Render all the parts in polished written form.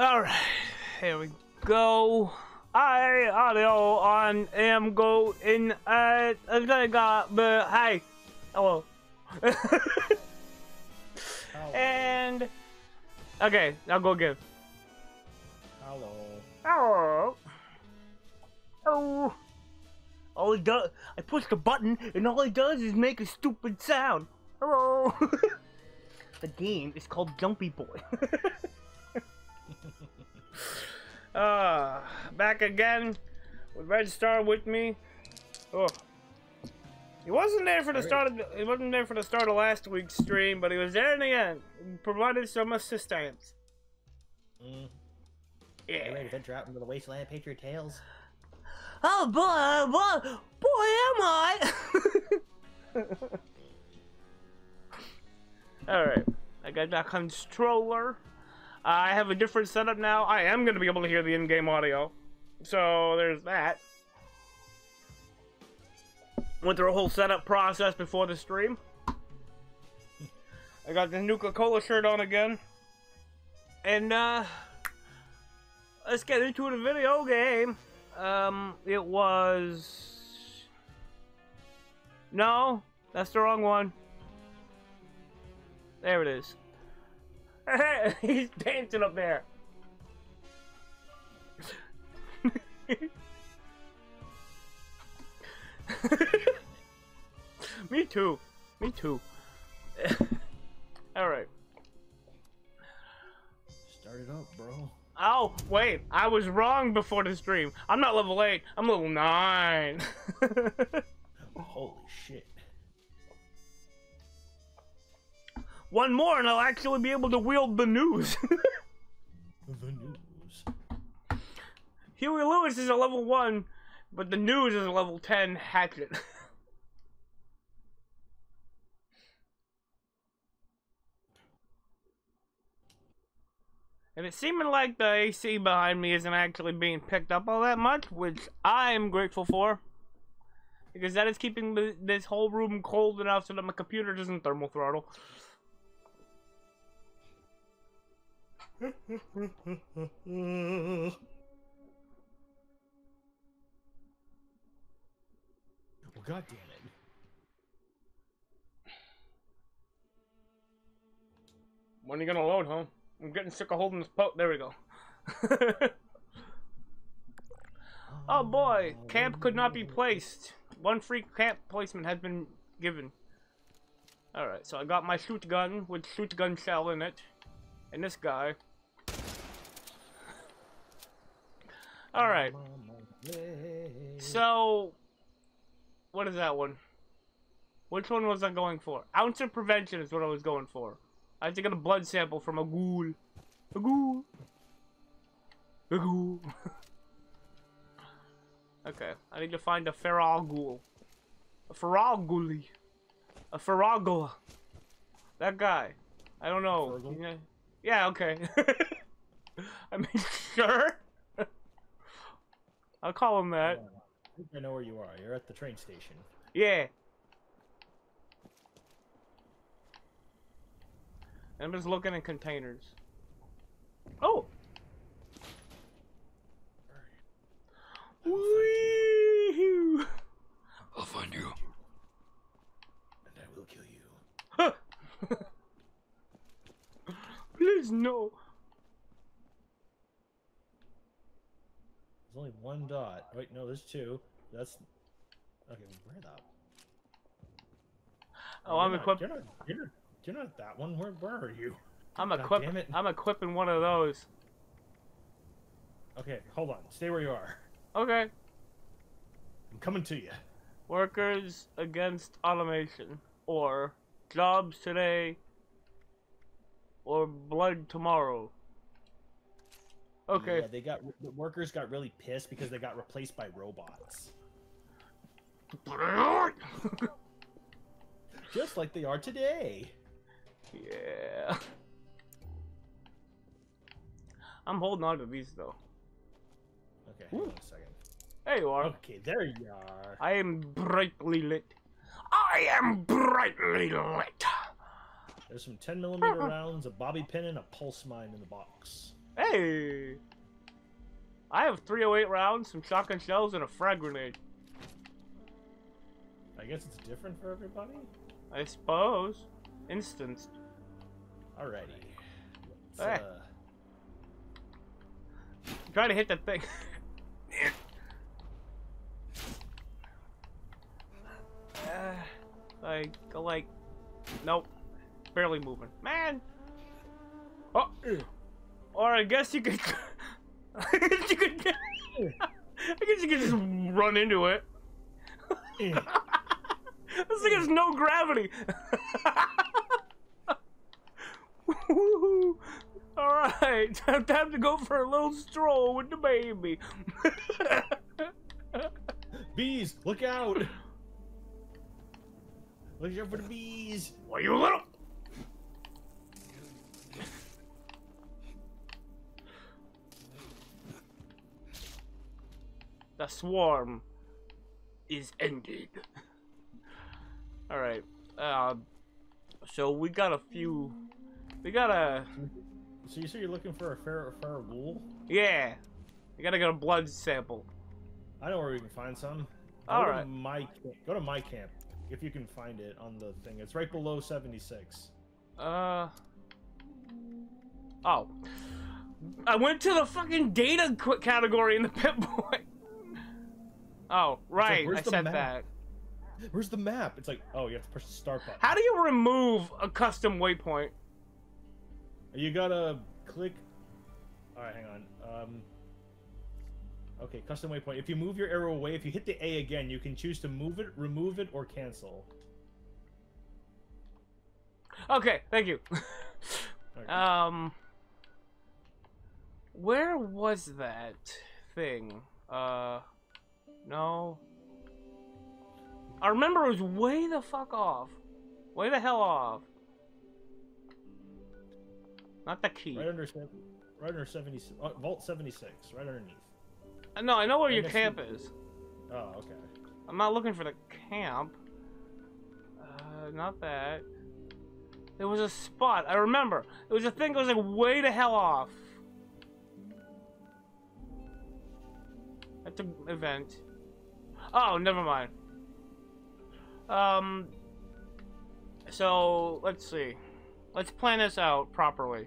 Alright, here we go. Hello. And okay, now go again. Hello. Hello. Oh. All it does, I push the button, and all it does is make a stupid sound. Hello. The game is called Jumpy Boy. Back again with Red Star with me. Oh. He wasn't there for the start of the, he wasn't there for the start of last week's stream, but he was there in the end. He provided some assistance. Yeah. You ready to venture out into the wasteland, Patriot Tails? Oh boy, boy am I! Alright, I got that controller. I have a different setup now. I am going to be able to hear the in-game audio. So, there's that. Went through a whole setup process before the stream. I got the Nuka-Cola shirt on again. And, let's get into the video game. It was... No, that's the wrong one. There it is. He's dancing up there. Me too. Me too. Alright. Start it up, bro. Oh, wait. I was wrong before the stream. I'm not level 8. I'm level 9. Holy shit. One more and I'll actually be able to wield the news. The news. Huey Lewis is a level 1, but the news is a level 10 hatchet. And it's seeming like the AC behind me isn't actually being picked up all that much, which I'm grateful for. Because that is keeping this whole room cold enough so that my computer doesn't thermal throttle. Well, God damn it. When are you gonna load, huh? I'm getting sick of holding this pot. There we go. Oh boy, camp could not be placed. One free camp placement has been given. Alright, so I got my shotgun with shotgun shell in it. And this guy. Alright. So, what is that one? Which one was I going for? Ounce of prevention is what I was going for. I have to get a blood sample from a ghoul. A ghoul. A ghoul. Okay, I need to find a feral ghoul. A feral ghoulie. A feragola. That guy. I don't know. Yeah, okay. I mean, sure. I'll call him that. I think I know where you are. You're at the train station. Yeah. I'm just looking in containers. Oh! Wee-hoo! I'll find you. And I will kill you. Huh. Please, no. There's only one dot. Wait, no, there's two. That's... Okay, where that? Oh, I'm equipped. You're not that one. Where are you? I'm equipping one of those. Okay, hold on. Stay where you are. Okay. I'm coming to you. Workers against automation. Or jobs today. Or blood tomorrow. Okay. Yeah, they got the workers got really pissed because they got replaced by robots. Just like they are today. Yeah. I'm holding on to these though. Okay, hang on a second. There you are. Okay, there you are. I am brightly lit. I am brightly lit. There's some 10mm rounds, a bobby pin, and a pulse mine in the box. Hey! I have 308 rounds, some shotgun shells, and a frag grenade. I guess it's different for everybody? I suppose. Instanced. Alrighty. Hey. I'm trying to hit that thing. Like, nope. Barely moving. Man! Oh! Or I guess you could... I guess you could just run into it. This thing has no gravity. Alright, time to go for a little stroll with the baby. Bees, look out! Look out for the bees! Why you little? The swarm is ended. Alright, so we got a few, so you say you're looking for a fair wool? Yeah, you gotta get a blood sample. I know where we can find some. Alright. Go to my camp, if you can find it on the thing. It's right below 76. Oh. I went to the fucking data category in the Pip Boy. Oh, right, like, I said that. Where's the map? It's like, oh, you have to push the start button. How do you remove a custom waypoint? You gotta click... Alright, hang on. Okay, custom waypoint. If you move your arrow away, if you hit the A again, you can choose to move it, remove it, or cancel. Okay, thank you. Okay. Where was that thing? No... I remember it was way the fuck off. Way the hell off. Not the key. Right under 76. Vault 76. Right underneath. No, I know where your camp is. Oh, okay. I'm not looking for the camp. Not that. There was a spot. I remember. It was a thing that was like way the hell off. At the event. Oh, never mind. So, let's see. Let's plan this out properly.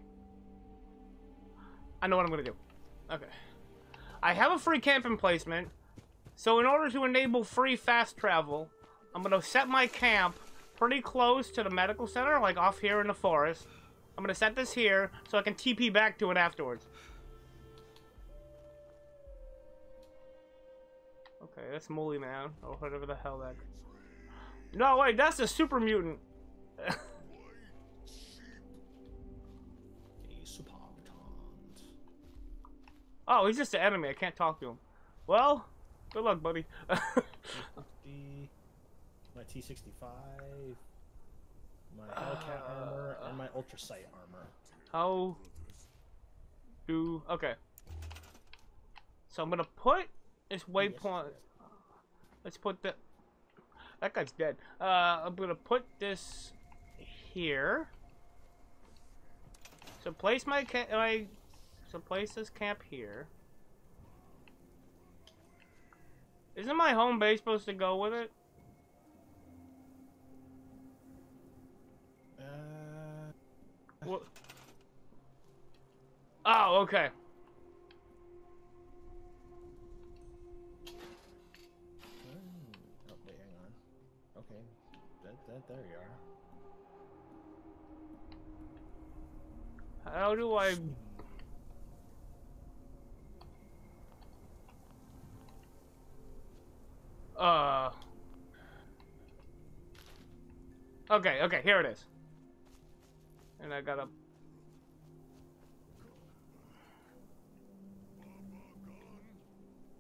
I know what I'm gonna do. Okay. I have a free camping placement, so in order to enable free fast travel, I'm gonna set my camp pretty close to the medical center, like off here in the forest. I'm gonna set this here, so I can TP back to it afterwards. Okay, that's Muley Man, or whatever the hell that... No, wait, that's a super mutant. Oh, he's just an enemy. I can't talk to him. Well, good luck, buddy. My T-65, my Hellcat armor, and my Ultrasight armor. How do... Okay. So I'm going to put this waypoint... Let's put the... That guy's dead. I'm gonna put this here. So place my camp. So place this camp here. Isn't my home base supposed to go with it? What? Oh, okay. There you are. How do I... Okay, okay, here it is. And I gotta...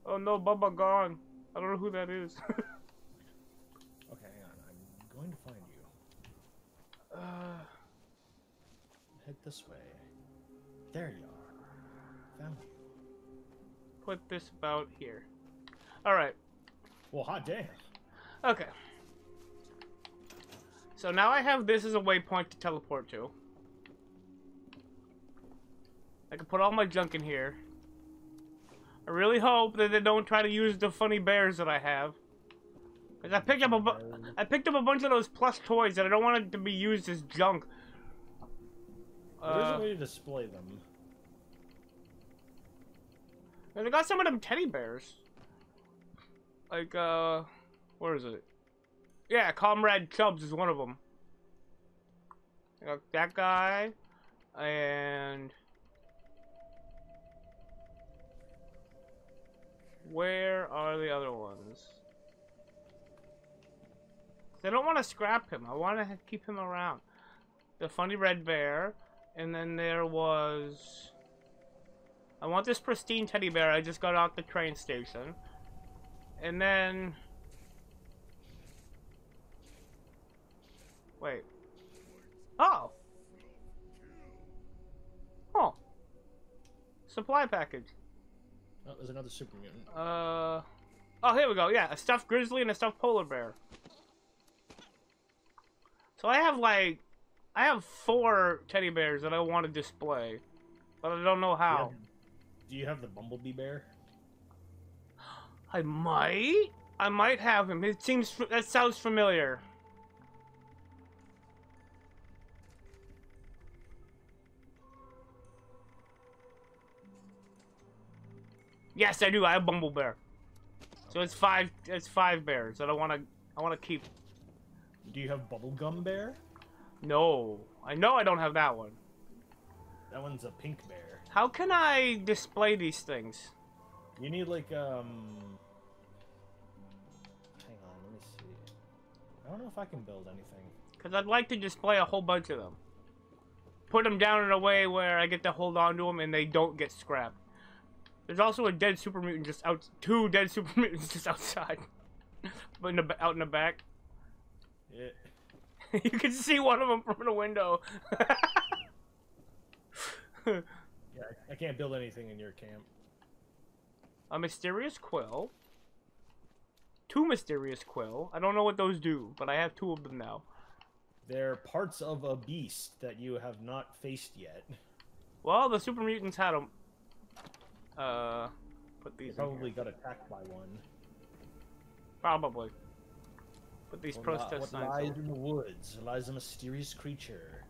Oh no, Bubba gone. I don't know who that is. To find you. Head this way. There you are. Found you. Put this about here. Alright. Well, hot damn. Okay. So now I have this as a waypoint to teleport to. I can put all my junk in here. I really hope that they don't try to use the funny bears that I have. Cause I picked up a bunch of those plush toys that I don't want it to be used as junk. There's a way to display them. And I got some of them teddy bears. Like, where is it? Yeah, Comrade Chubbs is one of them. I got that guy, and... where are the other ones? I don't want to scrap him. I want to keep him around. The funny red bear, and then there was... I want this pristine teddy bear I just got off the train station. And then... wait. Oh! Oh! Supply package. Oh, there's another super mutant. Oh, here we go. Yeah, a stuffed grizzly and a stuffed polar bear. So I have, like... I have 4 teddy bears that I want to display. But I don't know how. Yeah. Do you have the bumblebee bear? I might have him. It seems that sounds familiar. Yes, I do. I have Bumble Bear. So it's 5. It's 5 bears that I want to keep. Do you have Bubblegum Bear? No, I know I don't have that one. That one's a pink bear. How can I display these things? You need like hang on, let me see. I don't know if I can build anything. Cause I'd like to display a whole bunch of them. Put them down in a way where I get to hold on to them and they don't get scrapped. There's also a dead super mutant just out. 2 dead super mutants just outside, but out in the back. Yeah. You can see one of them from the window. Yeah, I can't build anything in your camp. A mysterious quill. 2 mysterious quill. I don't know what those do, but I have 2 of them now. They're parts of a beast that you have not faced yet. Well, the super mutants had them. Put these. They probably got attacked by one. Probably. Put these protest signs. What lies in the woods lies a mysterious creature.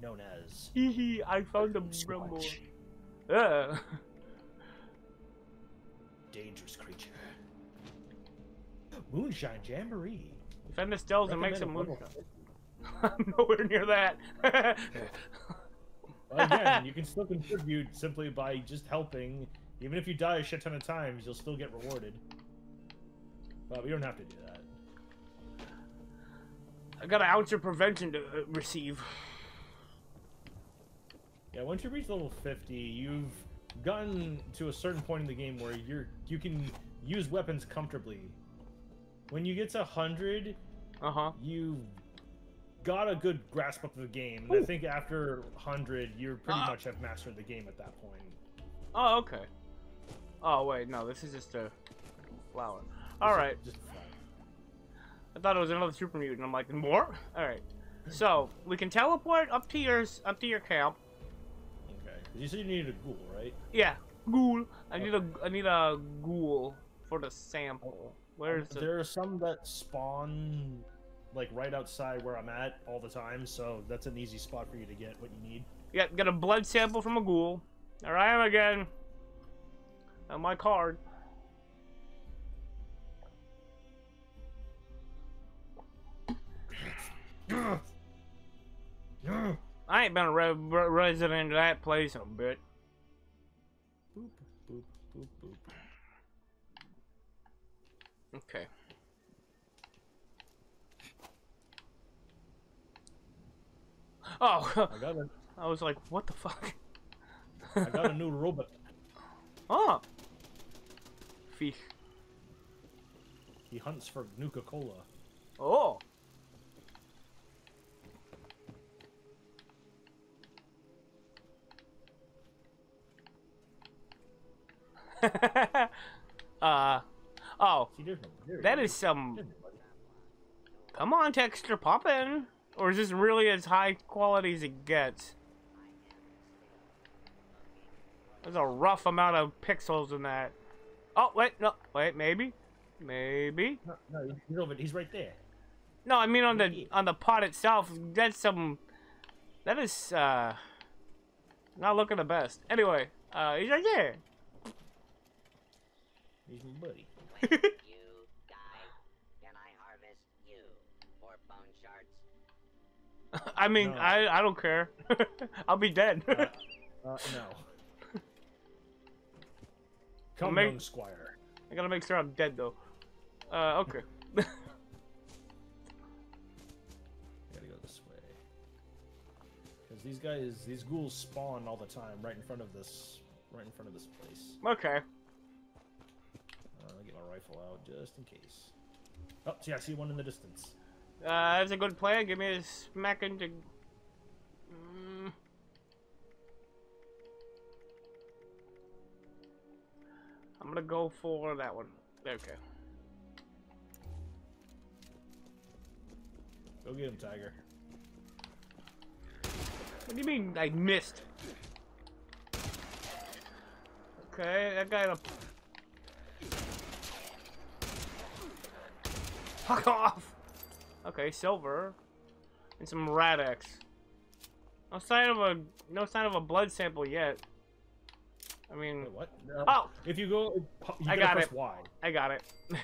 Known as. Hehe, I found a rumble. Dangerous creature. Moonshine Jamboree. Defend the stills and make some moonshine. I'm nowhere near that. Again, you can still contribute simply by just helping. Even if you die a shit ton of times, you'll still get rewarded. But we don't have to do that. I got an ounce of prevention to receive. Yeah, once you reach level 50, you've gotten to a certain point in the game where you can use weapons comfortably. When you get to 100, you got a good grasp of the game. And I think after 100, you pretty much have mastered the game at that point. Oh, okay. Oh wait, no, this is just a flower. All right. Just a flower. I thought it was another super mutant. I'm like, more? All right. So we can teleport up to your camp. You said you needed a ghoul, right? Yeah, ghoul. I need a ghoul for the sample. Where's the... There are some that spawn like right outside where I'm at all the time, so that's an easy spot for you to get what you need. Yeah, got a blood sample from a ghoul. There I am again. On my card. I ain't been a resident of that place in a bit. Boop, boop, boop, boop. Okay. Oh, I got it. I was like, what the fuck? I got a new robot. Oh. Fish. He hunts for Nuka-Cola. Oh. Oh, that is some. Come on, texture poppin', or is this really as high quality as it gets? There's a rough amount of pixels in that. Oh, wait, no. Wait, maybe. Maybe. No, he's over. He's right there. No, I mean on the pot itself. That's some. That is not looking the best. Anyway, he's right there. He's my buddy. You guys, can I harvest you for bone shards? I mean, no. I don't care. I'll be dead. No. Come on, Squire. I gotta make sure I'm dead though. Okay. Gotta go this way. Because these guys, these ghouls spawn all the time right in front of this place. Okay. I'll get my rifle out just in case. Oh, see, I see one in the distance. That's a good plan. Give me a smack into. I'm gonna go for that one. Okay. Go get him, Tiger. What do you mean I missed? Okay, that guy. Fuck off! Okay, silver and some Radex. No sign of a blood sample yet. I mean, wait, what? No. Oh! If you go, you I got it. I got it. I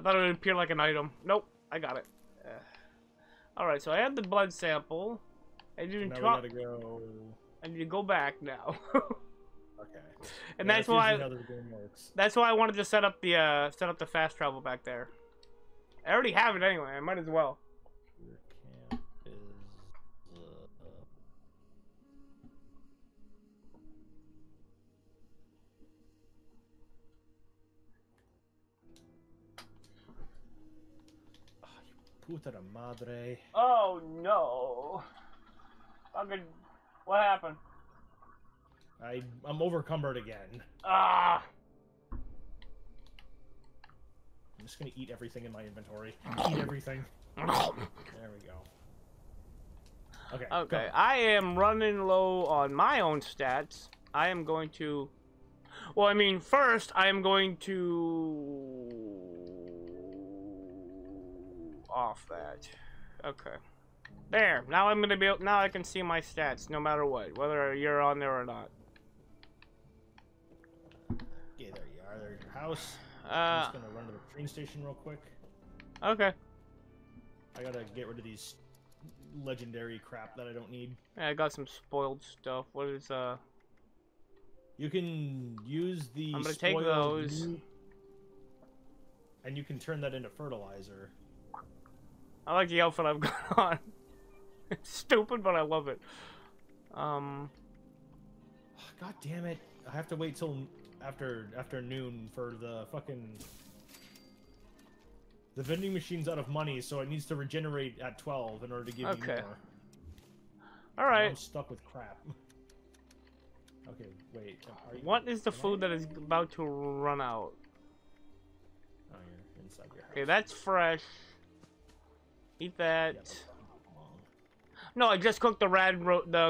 thought it would appear like an item. Nope, I got it. All right, so I had the blood sample. I didn't talk. Now we gotta go. I need to go back now. Okay. And yeah, that's why I wanted to set up the fast travel back there. I already have it anyway. I might as well. Puta de madre. Oh no! What happened? I'm overcumbered again. Ah! I'm just gonna eat everything in my inventory. Eat everything. There we go. Okay. Okay. I am running low on my own stats. I am going to. Well, I mean, first I am going to. Off that. Okay. There. Now I'm gonna be. Now I can see my stats, no matter what, whether you're on there or not. Yeah, there you are. There's your house. I'm just gonna run to the train station real quick. Okay. I gotta get rid of these legendary crap that I don't need. Yeah, I got some spoiled stuff. What is You can use the. I'm gonna take those. And you can turn that into fertilizer. I like the outfit I've got on. It's stupid, but I love it. God damn it! I have to wait till after noon for the fucking. The vending machine's out of money, so it needs to regenerate at 12 in order to give you more. All right. I'm stuck with crap. Okay, wait. What is the food that is about to run out? Oh, you're inside your house. Okay, that's fresh. Eat that. No, I just cooked the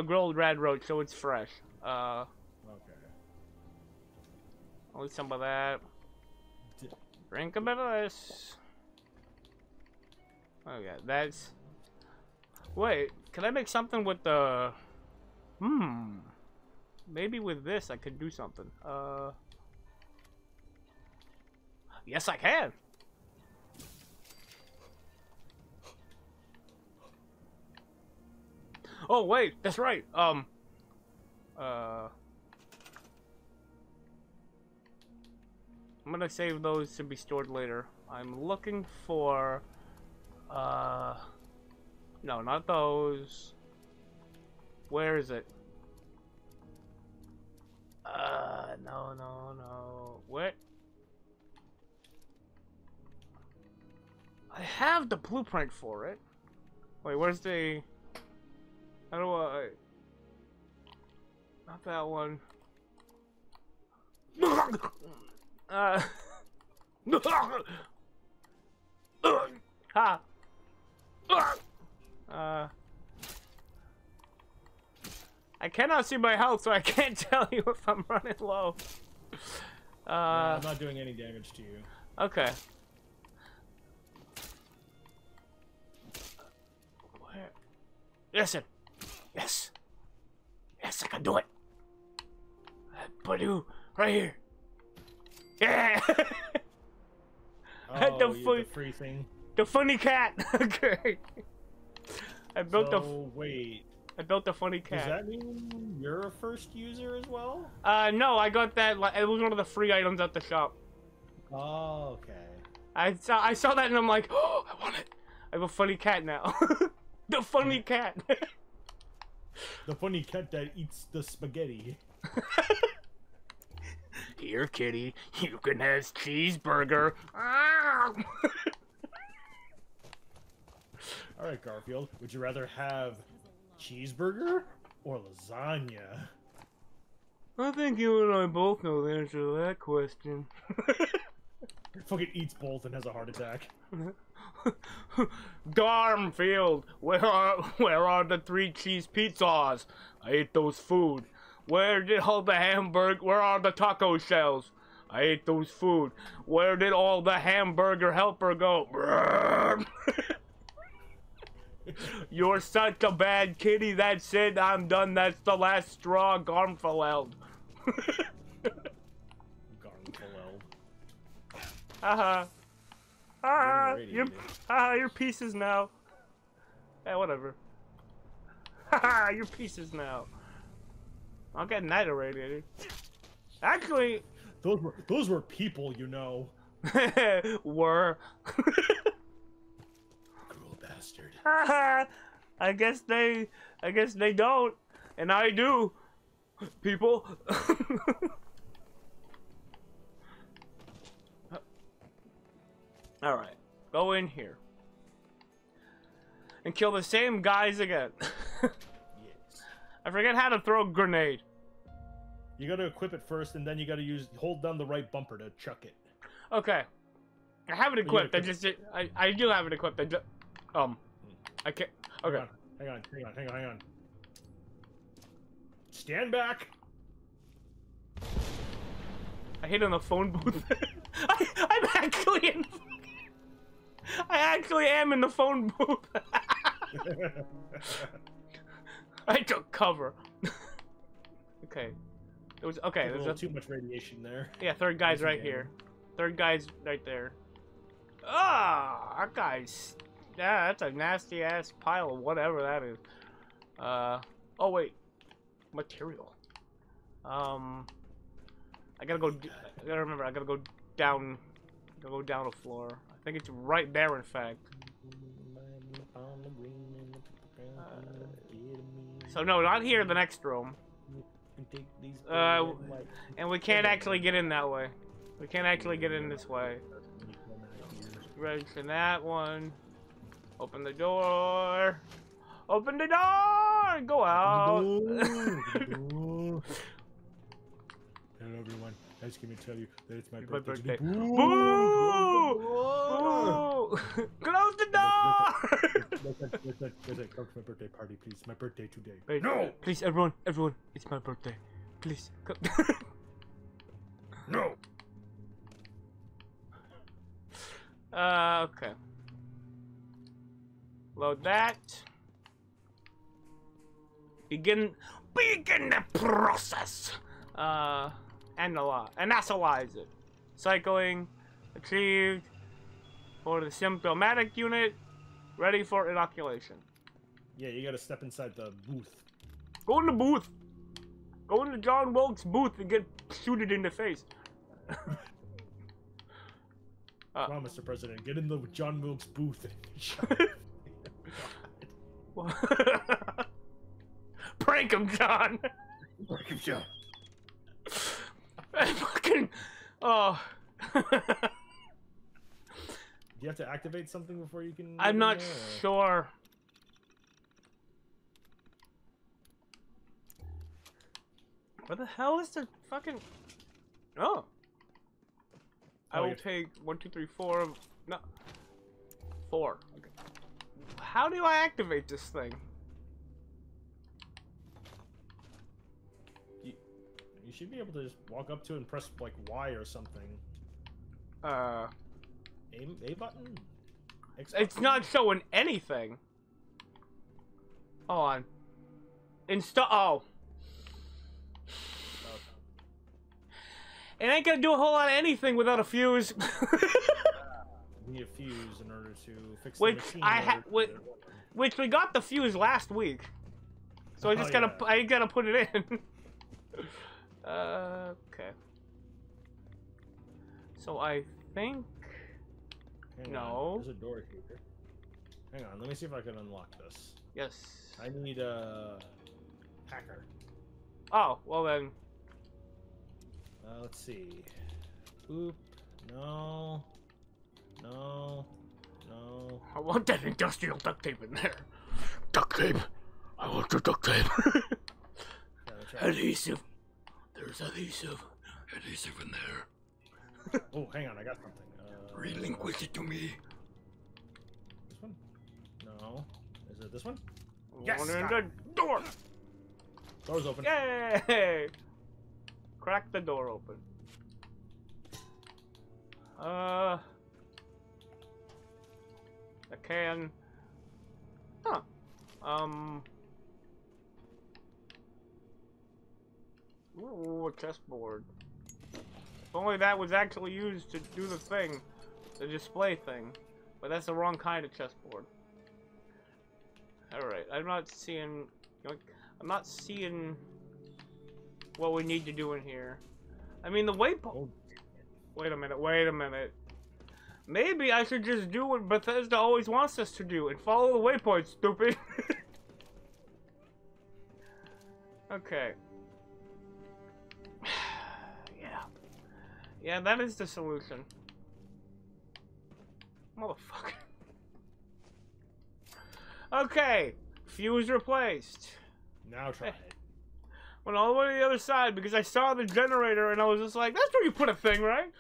grilled red roach, so it's fresh. Okay. I'll eat some of that. Drink a bit of this. Okay, that's. Wait, can I make something with the? Maybe with this I could do something. Yes, I can. Oh wait, that's right. I'm gonna save those to be stored later. I'm looking for no, not those. Where is it? No. What? I have the blueprint for it. Wait, where's the How do I? Not that one. Ha. I I cannot see my health, so I can't tell you if I'm running low. No, I'm not doing any damage to you. Okay. Where? Listen. Yes. Yes, I can do it. Put you right here. Yeah. Oh, the free thing. The funny cat. Okay. I built the. Oh wait. I built the funny cat. Does that mean you're a first user as well? No, I got that. It was one of the free items at the shop. Oh, okay. I saw that and I'm like, oh, I want it. I have a funny cat now. The funny cat. The funny cat that eats the spaghetti. Here, kitty, you can have cheeseburger. All right, Garfield, would you rather have cheeseburger or lasagna? I think you and I both know the answer to that question. Fucking eats both and has a heart attack. Garfield, where are the three cheese pizzas? I ate those food. Where did all the hamburger? Where are the taco shells? I ate those food. Where did all the hamburger helper go? You're such a bad kitty. That's it. I'm done. That's the last straw. Garnfalld. Garnfalld. Haha. Haha. Your pieces now. Eh, whatever. Haha. Your pieces now. I'm getting that irradiated. Actually, those were people, you know. Were. Cruel bastard. I guess they don't, and I do. People. All right, go in here and kill the same guys again. I forget how to throw a grenade. You gotta equip it first, and then you gotta hold down the right bumper to chuck it. Okay, I have it equipped. I do have it equipped. I can't. Okay. Hang on. Stand back. I hit on the phone booth. I'm actually in. I actually am in the phone booth. I took cover. Okay. It was okay. There's too much radiation there. Yeah, third guy's right here. Third guy's right there. Ah, our guy's. Yeah, that's a nasty ass pile of whatever that is. Oh wait, material. I gotta go. I gotta remember. I gotta go down. Gotta go down a floor. I think it's right there. In fact. So no, not here, the next room. And we can't actually get in that way. We can't actually get in this way. Right to that one. Open the door. Open the door! Go out! Hello everyone, I just came to tell you that it's my birthday. Boo! Close the door! Let's come to my birthday party, please. My birthday today. Wait, no! Please, everyone, it's my birthday. Please, come. No! Okay. Load that. Begin the process! Analyze it. Cycling. Achieved. For the symptomatic unit. Ready for inoculation. Yeah, you gotta step inside the booth. Go in the booth. Go into John Wilkes' booth and get shooted in the face. Come on, Mr. President, get in the John Wilkes' booth. Prank him, John. Prank him, John. Fucking. Oh. You have to activate something before you can. I'm not sure. What the hell is the fucking? Oh. I will take 1, 2, 3, 4. No. 4. Okay. How do I activate this thing? should be able to just walk up to it and press like Y or something. A button? X it's button? Not showing anything. Hold on. Insta- oh. It ain't gonna do a whole lot of anything without a fuse. Need a fuse in order to fix the machine. Which we got the fuse last week. So I just gotta put it in. Okay. So I think no. There's a door here. Hang on, let me see if I can unlock this. Yes. I need a hacker. Oh, well then. Let's see. Oop. No. No. No. I want that industrial duct tape in there. Duct tape. I want the duct tape. Adhesive. There's adhesive. Adhesive in there. Oh, hang on. I got something. Relinquish it to me. This one? No. Is it this one? Yes! The door! Door's open. Yay! Crack the door open. I can... Huh. Ooh, a chessboard. If only that was actually used to do the thing. The display thing. But that's the wrong kind of chessboard. Alright, I'm not seeing... I'm not seeing... what we need to do in here. I mean, the waypoint. Wait a minute, wait a minute. Maybe I should just do what Bethesda always wants us to do and follow the waypoint, stupid. Okay. Yeah. Yeah, that is the solution. Motherfucker. Okay. Fuse replaced. Now try it. Went all the way to the other side because I saw the generator and I was just like, that's where you put a thing, right?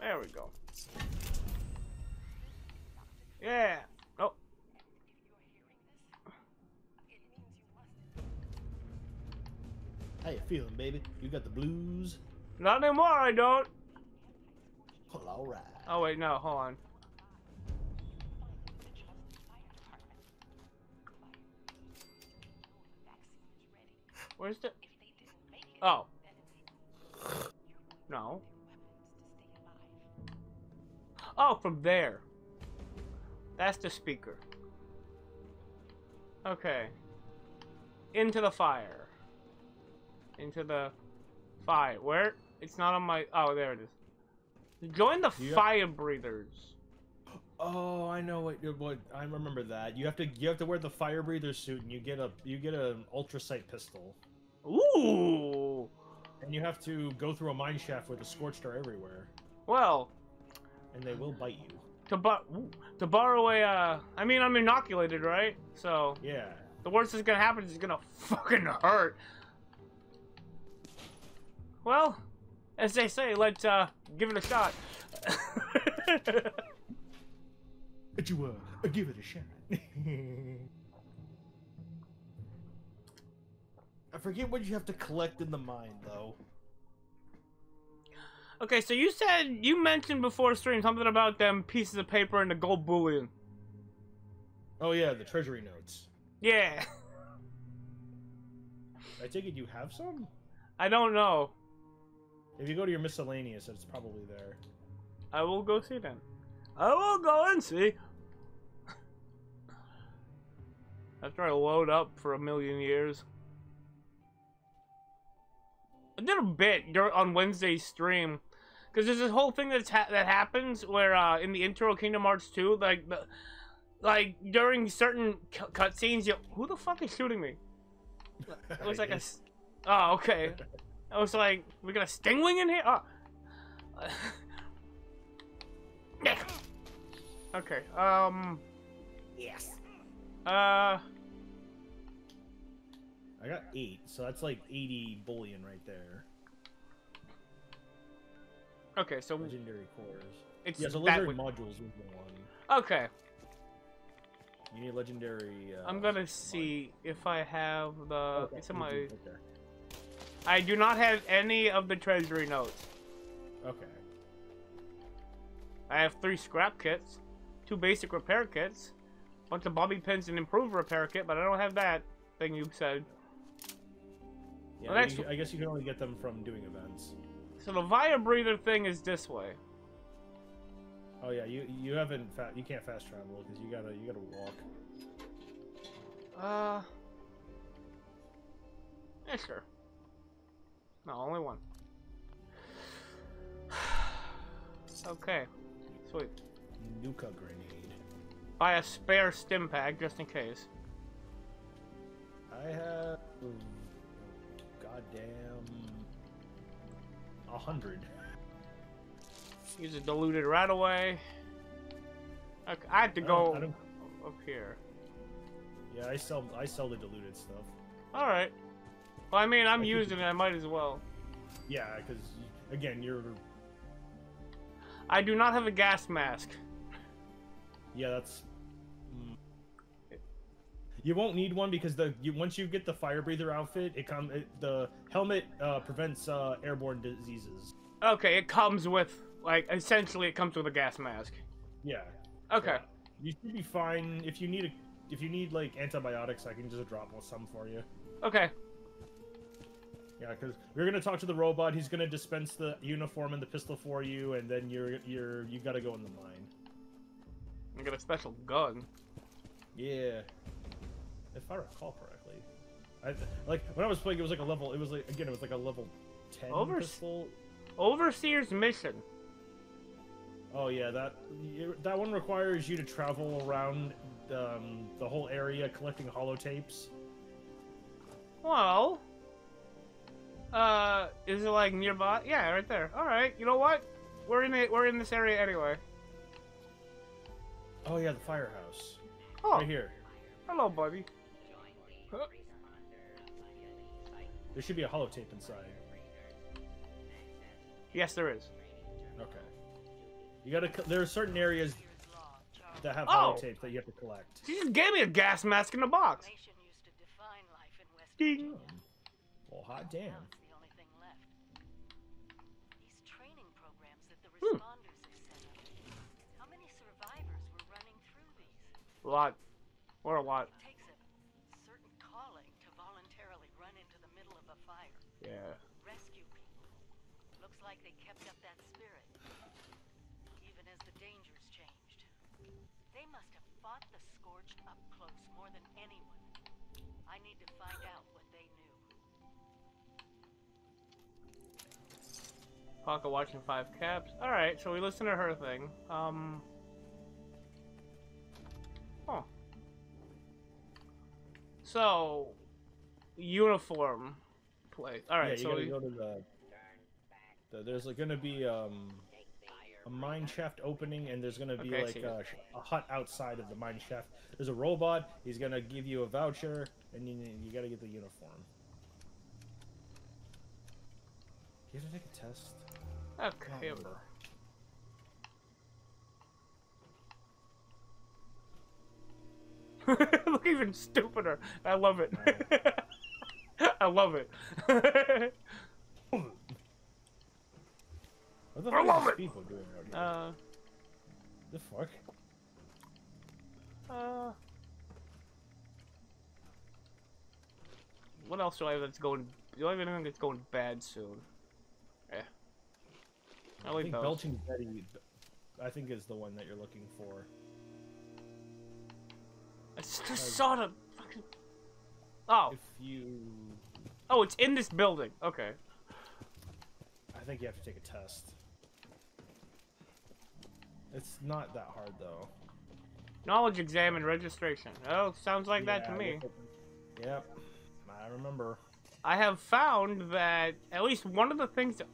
There we go. Yeah. Oh. How you feeling, baby? You got the blues? Not anymore, I don't. Well, all right. Oh, wait, no, hold on. Where's the... Oh. No. Oh, from there. That's the speaker. Okay. Into the fire. Into the... fire. Where? It's not on my... Oh, there it is. Join the fire breathers. Oh, I know what I remember that. You have to wear the fire breather suit and you get an ultrasight pistol. Ooh. And you have to go through a mine shaft where the scorched are everywhere. Well, and they will bite you. To borrow a I mean, I'm inoculated, right? So yeah. The worst that's gonna happen is it's gonna fucking hurt. Well, as they say, let's give it a shot. But you give it a shot. I forget what you have to collect in the mine, though. Okay, so you mentioned before stream something about them pieces of paper and the gold bullion. Oh yeah, the treasury notes. Yeah. I take it you have some? I don't know. If you go to your miscellaneous, it's probably there. I will go see them. I will go and see. After I load up for a million years. I did a bit on Wednesday's stream. Because there's this whole thing that happens where in the intro of Kingdom Hearts 2, like during certain cutscenes, who the fuck is shooting me? It was like a... Oh, okay. I was like, we got a stingwing in here? Oh. Okay, yes. I got 8, so that's like 80 bullion right there. Okay, so legendary cores. It's yeah, the so lizard modules with the one. Okay. You need legendary. I'm gonna see if I have the. Okay, it's in my. Okay. I do not have any of the treasury notes. Okay. I have 3 scrap kits, 2 basic repair kits, a bunch of bobby pins and improved repair kit, but I don't have that thing you said. Yeah, well, that's... I guess you can only get them from doing events. So the Via Breather thing is this way. Oh yeah, you haven't you can't fast travel because you gotta walk. Yeah, sure. No, only one. Okay, sweet. Nuka grenade. Buy a spare stim pack just in case. I have goddamn 100. Use it diluted right away. Okay, I have to go up here. Yeah, I sell the diluted stuff. All right. Well, I mean, I'm using it. I might as well. Yeah, because again, you're. I do not have a gas mask. Yeah, that's. You won't need one because once you get the fire breather outfit, the helmet prevents airborne diseases. Okay, it comes with essentially it comes with a gas mask. Yeah. Okay. So you should be fine. If you need like antibiotics, I can just drop some for you. Okay. Yeah, because we're gonna talk to the robot. He's gonna dispense the uniform and the pistol for you, and then you gotta go in the mine. I got a special gun. Yeah. If I recall correctly, when I was playing, it was like a level. It was like again, it was like a level 10 pistol. Overseer's mission. Oh yeah, that one requires you to travel around the whole area collecting holotapes. Well, is it like nearby? Yeah, right there. All right, you know what? We're in this area anyway. Oh yeah, the firehouse. Oh, right here. Hello, buddy. Huh. There should be a holotape inside. Yes, there is. Okay. You gotta. There are certain areas that have holotape that you have to collect. She just gave me a gas mask in a box. Ding. Well, hot damn. A lot. Or a lot. It takes a certain calling to voluntarily run into the middle of a fire. Yeah. Rescue people. Looks like they kept up that spirit. Even as the dangers changed. They must have fought the scourge up close more than anyone. I need to find out what they knew. Paka watching 5 caps. Alright, so we listen to her thing. Huh. So, uniform place. All right, yeah, so we go to the there's going to be a mine shaft opening, and there's going to be a hut outside of the mine shaft. There's a robot. He's going to give you a voucher, and you got to get the uniform. You have to take a test. Okay. Look even stupider. I love it. I love it. What the fuck are these people doing out here? The fuck? What else do I have that's going? Do I have anything that's going bad soon? Yeah. I think Belching Betty, I think, is the one that you're looking for. I just saw the fucking... Oh. If you... Oh, it's in this building. Okay. I think you have to take a test. It's not that hard, though. Knowledge exam and registration. Oh, sounds like that to me. Yep. I remember. I have found that at least one of the things... That...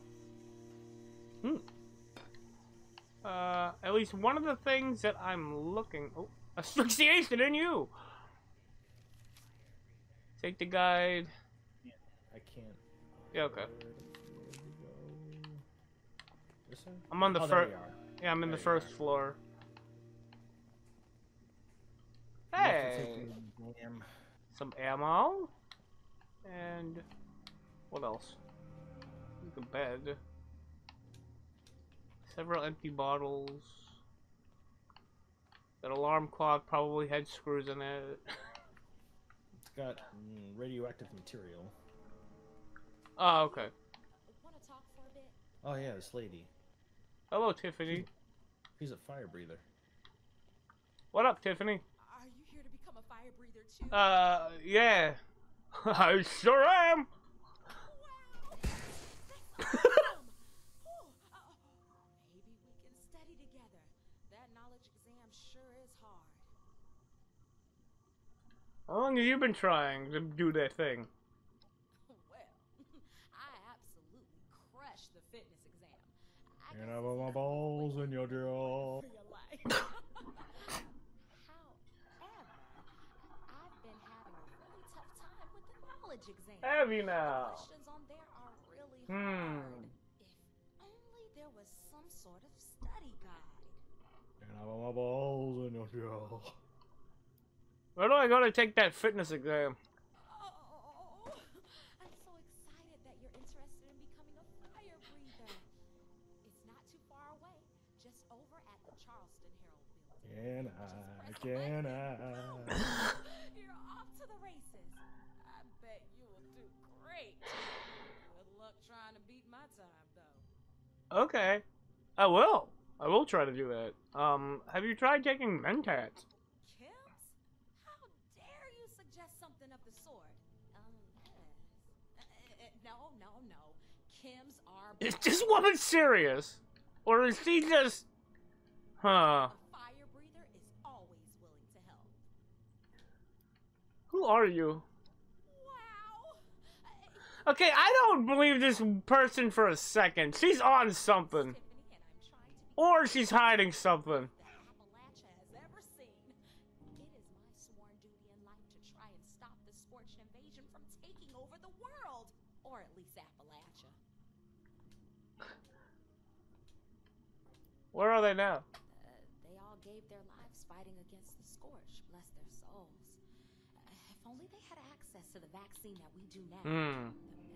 Hmm. At least one of the things that I'm looking... Oh. Asphyxiation in you! Take the guide. Yeah, I can't. Yeah, okay. I'm on the first. Yeah, I'm in the first floor. Hey! some ammo, and what else? The bed. Several empty bottles. That alarm clock probably had screws in it. It's got radioactive material. Oh, okay. Oh yeah, this lady. Hello, Tiffany. She's a fire breather. What up, Tiffany? Are you here to become a fire breather too? Yeah. I sure am. Wow. That's awesome. Maybe we can study together. That knowledge exam sure is hard. How long have you been trying to do that thing? You're gonna have my balls in your jaw. However, I've been having a really tough time with the knowledge exam. Have you now? The questions on there are really hard. If only there was some sort of study guide. You're gonna have my balls in your jaw. Where do I go to take that fitness exam? Can I? You're off to the races. I bet you will do great. Good luck trying to beat my time, though. Okay, I will. I will try to do that. Have you tried taking Mentats? Kim's? How dare you suggest something of the sort? No. Kim's are. Is this woman serious, or is she just? Huh. Who are you? Wow. Okay, I don't believe this person for a second. She's on something. Or she's hiding something. Where are they now? They all gave their lives fighting against the scourge, bless their souls. If only they had access to the vaccine that we do now. The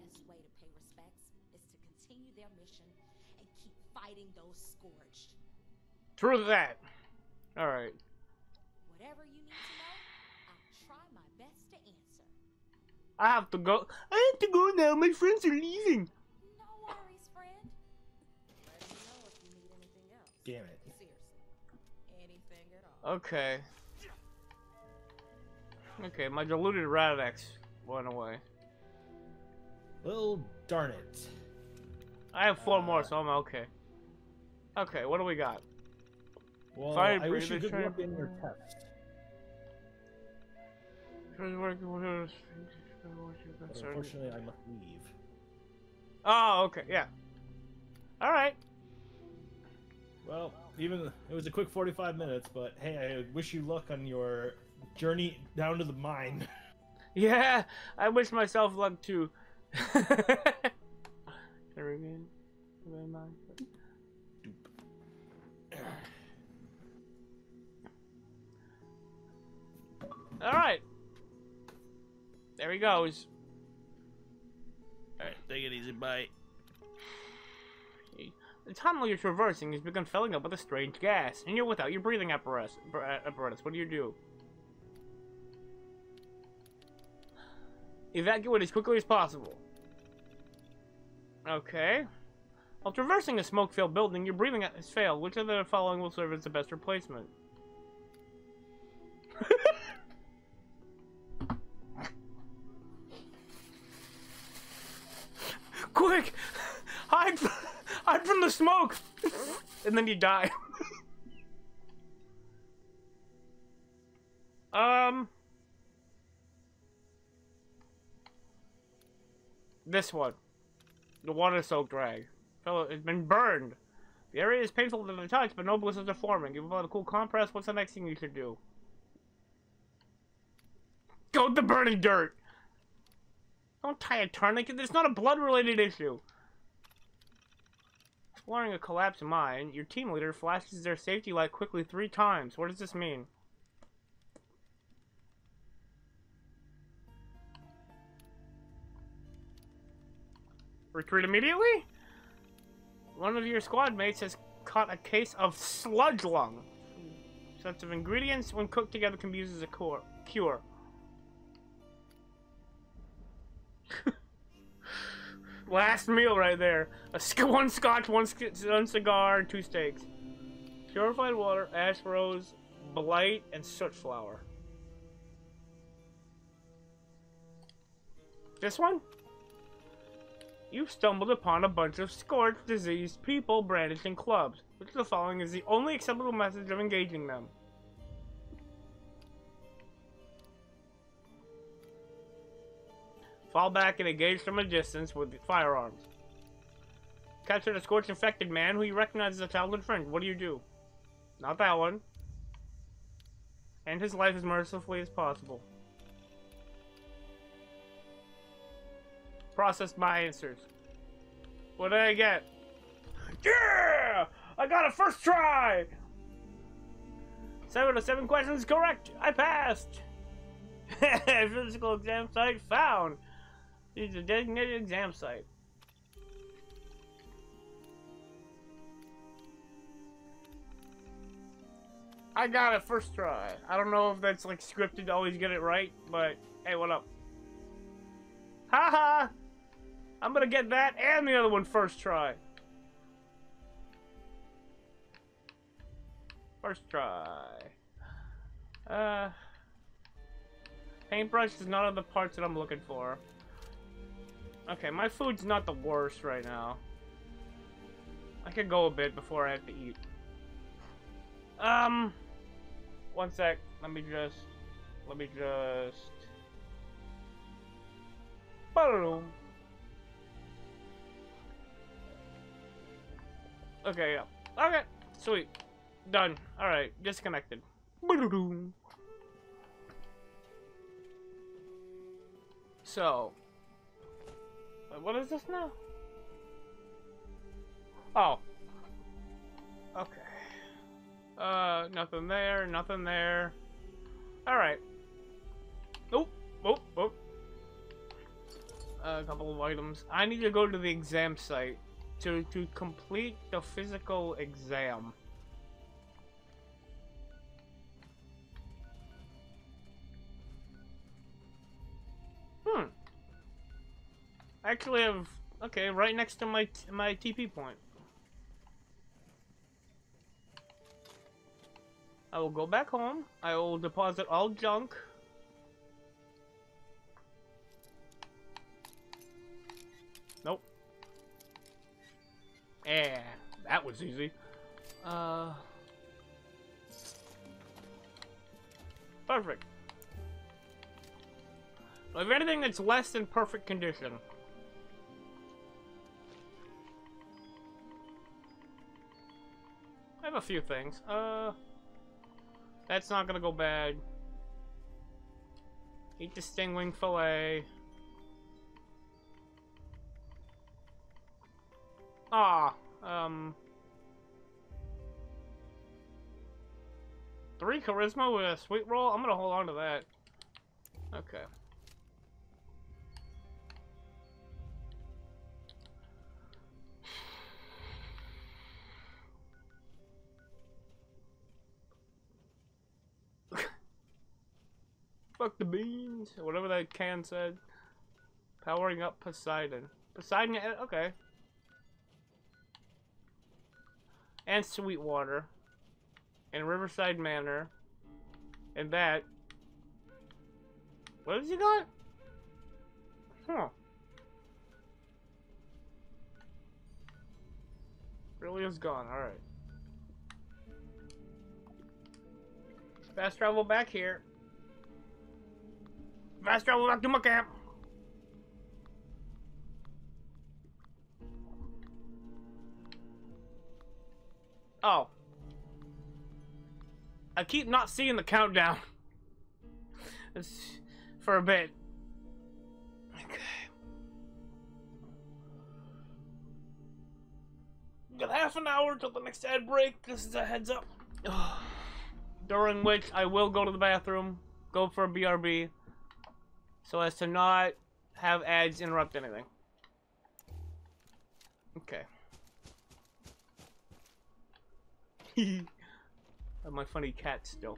best way to pay respects is to continue their mission and keep fighting those scourged. True that. All right. Whatever you need to know, I'll try my best to answer. I have to go. I have to go now. My friends are leaving. No worries, friend. Let me know if you need anything else. Damn it. Seriously, anything at all. Okay. Okay, my diluted Radex went away. Well, darn it. I have four more, so I'm okay. Okay, what do we got? Well, I wish you could look in your test. Unfortunately, I must leave. Oh, okay, yeah. Alright. Well, even it was a quick 45 minutes, but hey, I wish you luck on your journey down to the mine. Yeah, I wish myself luck too. All right, there he goes. All right, take it easy, bye. The tunnel you're traversing has begun filling up with a strange gas, and you're without your breathing apparatus. What do you do? Evacuate as quickly as possible. Okay. While traversing a smoke-filled building, your breathing has failed. Which of the following will serve as the best replacement? Quick! Hide from the smoke! And then you die. This one. The water-soaked rag. Fellow, it's been burned. The area is painful to the touch, but no blisters are forming. Give about a cool compress. What's the next thing you should do? Go to the burning dirt! Don't tie a tourniquet. It's not a blood-related issue. Exploring a collapsed mine, your team leader flashes their safety light quickly 3 times. What does this mean? Retreat immediately? One of your squad mates has caught a case of sludge lung. Sets of ingredients, when cooked together, can be used as a cure. Last meal right there. One scotch, one cigar, and 2 steaks. Purified water, ash rose, blight, and soot flower. This one? You've stumbled upon a bunch of scorched, diseased people brandished in clubs, which the following is the only acceptable method of engaging them. Fall back and engage from a distance with firearms. Captured a scorched infected man who you recognize as a childhood friend. What do you do? Not that one. End his life as mercifully as possible. Process my answers. What did I get? Yeah! I got it first try! 7 out of 7 questions correct! I passed! Physical exam site found! This is a designated exam site. I got it first try. I don't know if that's like scripted to always get it right, but hey, what up? Haha! I'm gonna get that and the other one first try. First try. Paintbrush is none of the parts that I'm looking for. Okay, my food's not the worst right now. I could go a bit before I have to eat. 1 sec. Let me just. Boom. Okay, yeah. Okay, sweet. Done. Alright, disconnected. So. What is this now? Oh. Okay. Nothing there, nothing there. Alright. Oop, oop, oop. A couple of items. I need to go to the exam site to complete the physical exam. I actually have, okay, right next to my TP point. I will go back home. I will deposit all junk. Nope. Yeah, that was easy. Perfect. Do I have anything that's less than perfect condition? I have a few things. That's not gonna go bad. Eat the sting wing fillet. Ah, 3 charisma with a sweet roll? I'm gonna hold on to that. Okay. Fuck the beans, whatever that can said. Powering up Poseidon. Poseidon, okay. And Sweetwater, and Riverside Manor, and that. What has he got? Huh. Really is gone, alright. Fast travel back here. Fast travel back to my camp. Oh. I keep not seeing the countdown. For a bit. Okay. Got half an hour till the next ad break. This is a heads up. During which I will go to the bathroom, go for a BRB, so as to not have ads interrupt anything. Okay. I have my funny cat still.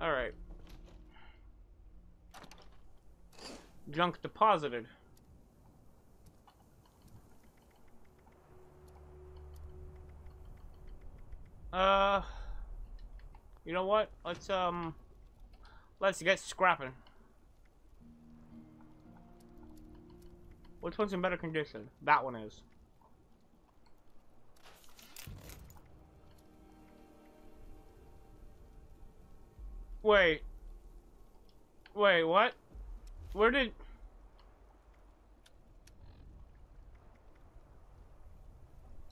Alright. Junk deposited. You know what? Let's get scrapping. Which one's in better condition? That one is. Wait. Wait, what? Where did...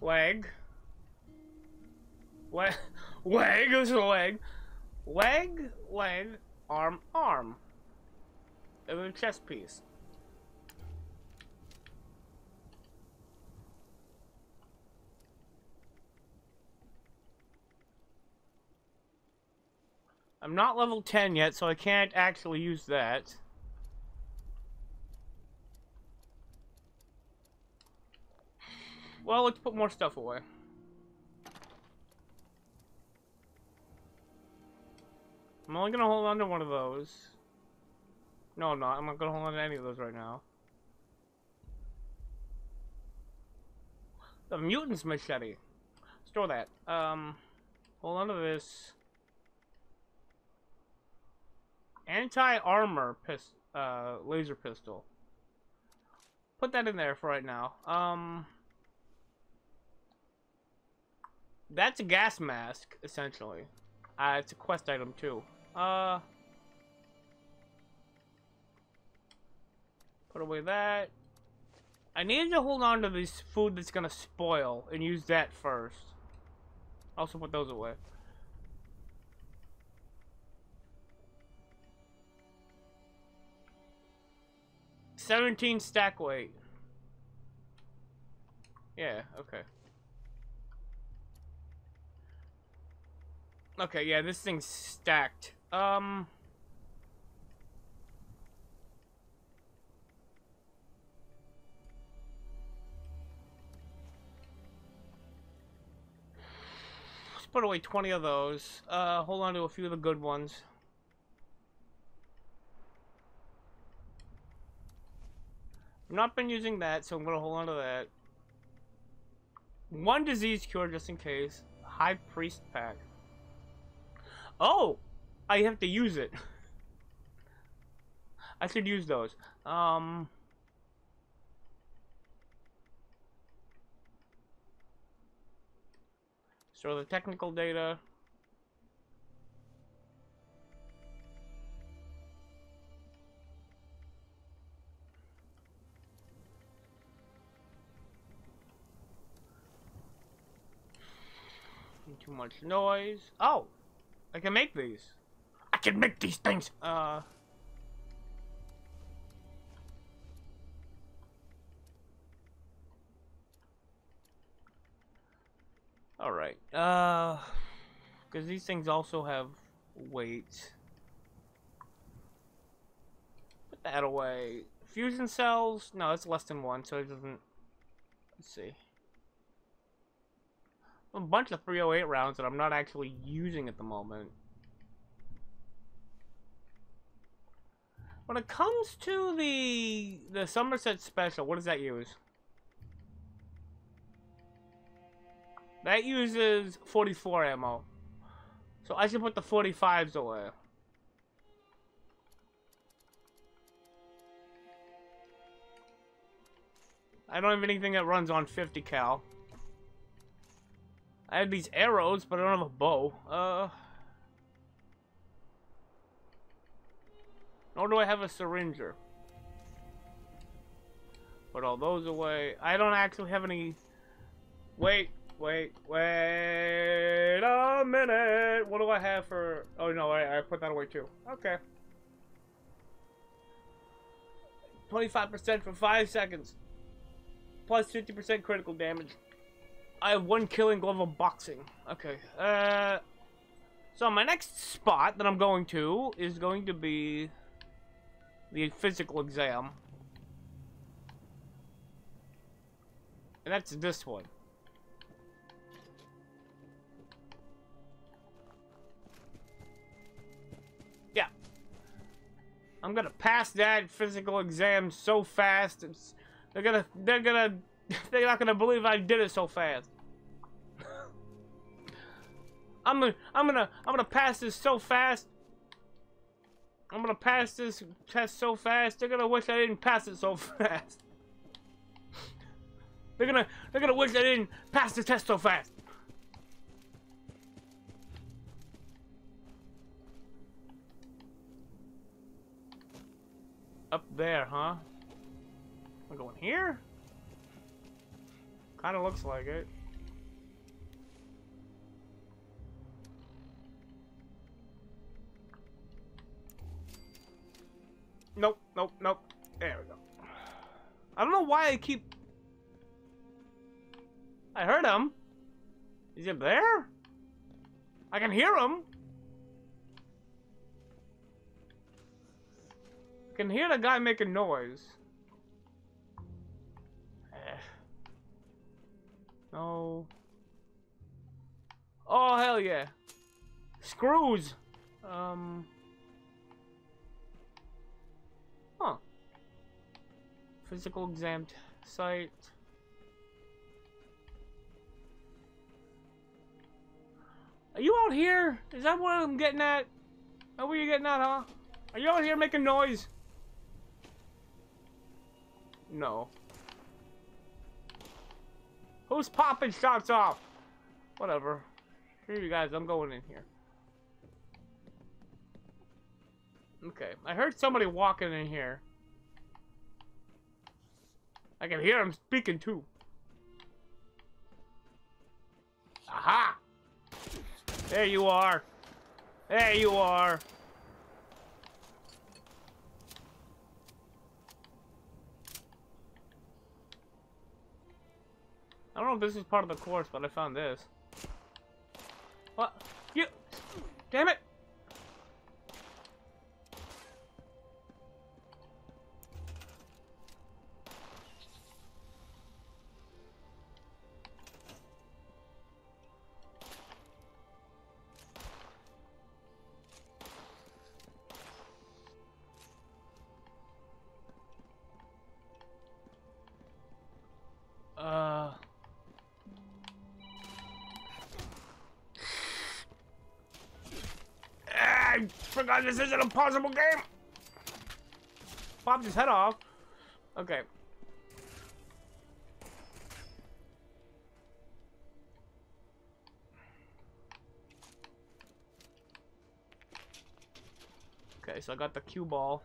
Leg. Leg. Leg. This is a leg. Leg. Leg. Arm. Arm. It was a chest piece. I'm not level 10 yet, so I can't actually use that. Well, let's put more stuff away. I'm only gonna hold on to one of those. No, I'm not. I'm not gonna hold on to any of those right now. The mutant's machete. Store that. Hold on to this. Anti-armor laser pistol. Put that in there for right now. That's a gas mask, essentially. It's a quest item, too. Put away that. I needed to hold on to this food that's gonna spoil and use that first. Also put those away. $17 stack weight. Yeah, okay. Okay, yeah, this thing's stacked. Let's put away 20 of those. Hold on to a few of the good ones. I've not been using that, so I'm gonna hold on to that. One disease cure just in case. High Priest Pack. Oh! I have to use it. I should use those. So the technical data. Too much noise. Oh, I can make these. I can make these things. All right. Because these things also have weight. Put that away. Fusion cells. No, it's less than one, so it doesn't. Let's see. A bunch of 308 rounds that I'm not actually using at the moment. When it comes to the Somerset Special, what does that use? That uses 44 ammo. So I should put the 45s away. I don't have anything that runs on 50 cal. I have these arrows, but I don't have a bow. Nor do I have a syringer. Put all those away. I don't actually have any... Wait a minute! What do I have for... Oh, no, I put that away, too. Okay. 25% for 5 seconds. Plus 50% critical damage. I have one killing glove of boxing. Okay. So my next spot that I'm going to is going to be the physical exam. And that's this one. Yeah. I'm gonna pass that physical exam so fast. It's, they're not gonna believe I did it so fast. I'm gonna pass this so fast. I'm gonna pass this test so fast. They're gonna wish I didn't pass it so fast. They're gonna wish I didn't pass the test so fast. Up there, huh? We're going here? Kinda looks like it. Nope, nope, nope. There we go. I don't know why I keep... I heard him. Is he up there? I can hear him. I can hear the guy making noise. No. Oh, hell yeah. Screws. Huh. Physical exam site. Are you out here? Is that what I'm getting at? Is that what you're getting at, huh? Are you out here making noise? No. Who's popping shots off? Whatever. Here you guys, I'm going in here. Okay, I heard somebody walking in here. I can hear him speaking too. Aha! There you are. There you are. I don't know if this is part of the course, but I found this. What? You... Damn it! God, this is an impossible game! Popped his head off. Okay. Okay, so I got the cue ball.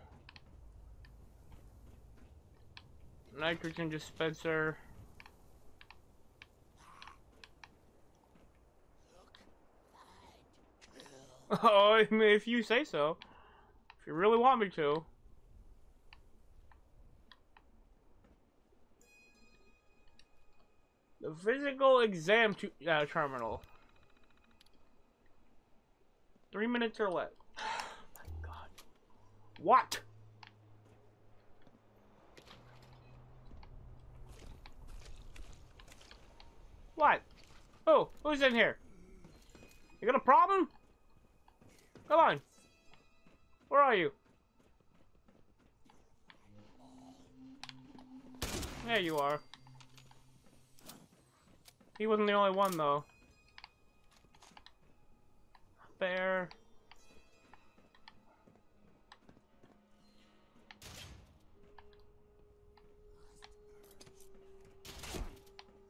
Nitrogen dispenser. Oh, I mean, if you say so. If you really want me to. The physical exam terminal. 3 minutes or less. My God. What? What? Oh, who's in here? You got a problem? Come on! Where are you? There you are. He wasn't the only one, though. There.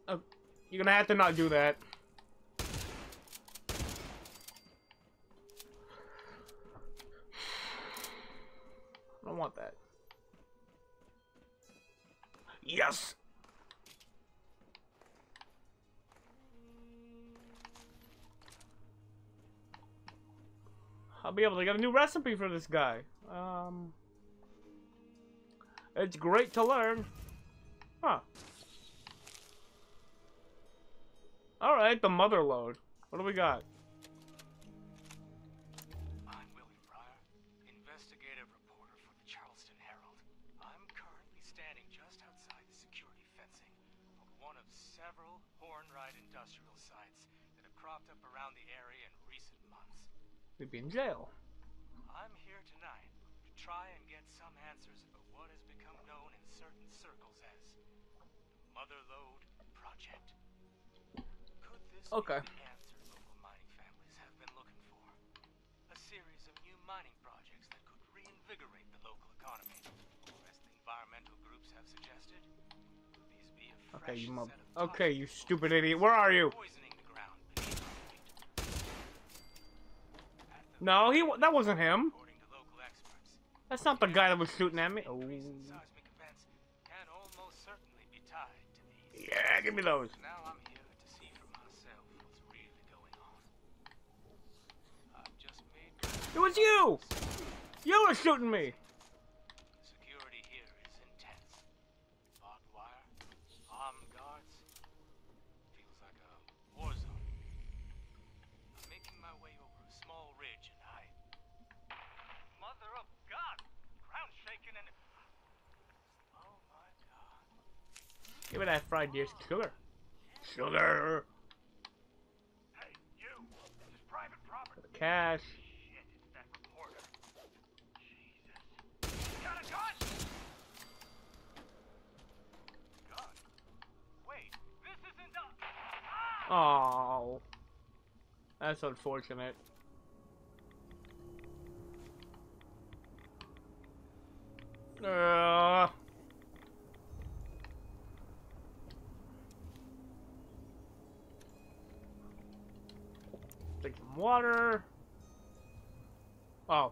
Oh, you're gonna have to not do that. I don't want that. Yes! I'll be able to get a new recipe for this guy. It's great to learn. Huh. Alright, the mother load. What do we got? one of several Hornwright industrial sites that have cropped up around the area in recent months. We'd be in jail. I'm here tonight to try and get some answers about what has become known in certain circles as the Motherlode Project. Could this be the answer local mining families have been looking for? A series of new mining projects that could reinvigorate the local economy, or as the environmental groups have suggested. Okay, you mob. Okay, you stupid idiot. Where are you? No, he. That wasn't him. That's not the guy that was shooting at me. Oh. Yeah, give me those. Now I'm here to see for myself what's really going on. I've just made. It was you. You were shooting me. Give me that fried dish, sugar. Sugar! Hey, you! This is private property. Cash. Shit, it's that reporter. Jesus. You got a gun? Gun? Wait, this isn't up! Ah! Oh. That's unfortunate. Take some water. Oh.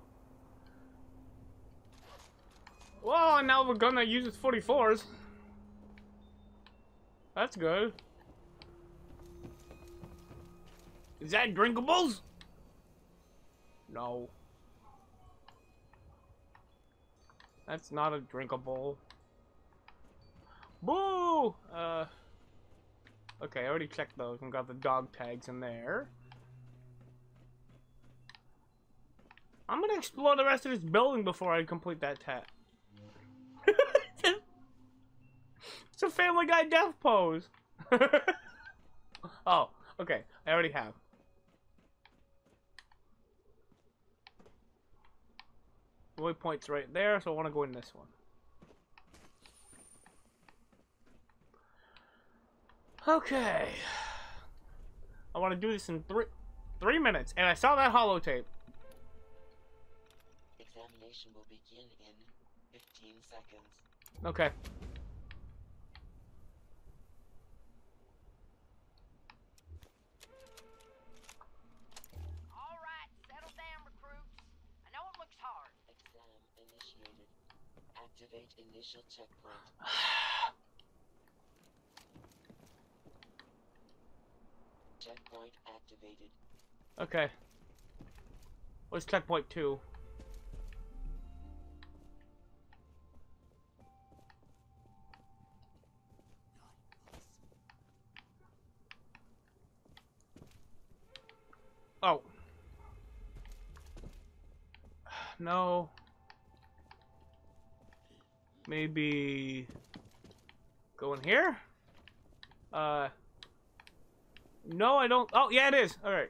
Well, now we're gonna use its 44s. That's good. Is that drinkables? No. That's not a drinkable. Boo! Okay, I already checked those and got the dog tags in there. I'm gonna explore the rest of this building before I complete that tat. It's a Family Guy death pose. Oh, okay. I already have. Waypoint's right there, so I want to go in this one. Okay. I want to do this in three minutes, and I saw that holotape. Examination will begin in 15 seconds. Okay. All right, settle down, recruits. I know it looks hard. Exam initiated. Activate initial checkpoint. Checkpoint activated. Okay. What's checkpoint 2? Oh. No. Maybe go in here? No, I don't. Oh, yeah, it is. All right.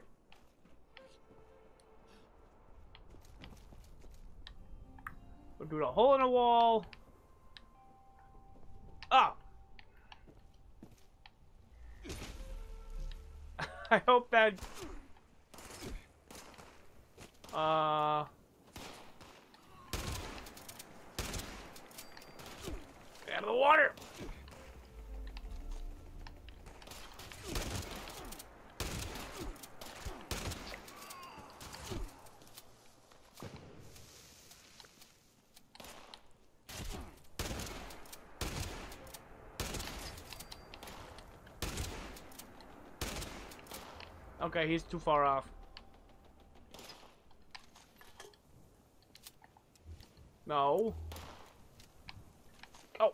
We'll do a hole in the wall. Oh. I hope that get out of the water. Okay, he's too far off. No. Oh.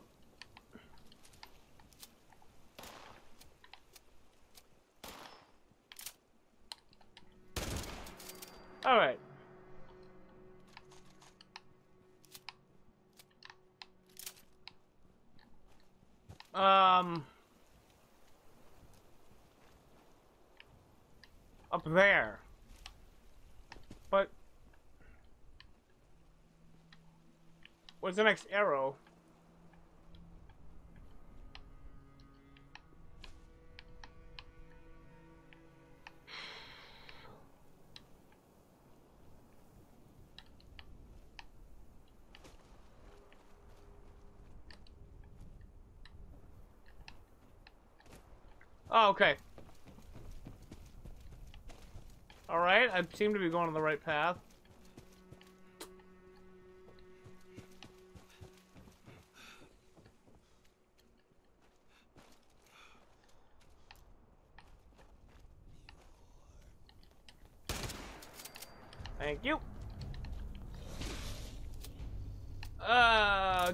All right. up there. But where's the next arrow? Oh, okay. Alright, I seem to be going on the right path. Thank you.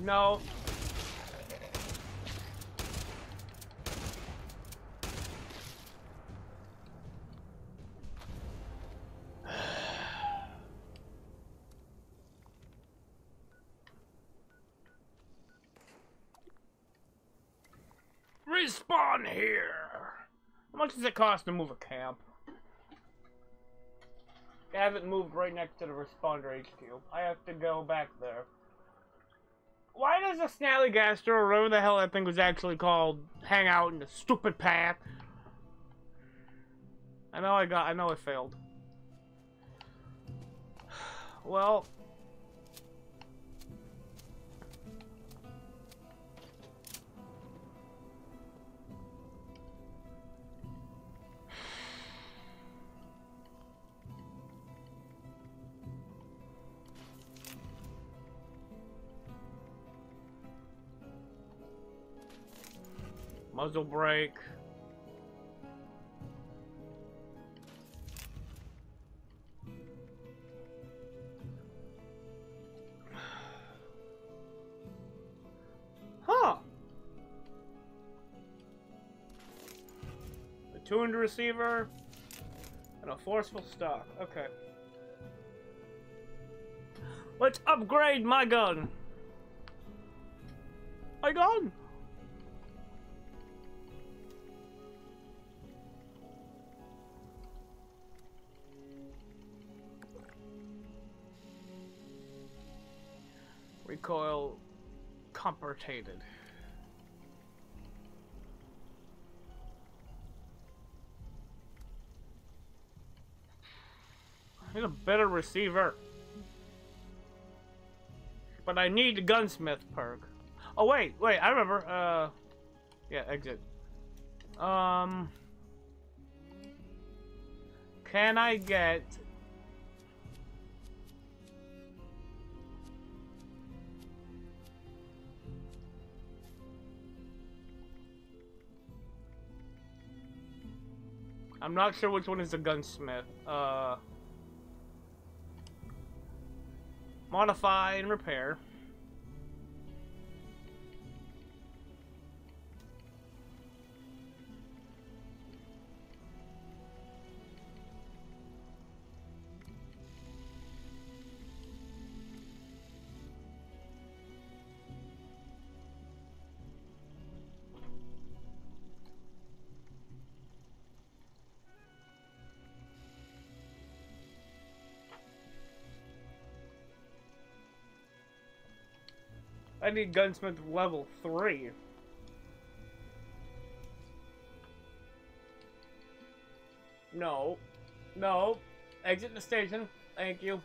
No. Respawn here. How much does it cost to move a camp? I haven't moved right next to the responder HQ. I have to go back there. Why does a Snallygaster, or whatever the hell that thing was actually called, hang out in the stupid path? I know I failed. Well, muzzle break. Huh. A tuned receiver and a forceful stock. Okay. Let's upgrade my gun. My gun. Recoil compertated. I need a better receiver. But I need the gunsmith perk. Oh wait, wait, I remember. Yeah, exit. Can I get I'm not sure which one is the gunsmith. Modify and repair. I need gunsmith level 3. No. No. Exit the station. Thank you.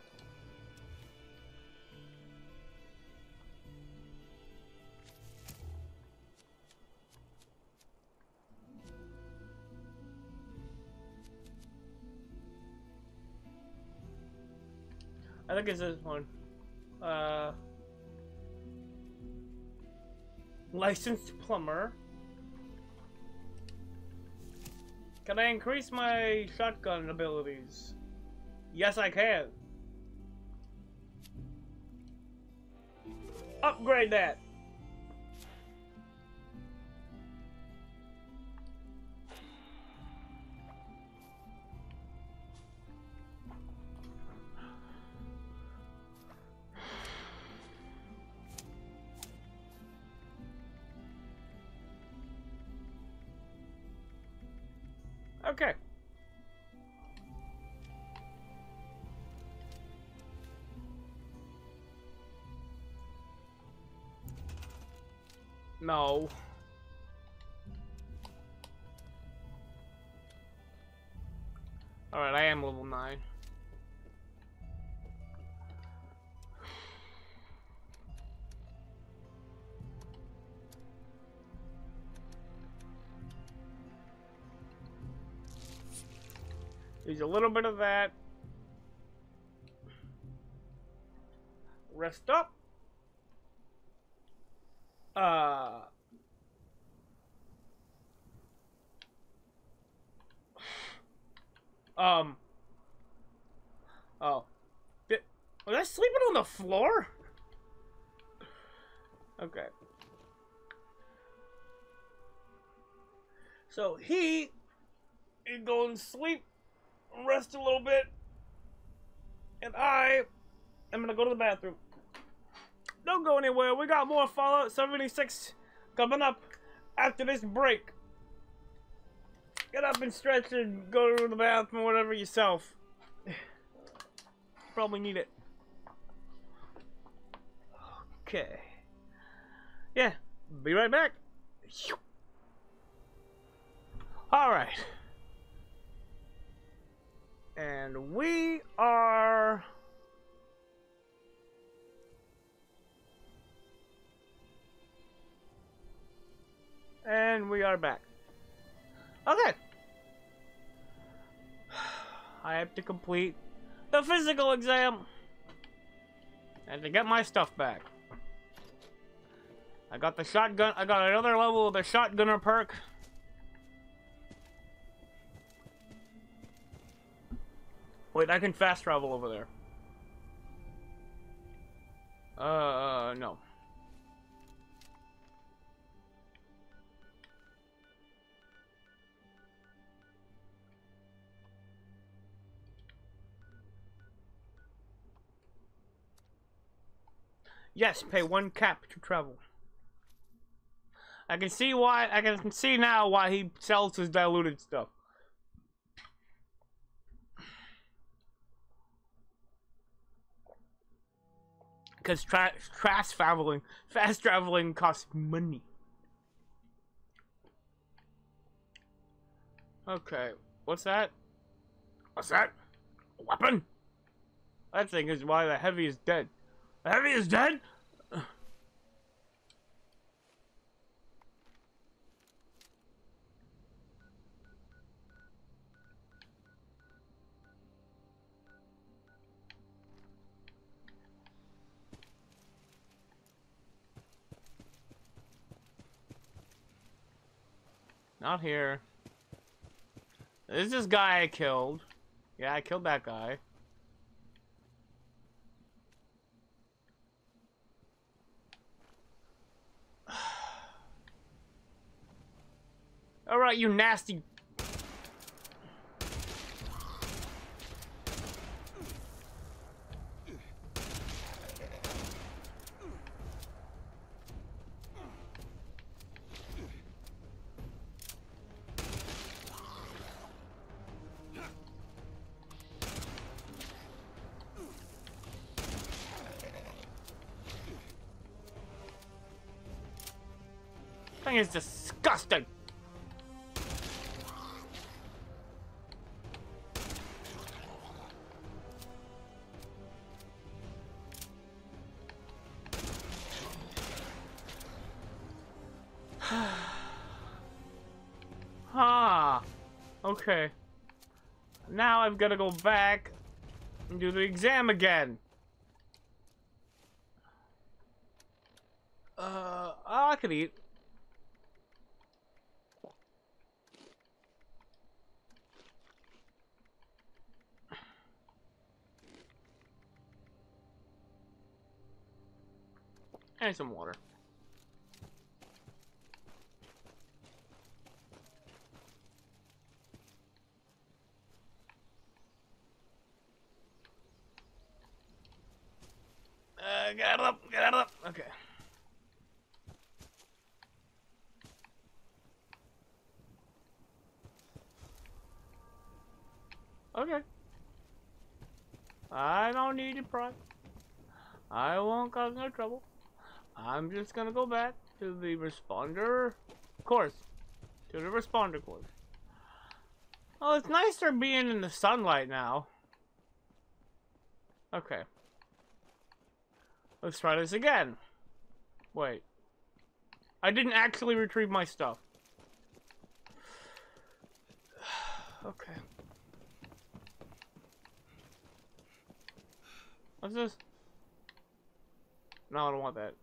I think it's this one. Licensed plumber. Can I increase my shotgun abilities? Yes, I can. Upgrade that. No. Alright, I am level 9. There's a little bit of that. Rest up. Oh. Was I sleeping on the floor? Okay. So he is going to sleep, rest a little bit, and I am gonna go to the bathroom. Don't go anywhere. We got more Fallout 76 coming up after this break. Get up and stretch and go to the bathroom, whatever yourself. Probably need it. Okay. Yeah, be right back. All right. And we are back. Okay. I have to complete the physical exam and to get my stuff back. I got the shotgun. I got another level of the shotgunner perk. Wait, I can fast travel over there. No. Yes, pay 1 cap to travel. I can see why. I can see now why he sells his diluted stuff. Because fast traveling costs money. Okay, what's that? What's that? A weapon? That thing is why the heavy is dead. The heavy is dead? Not here. There's this guy I killed. Yeah, I killed that guy. Alright, you nasty. Thing is disgusting. Okay. Now I've got to go back and do the exam again. I could eat. And some water. Get out of the... Okay. Okay. I don't need to pry. I won't cause no trouble. I'm just gonna go back To the responder course. To the responder course. Oh, it's nicer being in the sunlight now. Okay. Let's try this again. Wait. I didn't actually retrieve my stuff. Okay. What's this? No, I don't want that.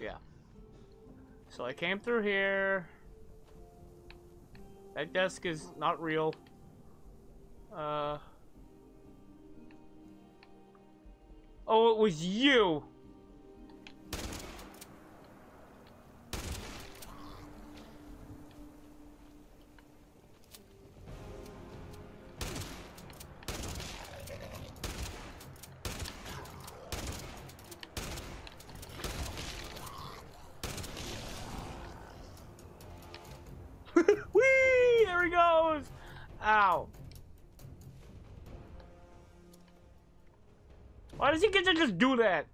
Yeah. So I came through here. That desk is not real. Oh, it was you! Ow. Why does he get to just do that?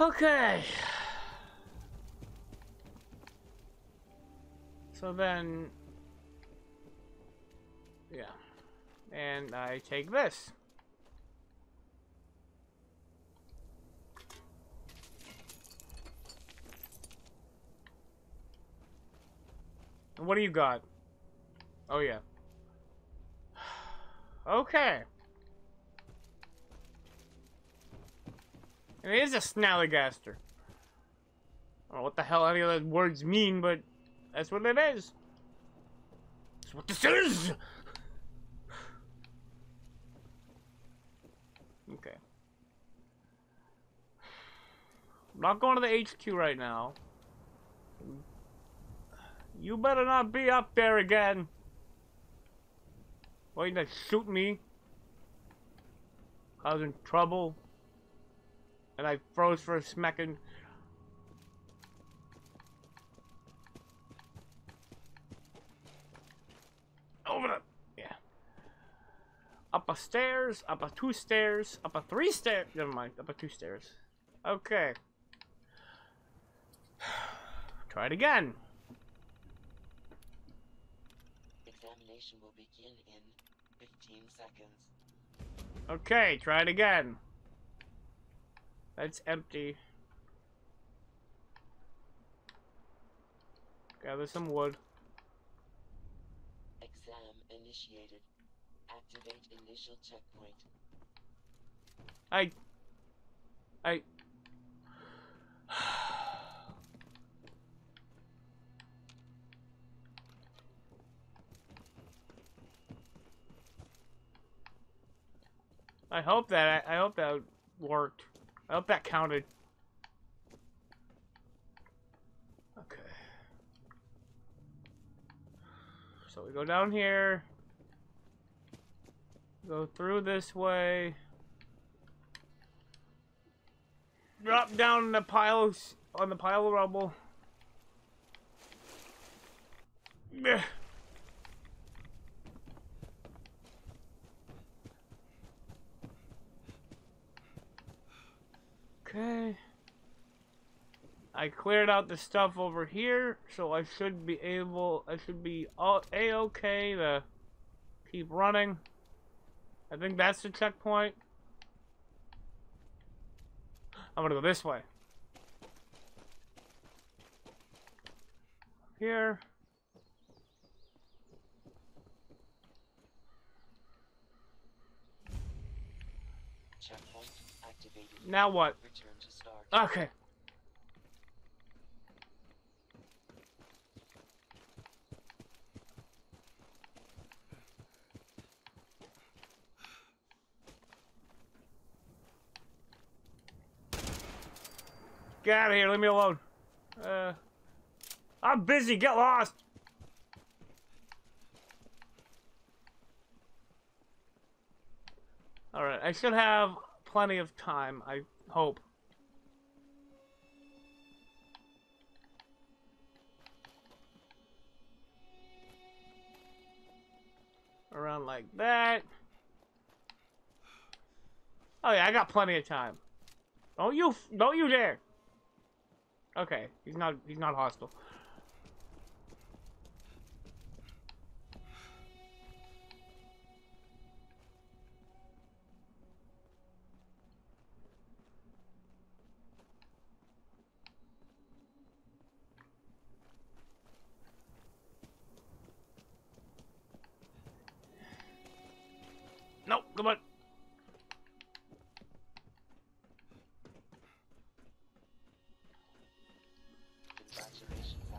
Okay. So then, yeah, and I take this. And what do you got? Oh yeah. Okay. It is a Snallygaster. I don't know what the hell any of those words mean, but that's what it is. That's what this is! Okay. I'm not going to the HQ right now. You better not be up there again. Waiting to shoot me. I was in trouble. And I froze for a smacking. Over the. Yeah. Up a stairs, up a two stairs, up a three stairs. Never mind, up a two stairs. Okay. Try it again. Examination will begin in 15 seconds. Okay, try it again. That's empty. Gather some wood. Exam initiated. Activate initial checkpoint. I. I hope that worked. I hope that counted. Okay. So we go down here. Go through this way. Drop down in the piles on the pile of rubble. Blech. Okay. I cleared out the stuff over here, so I should be able, I should be A-okay to keep running. I think that's the checkpoint. I'm gonna go this way. Here. Now what? Return to start. Okay. Get out of here. Leave me alone. I'm busy. Get lost. Alright, I should have plenty of time, I hope. Around like that. Oh yeah, I got plenty of time. Don't you dare. Okay, he's not hostile. Nope, come on.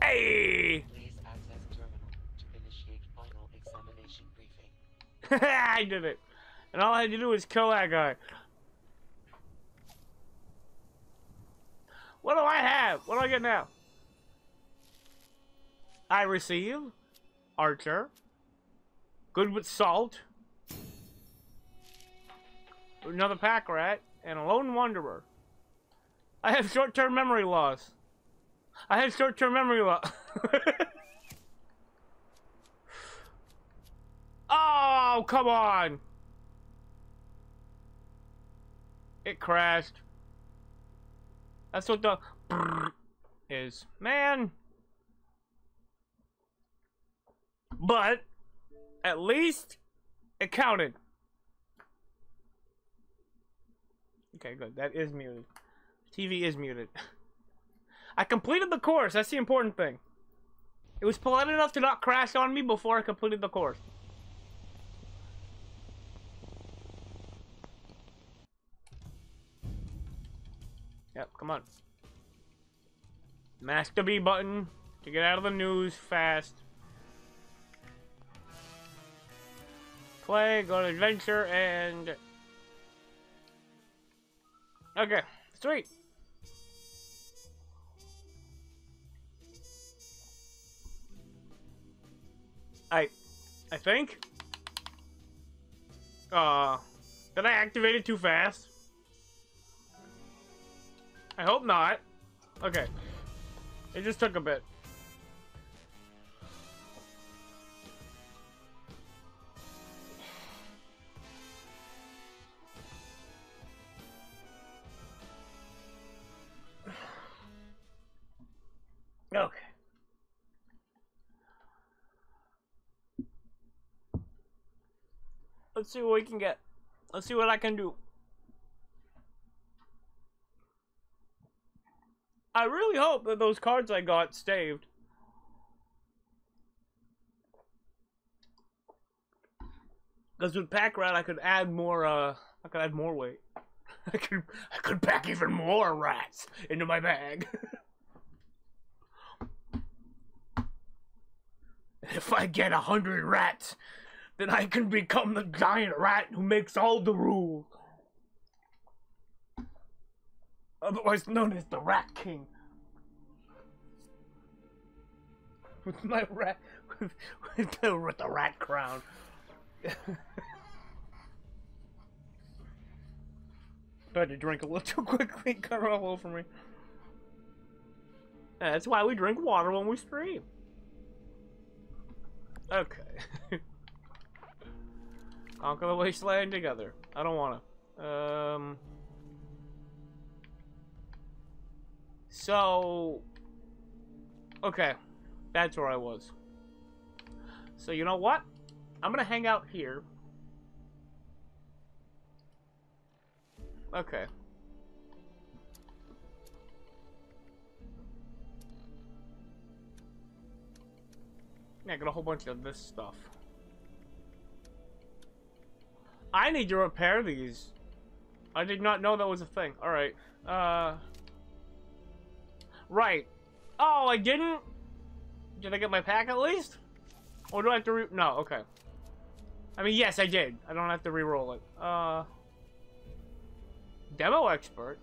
Hey! Please access terminal to initiate final examination briefing. I did it. And all I had to do was kill that guy. What do I have? What do I get now? I receive Archer. Good with salt. Another pack rat and a lone wanderer. I have short-term memory loss. I have short-term memory loss. Oh, come on! It crashed. That's what the is, man. But at least it counted. Okay, good. That is muted. TV is muted. I completed the course. That's the important thing. It was polite enough to not crash on me before I completed the course. Yep, come on. Mash the B button to get out of the news fast. Play, go to adventure, and... Okay, sweet. I think. Did I activate it too fast? I hope not. Okay. It just took a bit. Okay. Let's see what we can get. Let's see what I can do. I really hope that those cards I got saved. Because with Pack Rat I could add more I could add more weight. I could pack even more rats into my bag. If I get 100 rats, then I can become the giant rat who makes all the rules. Otherwise known as the Rat King. With my rat... With the rat crown. Tried to drink a little too quickly, got all over me. That's why we drink water when we stream. Okay. Conquer the wasteland together. I don't wanna. So... Okay. That's where I was. So you know what? I'm gonna hang out here. Okay. Yeah, I got a whole bunch of this stuff. I need to repair these. I did not know that was a thing. Alright. Right. Oh, I didn't? Did I get my pack at least? Or do I have to No, okay. I mean, yes, I did. I don't have to re-roll it. Demo expert.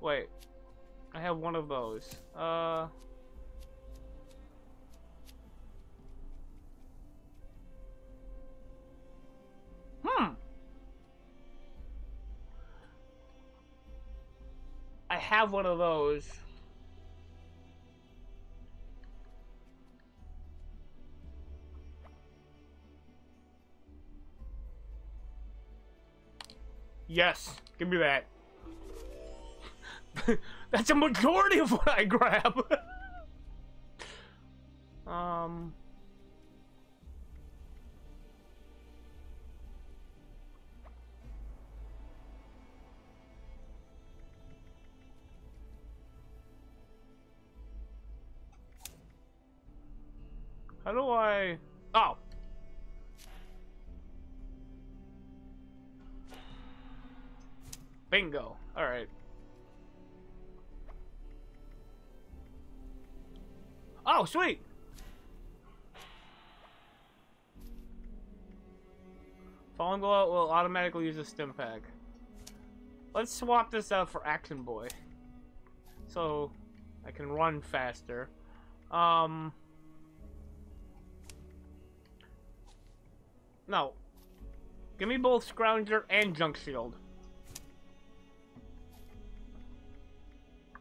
Wait, I have one of those. I have one of those. Yes, give me that. That's a majority of what I grab. How do I... Oh! Bingo. Alright. Oh, sweet! Falling Glow will automatically use a stim pack. Let's swap this out for Action Boy. So I can run faster. No. Give me both Scrounger and Junk Shield.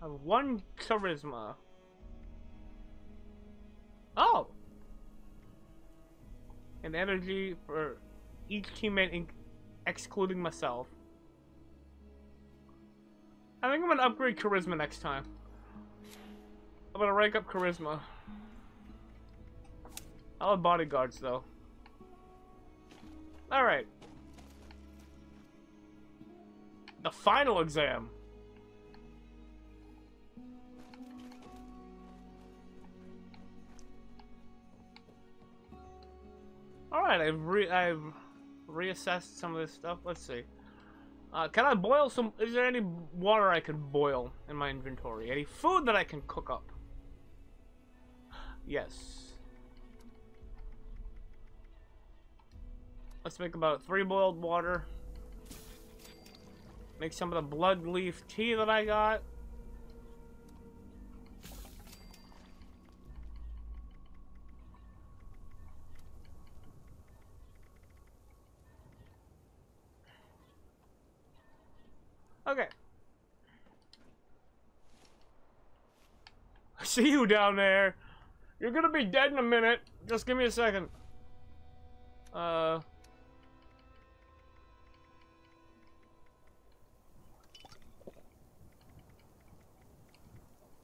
I have one Charisma. Oh! And energy for each teammate, excluding myself. I think I'm gonna upgrade Charisma next time. I'm gonna rank up Charisma. I'll have bodyguards though. All right. The final exam. All right, I've reassessed some of this stuff. Let's see. Can I boil some? Is there any water I can boil in my inventory? Any food that I can cook up? Yes. Let's make about 3 boiled water. Make some of the blood leaf tea that I got. Okay. I see you down there. You're gonna be dead in a minute. Just give me a second.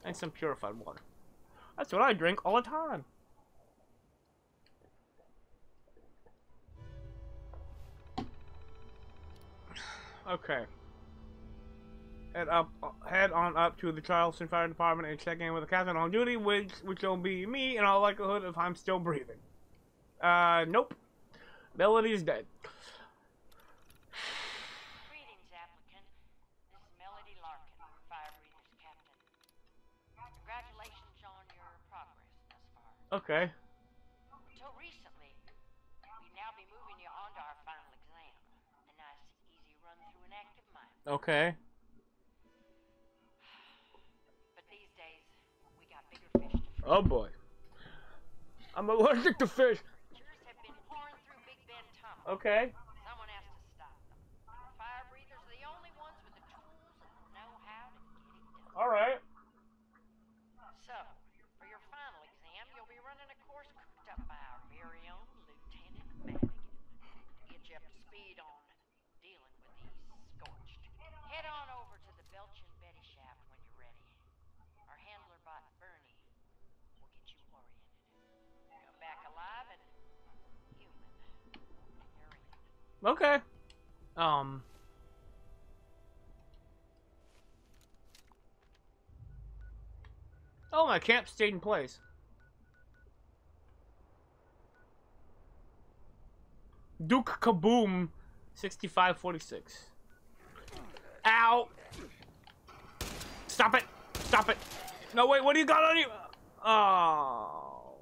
And some purified water. That's what I drink all the time. Okay. Head on up to the Charleston Fire Department and check in with the captain on duty, which will be me in all likelihood if I'm still breathing. Nope. Melody's dead. Okay. Until recently, we'd now be moving you on to our final exam. A nice, easy run through an active mind. Okay. But these days, we got bigger fish to fish. Oh boy. I'm allergic to fish. Yours have been pouring through Big Bend tunnel. Okay. Someone has to stop them. The fire breathers are the only ones with the tools and know how to get it done. Alright. So, for your final exam, you'll be running a course cooked up by our very own Lieutenant Madigan to get you up to speed on dealing with these scorched. Head on over to the Belching Betty shaft when you're ready. Our handler bot, Bernie, will get you oriented. Come back alive and human. You're in. Okay. Oh, my camp stayed in place. Duke Kaboom 6546. Ow! Stop it! Stop it! No, wait, what do you got on you? Oh.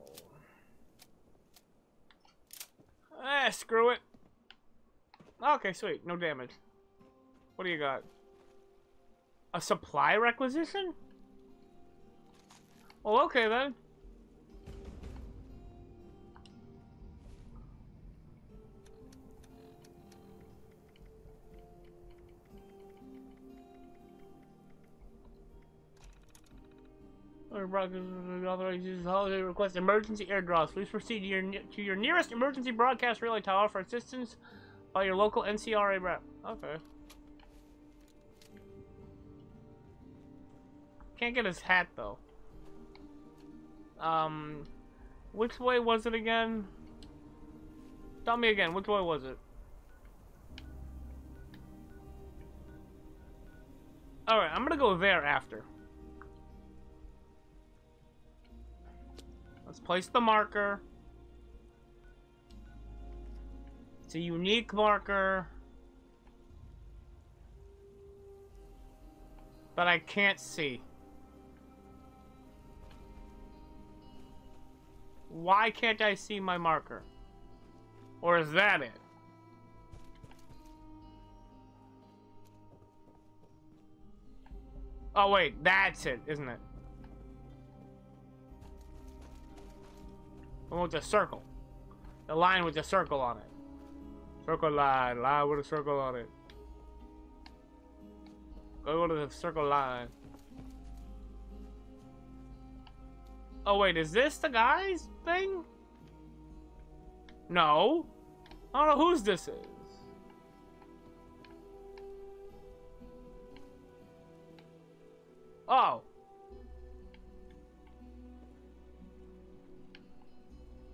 Eh, screw it. Okay, sweet. No damage. What do you got? A supply requisition? Well, okay then. Authorizes holiday request emergency airdrops. Please proceed to your nearest emergency broadcast relay tower for assistance by your local NCRA rep. Okay. Can't get his hat though. Which way was it again? Tell me again. Which way was it? All right, I'm gonna go there after. Let's place the marker. It's a unique marker that I can't see. Why can't I see my marker? Or is that it? Oh wait, that's it, isn't it? The one with the circle. The line with the circle on it. Circle line. Line with a circle on it. Go to the circle line. Oh wait, is this the guy's thing? No. I don't know whose this is. Oh.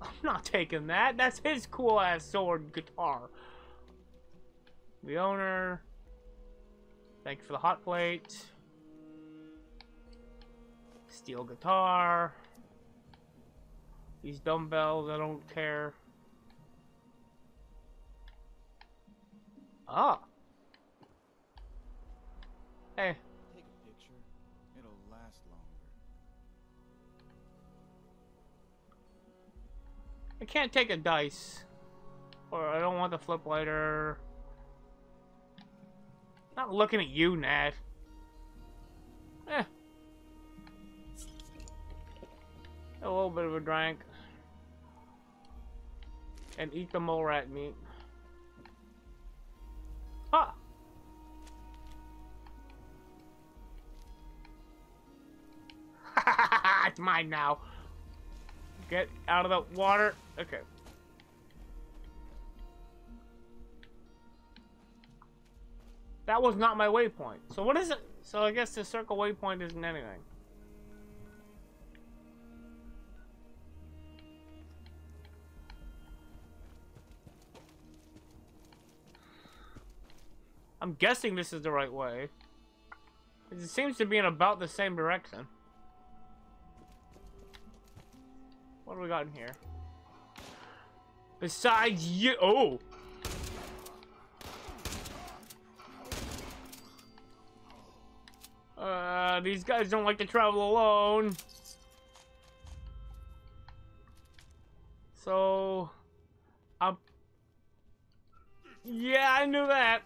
I'm not taking that. That's his cool ass sword guitar. The owner. Thank you for the hot plate. Steel guitar. These dumbbells, I don't care. Ah. Hey. Take a picture. It'll last longer. I can't take a dice, or I don't want the flip lighter. Not looking at you, Nat. Eh. A little bit of a drink. And eat the mole rat meat. Ah! It's mine now. Get out of the water. Okay. That was not my waypoint. So what is it? So I guess the circle waypoint isn't anything. I'm guessing this is the right way. It seems to be in about the same direction. What do we got in here? Besides you. Oh! These guys don't like to travel alone. So. Yeah, I knew that.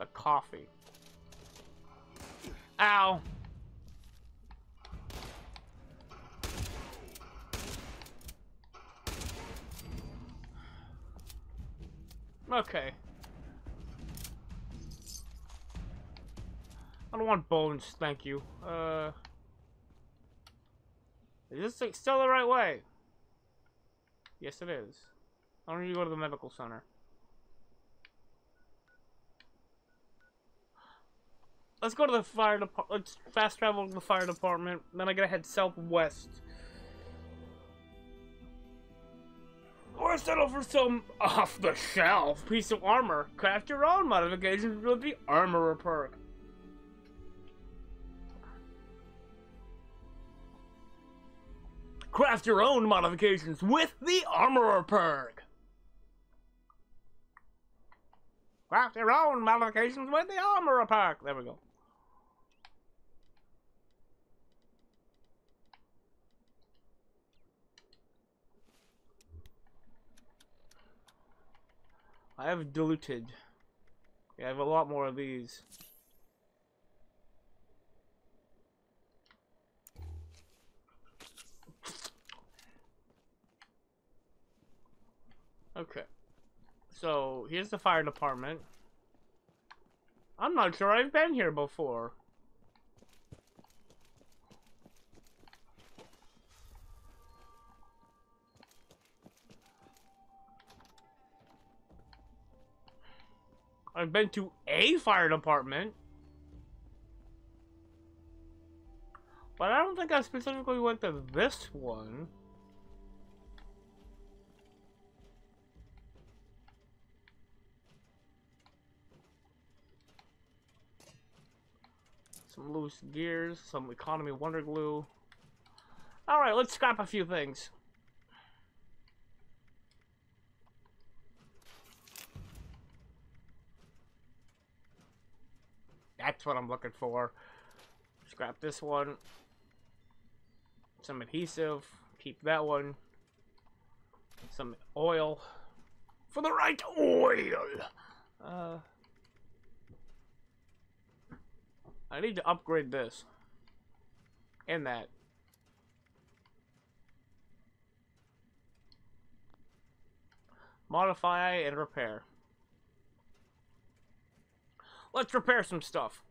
The coffee. Ow. Okay. I don't want bones, thank you. Is this still the right way? Yes, it is. I don't need to go to the medical center. Let's go to the fire department. Let's fast travel to the fire department. Then I gotta head southwest. Or settle for some off-the-shelf piece of armor. Craft your own modifications with the armorer perk. Craft your own modifications with the armorer perk. Craft your own modifications with the armorer perk. There we go. I have diluted. Yeah, I have a lot more of these. Okay. So, here's the fire department. I'm not sure I've been here before. I've been to a fire department. But I don't think I specifically went to this one. Some loose gears, some economy wonder glue. Alright, let's scrap a few things. That's what I'm looking for. Scrap this one. Some adhesive. Keep that one. Some oil. For the right oil! I need to upgrade this. And that. Modify and repair. Let's repair some stuff.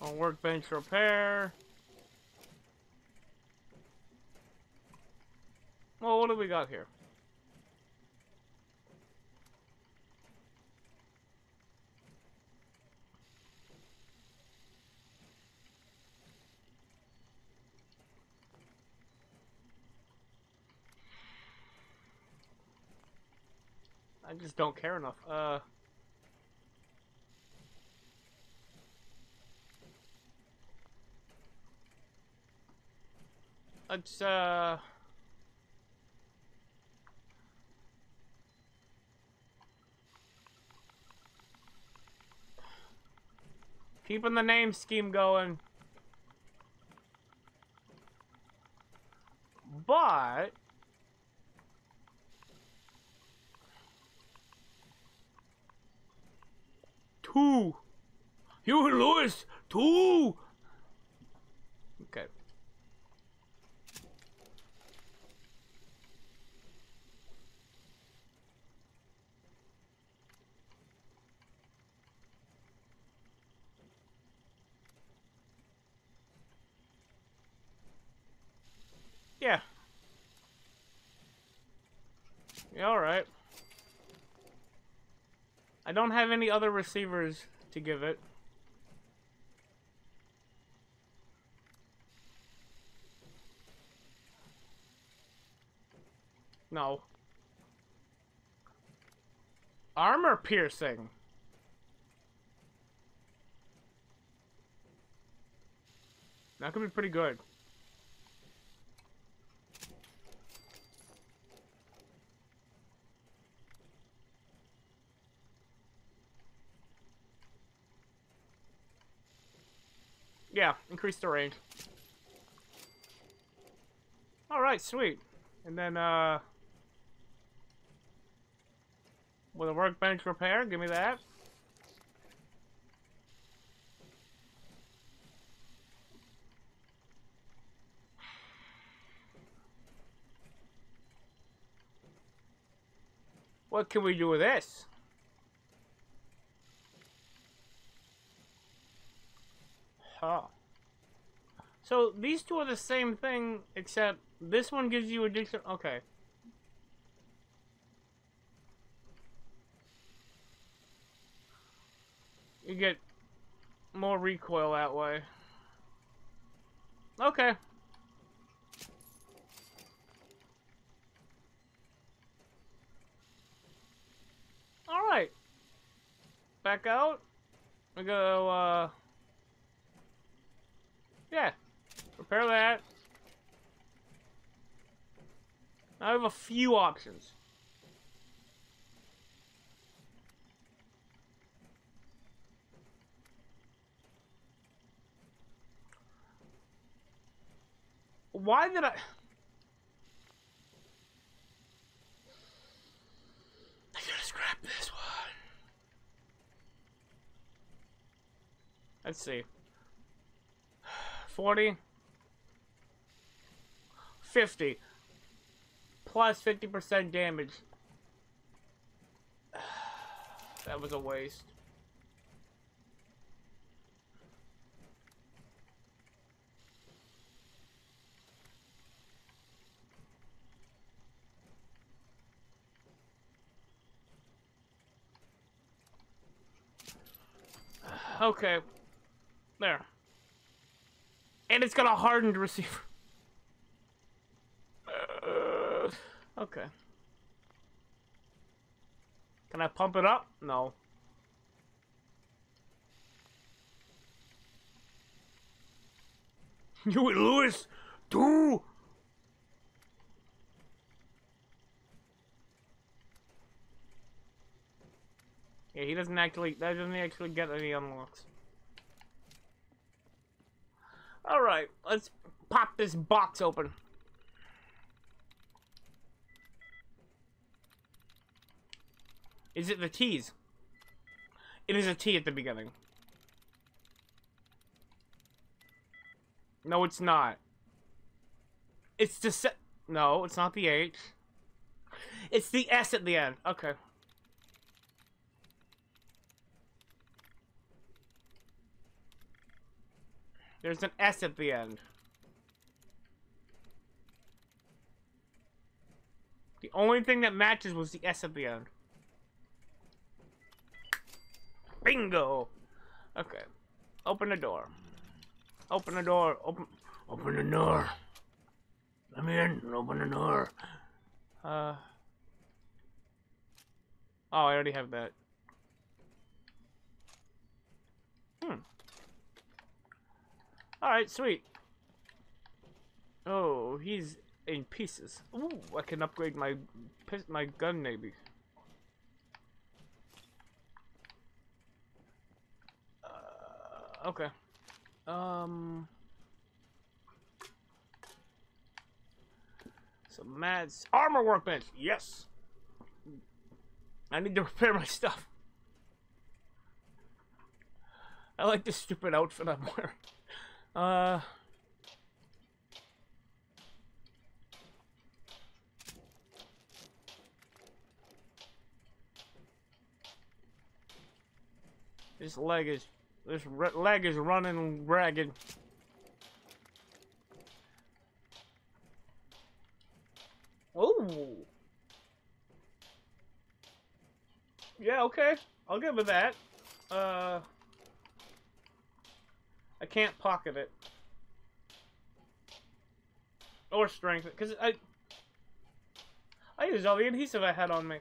On workbench repair. Well, what do we got here? I just don't care enough. Let's, keeping the name scheme going. But two. Huey Lewis, two. Okay. Yeah. Yeah, alright. I don't have any other receivers to give it. No. Armor piercing. That could be pretty good. Yeah, increase the range. Alright, sweet. And then, with a workbench repair, give me that. What can we do with this? Huh. So these two are the same thing, except this one gives you addiction. Okay. You get more recoil that way. Okay. All right. Back out. We go. Yeah, repair that. I have a few options. Why did I... I gotta scrap this one. Let's see. 40. 50. Plus 50% damage. That was a waste. Okay. There. And it's got a hardened receiver. Okay. Can I pump it up? No. Huey Lewis, do. Yeah, he doesn't actually. That doesn't actually get any unlocks. All right, let's pop this box open. Is it the T's? It is a T at the beginning. No, it's not. It's the se- No, it's not the H. It's the S at the end. Okay. There's an S at the end. The only thing that matches was the S at the end. Bingo! Okay. Open the door. Open the door. Open the door. Let me in and open the door. Oh, I already have that. Alright, sweet. Oh, he's in pieces. Ooh, I can upgrade my gun maybe. Okay. Some Mads armor workbench. Yes. I need to repair my stuff. I like this stupid outfit I'm wearing. This leg is running ragged. Oh. Yeah, okay. I'll give it that. I can't pocket it. Or strength it, because I used all the adhesive I had on me.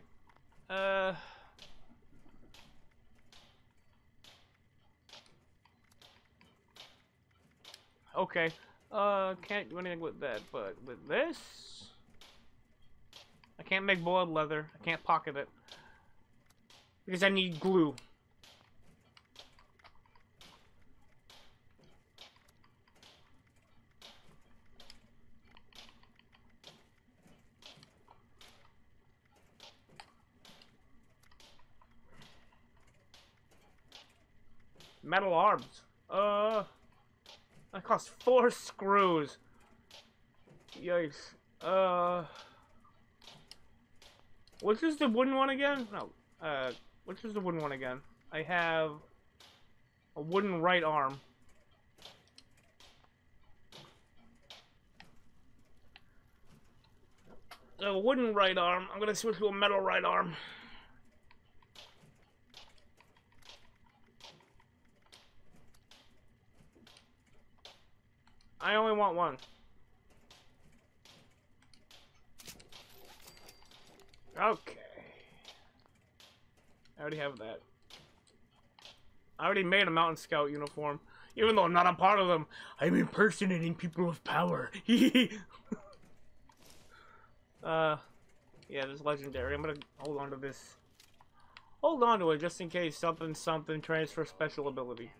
Okay. Can't do anything with that, but with this... I can't make boiled leather. I can't pocket it. Because I need glue. Metal arms. That costs 4 screws. Yikes. Which is the wooden one again? No. Which is the wooden one again? I have a wooden right arm. A wooden right arm. I'm gonna switch to a metal right arm. I only want one. Okay. I already have that. I already made a Mountain Scout uniform. Even though I'm not a part of them, I'm impersonating people of power. Yeah, this is legendary. I'm gonna hold on to this. Hold on to it just in case something transfer special ability.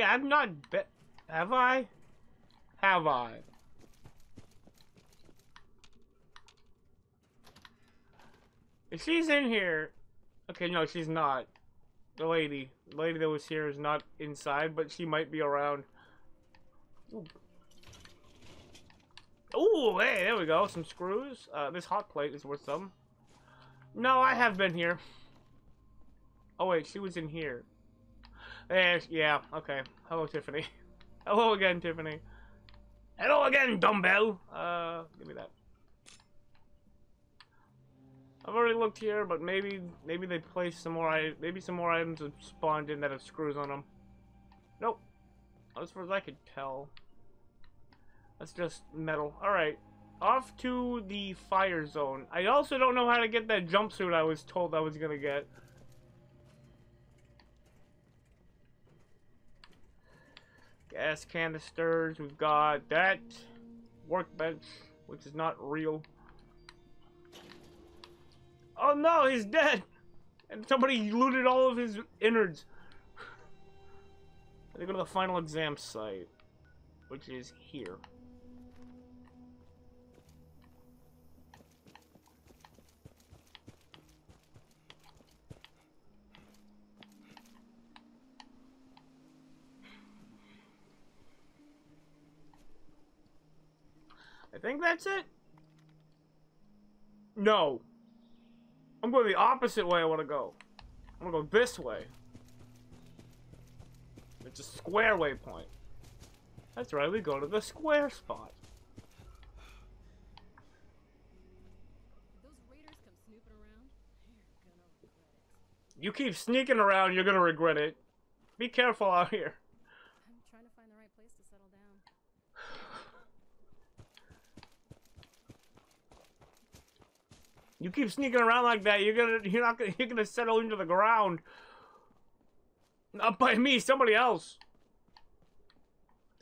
Yeah, I've not been. Have I? Have I? If she's in here. Okay, no, she's not. The lady that was here is not inside, but she might be around. Oh, hey, there we go. Some screws. This hot plate is worth some. No, I have been here. Oh, wait, she was in here. There, yeah, okay. Hello, Tiffany. Hello again, Tiffany. Hello again, dumbbell. Give me that. I've already looked here, but maybe they placed some more. Maybe some more items have spawned in that have screws on them. Nope. As far as I could tell, that's just metal. All right, off to the fire zone. I also don't know how to get that jumpsuit I was told I was gonna get. Gas canisters. We've got that workbench, which is not real. Oh no, he's dead! And somebody looted all of his innards. They go to the final exam site, which is here. I think that's it. No. I'm going the opposite way I want to go. I'm going to go this way. It's a square waypoint. That's right, we go to the square spot. Those raiders come snooping around, you're gonna regret it. You keep sneaking around, you're going to regret it. Be careful out here. I'm trying to find the right place to settle down. You keep sneaking around like that, you're gonna settle into the ground. Not by me, somebody else.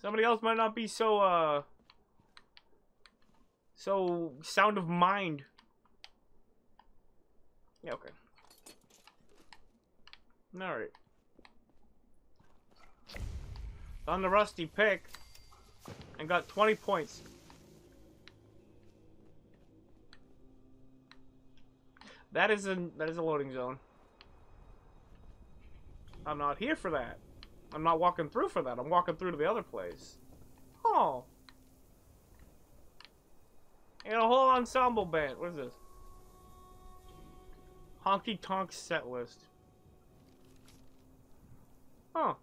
Somebody else might not be so so sound of mind. Yeah, okay. Alright. On the rusty pick and got 20 points. That is a loading zone. I'm not here for that. I'm not walking through for that. I'm walking through to the other place. Oh. And a whole ensemble band. What is this? Honky Tonk set list. Huh.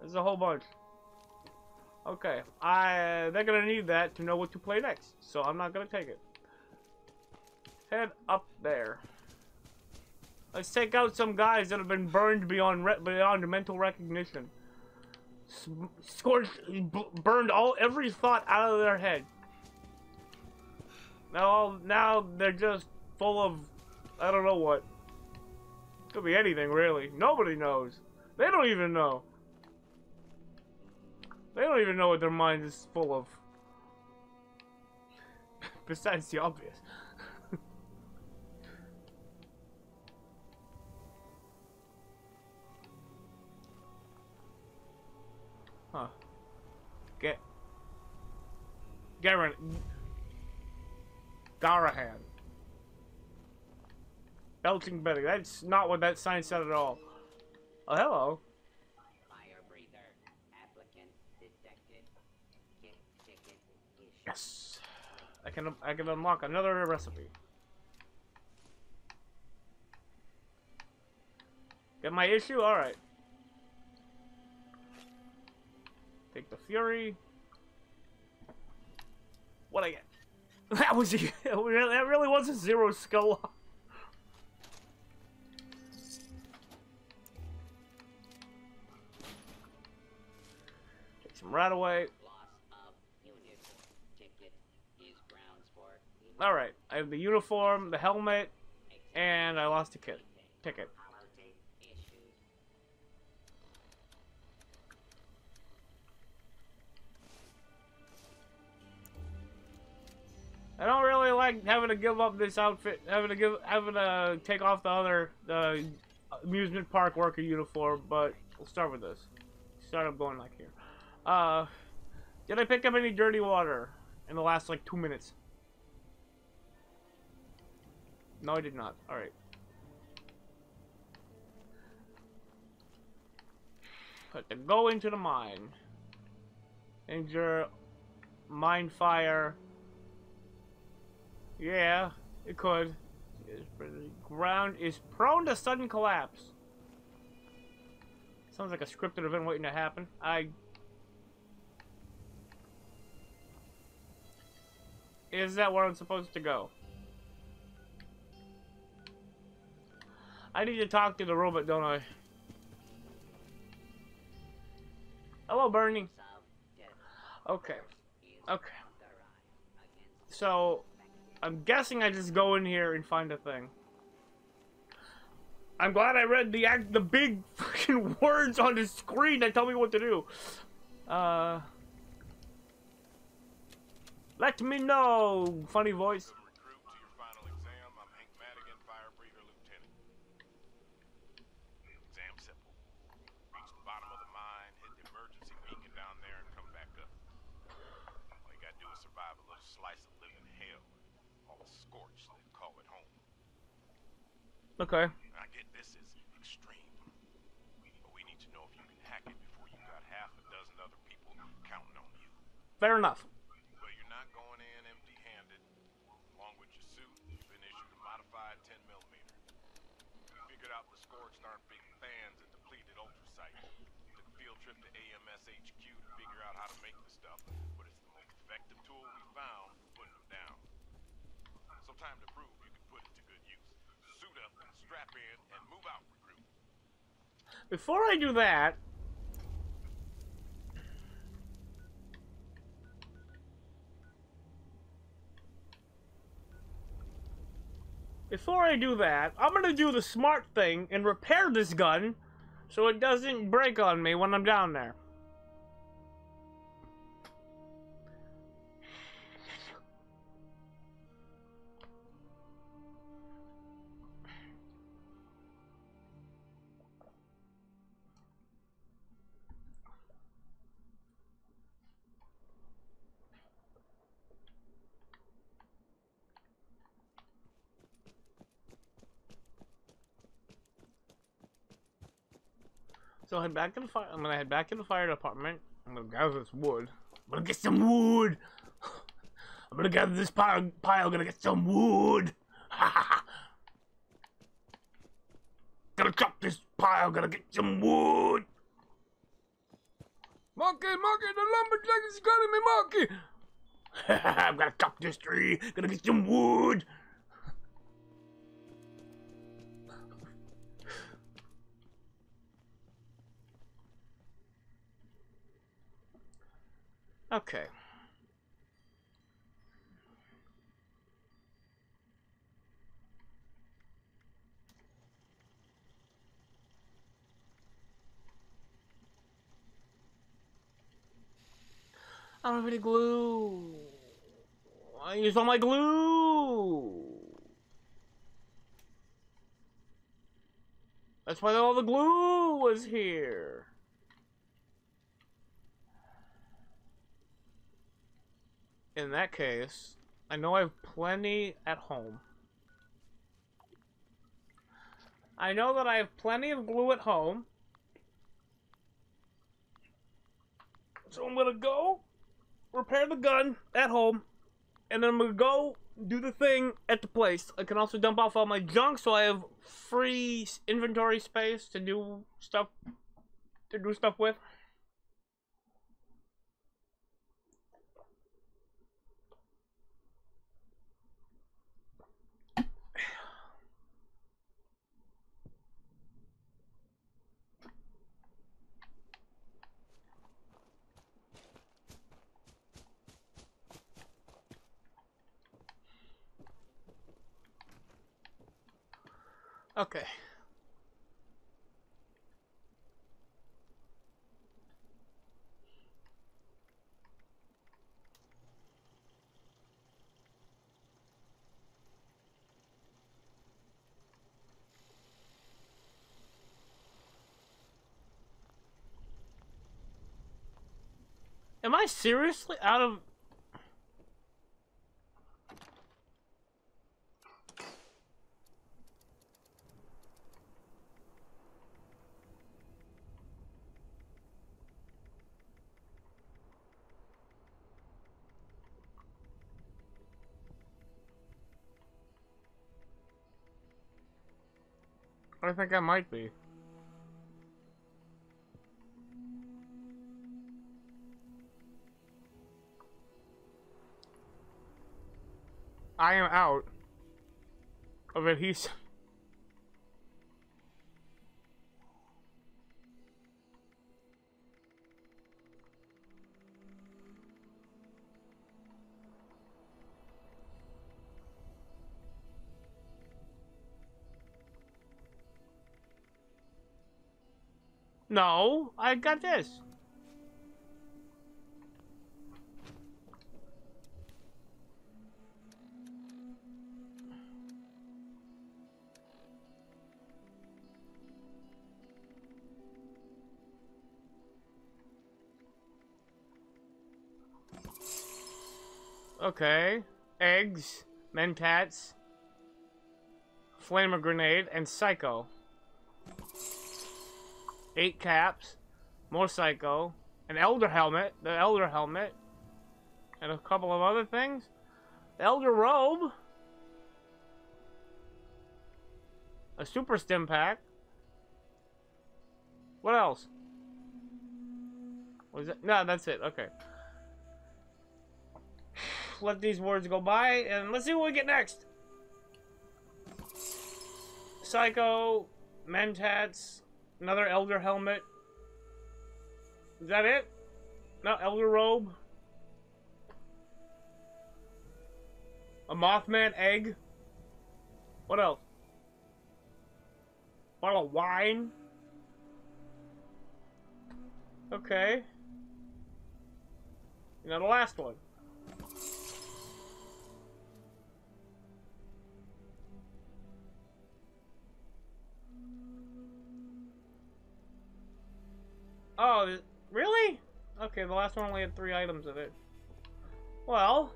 There's a whole bunch. Okay. They're gonna need that to know what to play next. So I'm not gonna take it. Head up there. Let's take out some guys that have been burned beyond mental recognition. Scorched, burned every thought out of their head. Now they're just full of, I don't know what. Could be anything really. Nobody knows. They don't even know. They don't even know what their mind is full of. Besides the obvious. Huh. Garahan. Belching Betty. That's not what that sign said at all. Oh, hello. Fire breather. Applicant detected. Get ticket issued. Yes. I can unlock another recipe. Get my issue? Alright. Take the fury. What I get? That was it. That really was a zero skull. Take some right away. All right, I have the uniform, the helmet, and I lost a kid. Ticket. I don't really like having to give up this outfit, having to take off the amusement park worker uniform, but we'll start with this. started blowing like here. Did I pick up any dirty water in the last, like, 2 minutes? No, I did not. Alright. But to go into the mine. Danger. Mine fire. Yeah, it could. The ground is prone to sudden collapse. Sounds like a scripted event waiting to happen. Is that where I'm supposed to go? I need to talk to the robot, don't I? Hello, Bernie. Okay. Okay. So, I'm guessing I just go in here and find a thing. I'm glad I read the big fucking words on the screen that tell me what to do. Let me know, funny voice. Recruit to your final exam. I'm Hank Madigan, fire breather lieutenant. Exam simple. Reach the bottom of the mine, hit the emergency beacon down there, and come back up. All you gotta do is survive a little slice of living hell. All scorched and call it home. Okay. Fair enough. Well, you're not going in empty-handed. Along with your suit, you've been issued a modified 10mm. Figured out the scorched aren't big fans and depleted ultracite. Took a field trip to AMS HQ to figure out how to make the stuff, but it's the most effective tool we found for putting them down. So time to prove you can put it to good use. Suit up, strap in, and move out, recruit. Before I do that. Before I do that, I'm gonna do the smart thing and repair this gun so it doesn't break on me when I'm down there. So head back to the fire. I'm gonna head back to the fire department. I'm gonna gather this wood. I'm gonna get some wood. I'm gonna gather this pile. I'm gonna get some wood. Gonna chop this pile. Gonna get some wood. Monkey, the lumberjack is calling me monkey. I'm gonna chop this tree. Gonna get some wood. Okay. I don't have any glue. I used all my glue. That's why all the glue was here. In that case, I know I have plenty at home. I know that I have plenty of glue at home. So I'm gonna go repair the gun at home. And then I'm gonna go do the thing at the place. I can also dump off all my junk so I have free inventory space to do stuff with. Okay. Am I seriously out of... I think I might be. I am out of adhesive. No, I got this. Okay, eggs, mentats, flamer grenade, and psycho. 8 caps, more psycho, an elder helmet, the elder helmet, and a couple of other things. The elder robe, a super stim pack. What else? Was it? No, that's it. Okay. Let these words go by, and let's see what we get next. Psycho, mentats, another elder helmet. Is that it? No, elder robe. A Mothman egg. What else? Bottle of wine. Okay. Now the last one. Oh, really? Okay, the last one only had 3 items of it. Well.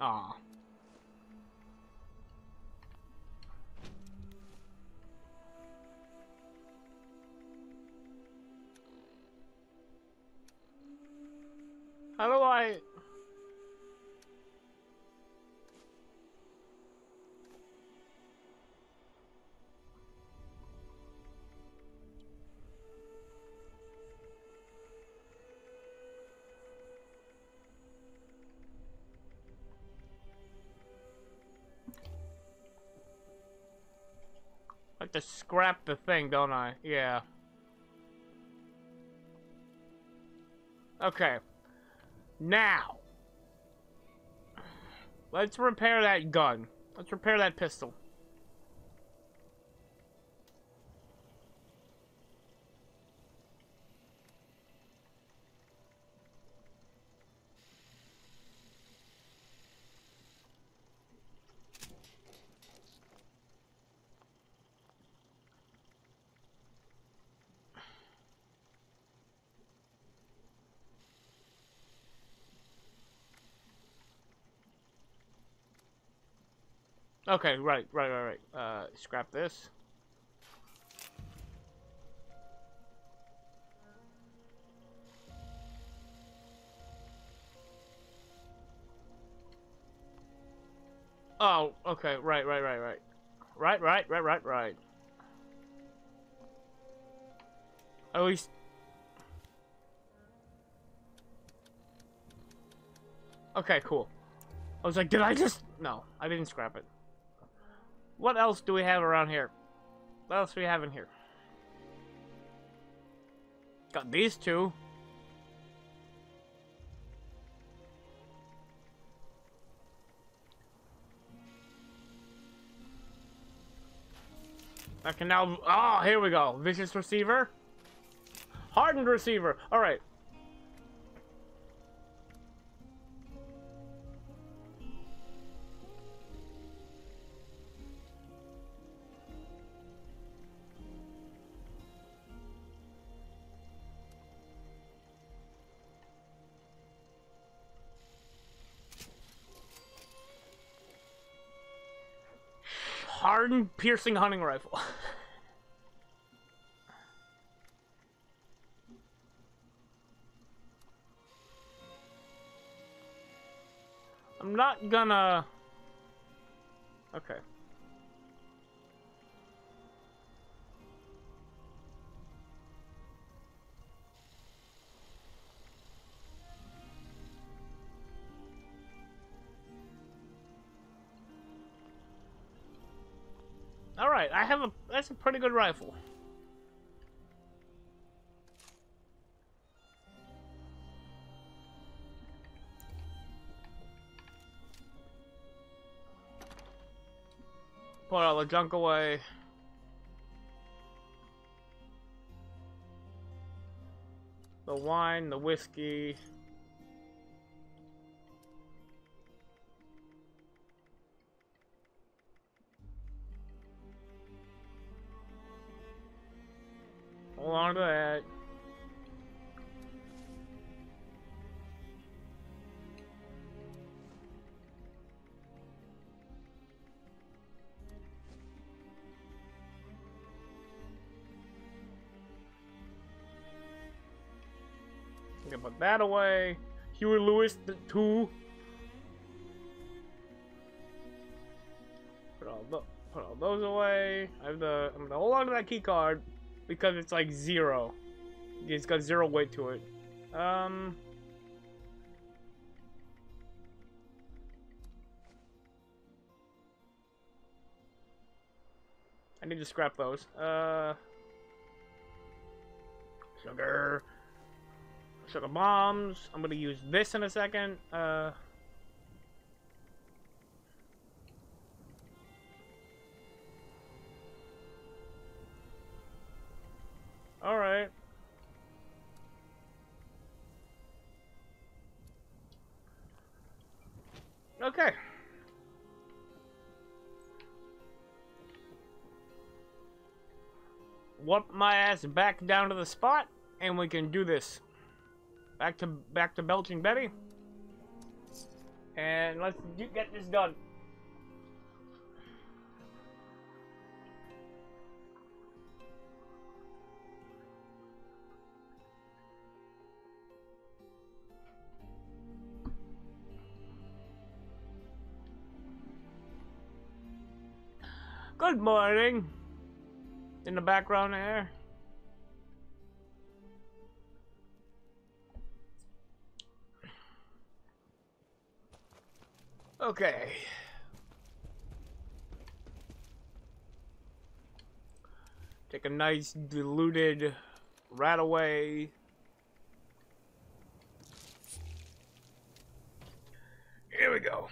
Ah. How do I... to scrap the thing, don't I? Yeah. Okay. Now. Let's repair that gun. Let's repair that pistol. Okay, right. Scrap this. Oh, okay, right. Right. At least... Okay, cool. I was like, did I just... No, I didn't scrap it. What else do we have around here? What else do we have in here? Got these two. I can now... Oh, here we go. Vicious receiver. Hardened receiver. All right. Hardened piercing hunting rifle. I'm not gonna... Okay. All right, I have a... That's a pretty good rifle. Put all the junk away. The wine, the whiskey. Hold on to that. I'm gonna put that away. Huey Lewis, the 2. Put all those away. I'm gonna hold on to that key card because it's like 0. It's got 0 weight to it. I need to scrap those. Sugar. Sugar bombs. I'm gonna use this in a second. All right. Okay. Whoop my ass back down to the spot, and we can do this. Back to Belching Betty, and let's get this done. Good morning. In the background there. Okay. Take a nice diluted rat away. Here we go.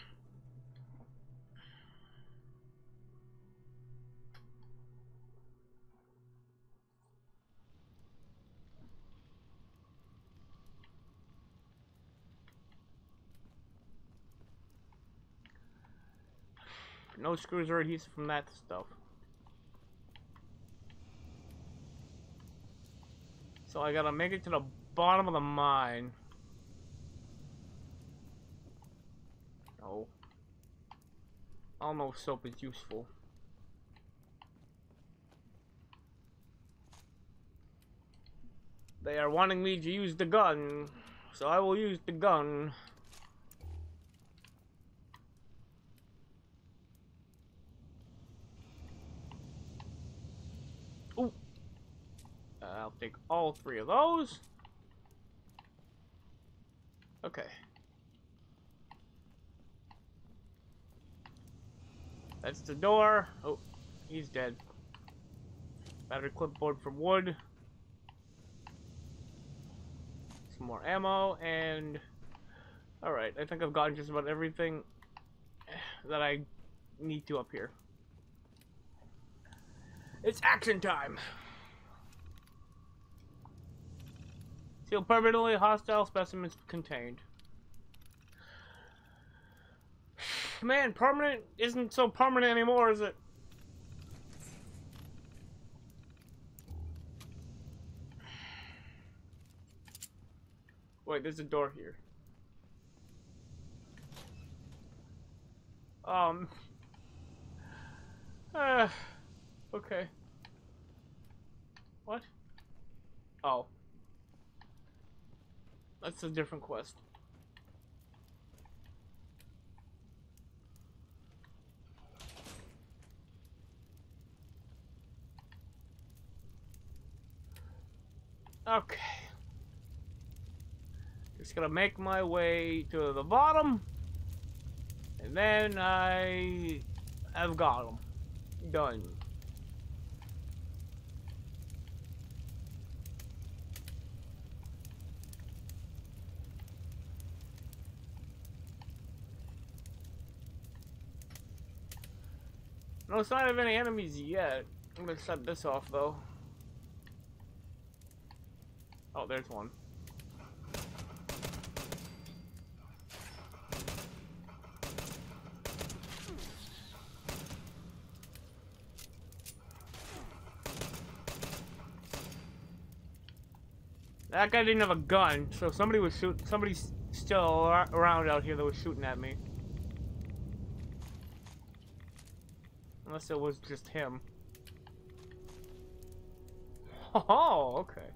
No screws or adhesive from that stuff. So I gotta make it to the bottom of the mine. No. I don't know if soap is useful. They are wanting me to use the gun, so I will use the gun. I'll take all 3 of those. Okay. That's the door. Oh, he's dead. Battery clipboard from wood. Some more ammo and... Alright, I think I've gotten just about everything that I need to up here. It's action time! Seal permanently hostile specimens contained. Man, permanent isn't so permanent anymore, is it? Wait, there's a door here. Okay. What? Oh. That's a different quest. Okay. Just gonna make my way to the bottom, and then I have got him. Done. No sign of any enemies yet. I'm gonna set this off though. Oh, there's one. That guy didn't have a gun, so somebody was shooting. Somebody's still around out here that was shooting at me. Unless it was just him. Oh, okay.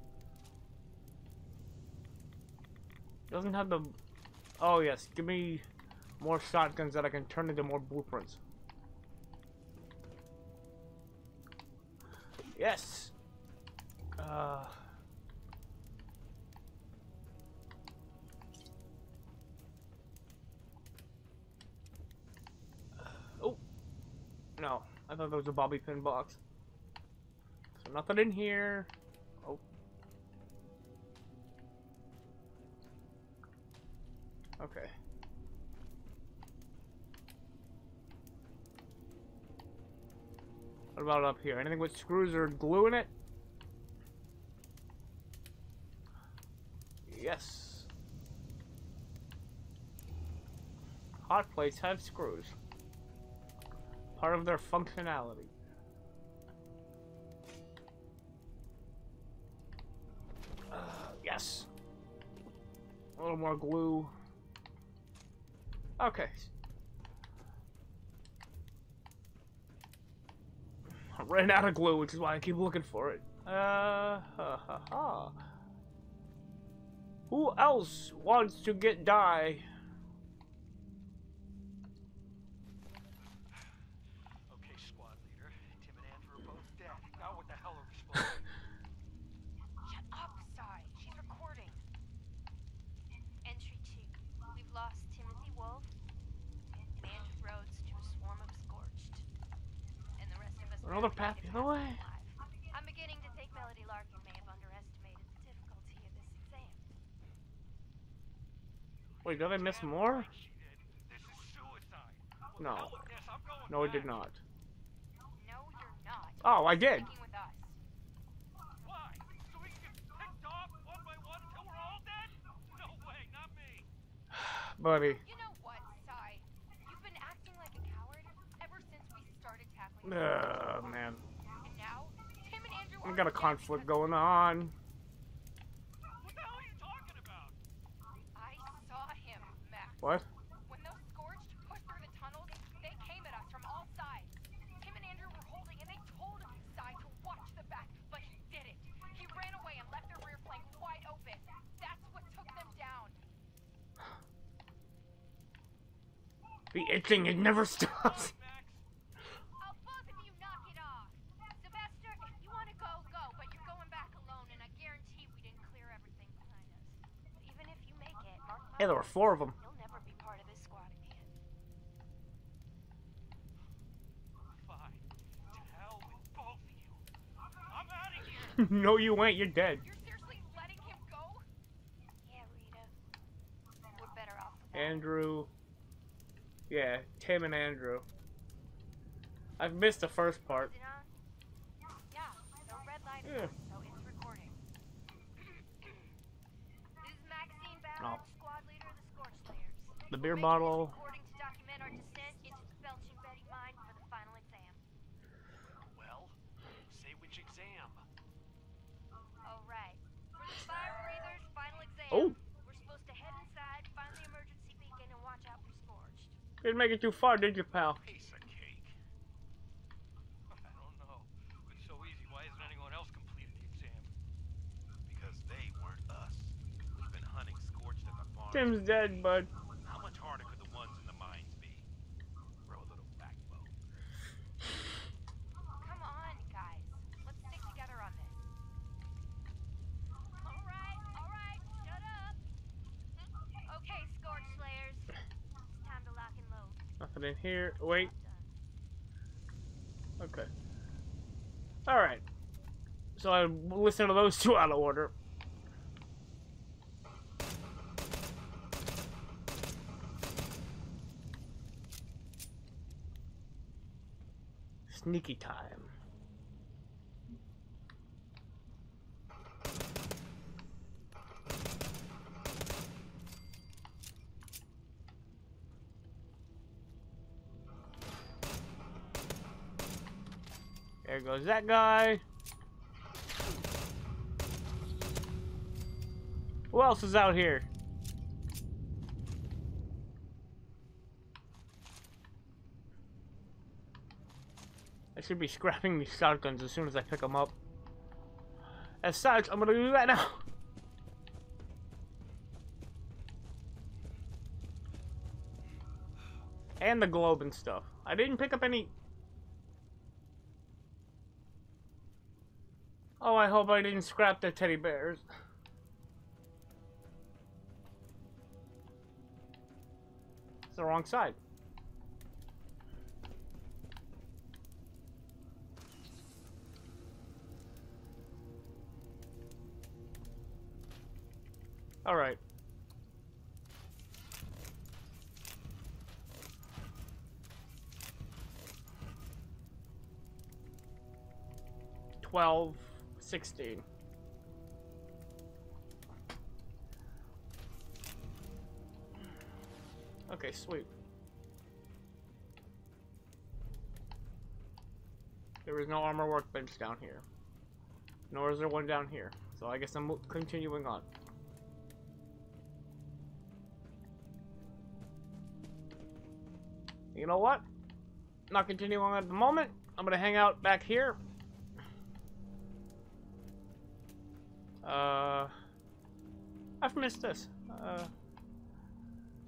Doesn't have the... Oh, yes. Give me more shotguns that I can turn into more blueprints. Yes! No, I thought that was a bobby pin box. So nothing in here. Oh. Okay. What about up here? Anything with screws or glue in it? Yes. Hot plates have screws. Part of their functionality. Yes. A little more glue. Okay. I ran out of glue, which is why I keep looking for it. Who else wants to get dye? Another path the other way. I'm beginning to think Melody Larkin may have underestimated the difficulty of this exam. Wait, did I miss more? No. No, I did not. No, you're not. Oh, I did. Why? So we can get picked off one by one till we're all dead? No way, not me. Buddy. Oh, man. I got a conflict going on. What the hell are you talking about? I saw him, Max. What? When those scourged pushed through the tunnels, they came at us from all sides. Tim and Andrew were holding, and they told him inside to watch the back, but he didn't. He ran away and left their rear flank wide open. That's what took them down. The itching, it never stops. Yeah, there were four of them. You'll never be part of this squad again. Fine. To hell with both of you. I'm out of here. No, you ain't. You're dead. You're seriously letting him go? Yeah, Rita. We're better off. Andrew. Yeah, Tim and Andrew. I've missed the first part. Yeah. So it's recording. This is Maxine Battle, squad leader of the Scorched Layers. The beer bottle. Recording to document our descent into the Belching Betty mine for the final exam. Well, say which exam. Oh right. For the fire breathers' final exam. Oh. We're supposed to head inside, find the emergency beacon, and watch out for Scorched. Didn't make it too far, did you, pal? Piece of cake. I don't know. It's so easy. Why hasn't anyone else completed the exam? Because they weren't us. We've been hunting Scorched at the farm. Tim's dead, bud. How much harder could the ones in the mines be? Throw a little backbone. Come on, guys. Let's stick together on this. All right. Shut up. Okay, Scorched Slayers. Time to lock and load. Nothing in here. Wait. Okay. Alright. So I listen to those two out of order. Sneaky time. There goes that guy. Who else is out here? I should be scrapping these shotguns as soon as I pick them up. As such, I'm gonna do that now. And the globe and stuff. I didn't pick up any... Oh, I hope I didn't scrap the teddy bears. It's the wrong side. All right. $12. 16. Okay, sweet. There is no armor workbench down here. Nor is there one down here. So I guess I'm continuing on. You know what? Not continuing on at the moment. I'm gonna hang out back here. I've missed this.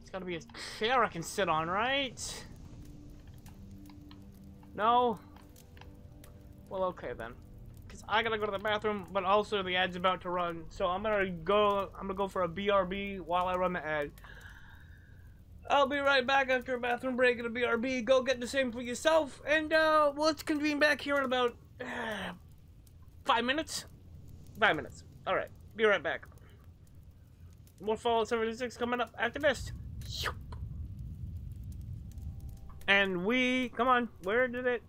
It's gotta be a chair I can sit on, right? No? Well, okay then. Because I gotta go to the bathroom, but also the ad's about to run. So I'm gonna go for a BRB while I run the ad. I'll be right back after a bathroom break and a BRB. Go get the same for yourself. And, let's convene back here in about 5 minutes. 5 minutes. All right, be right back. More Fallout 76 coming up after this. And we, come on, where did it?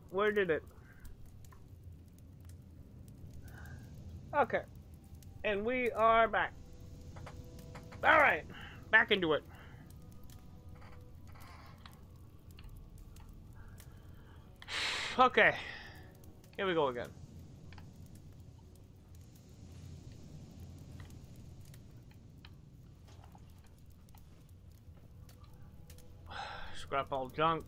Okay, and we are back. All right, back into it. Okay, here we go again. Scrap all junk.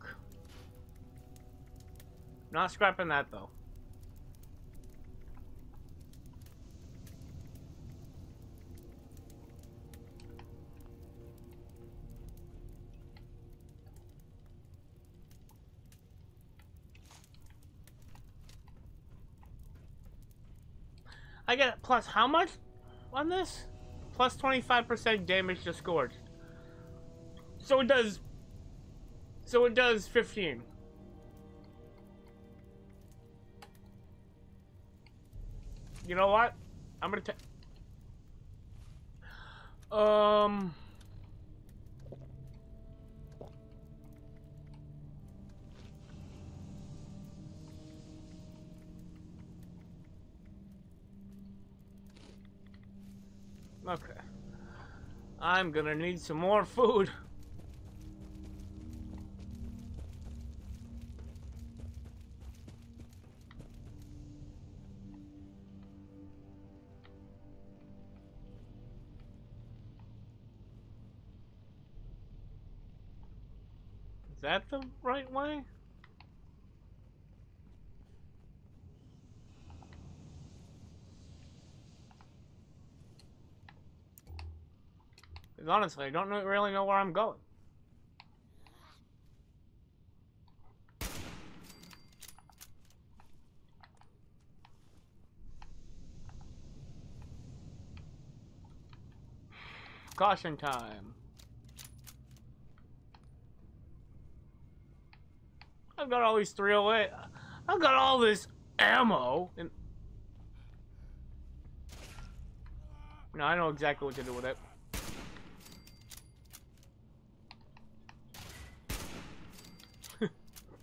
Not scrapping that though. I get plus how much on this? Plus 25% damage to Scourge. So it does 15. You know what? I'm gonna take... I'm gonna need some more food. Is that the right way? Honestly, I don't really know where I'm going. Caution time. I've got all these 308. I've got all this ammo. And no, I know exactly what to do with it.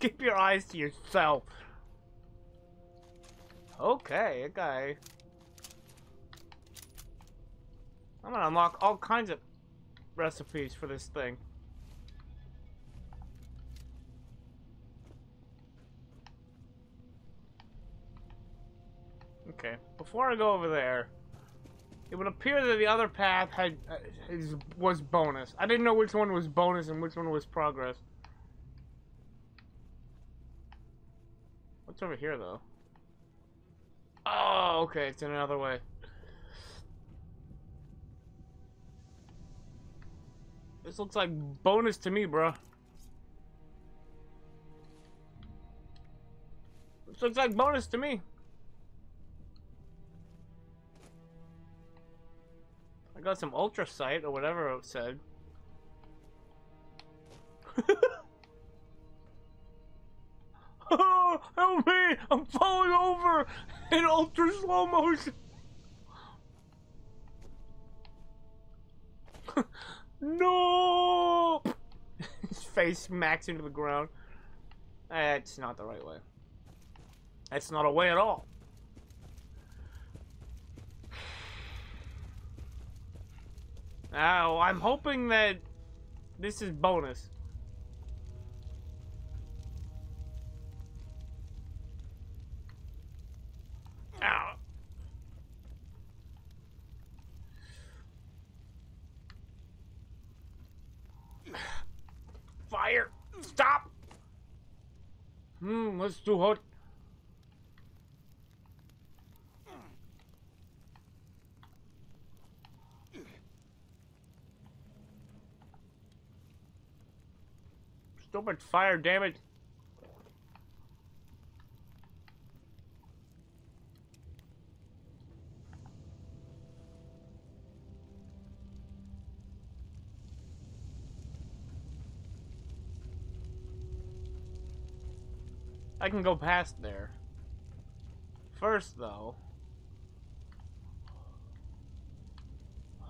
Keep your eyes to yourself. Okay, okay. I'm gonna unlock all kinds of recipes for this thing. Okay, before I go over there, it would appear that the other path had was bonus. I didn't know which one was bonus and which one was progress. What's over here, though? Oh, okay, it's in another way. This looks like bonus to me, bro. This looks like bonus to me. I got some ultra sight or whatever it said. Oh, help me! I'm falling over in ultra slow motion. No! His face smacks into the ground. That's not the right way. That's not a way at all. Now, I'm hoping that this is bonus. Fire! Stop! That's too hot. Stupid fire, damn it. I can go past there. First, though.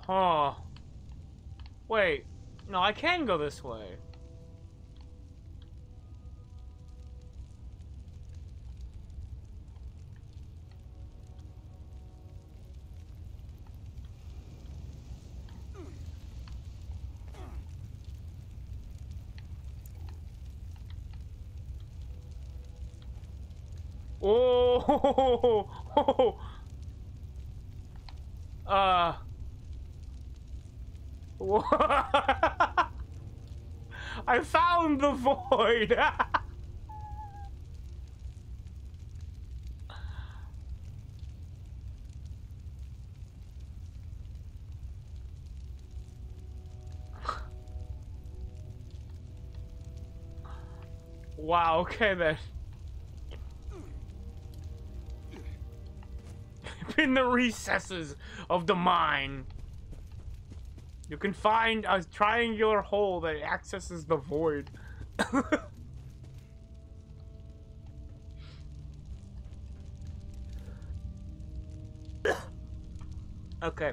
Huh. Wait. No, I can go this way. I found the void. Wow, okay then. In the recesses of the mine, you can find a triangular hole that accesses the void. Okay.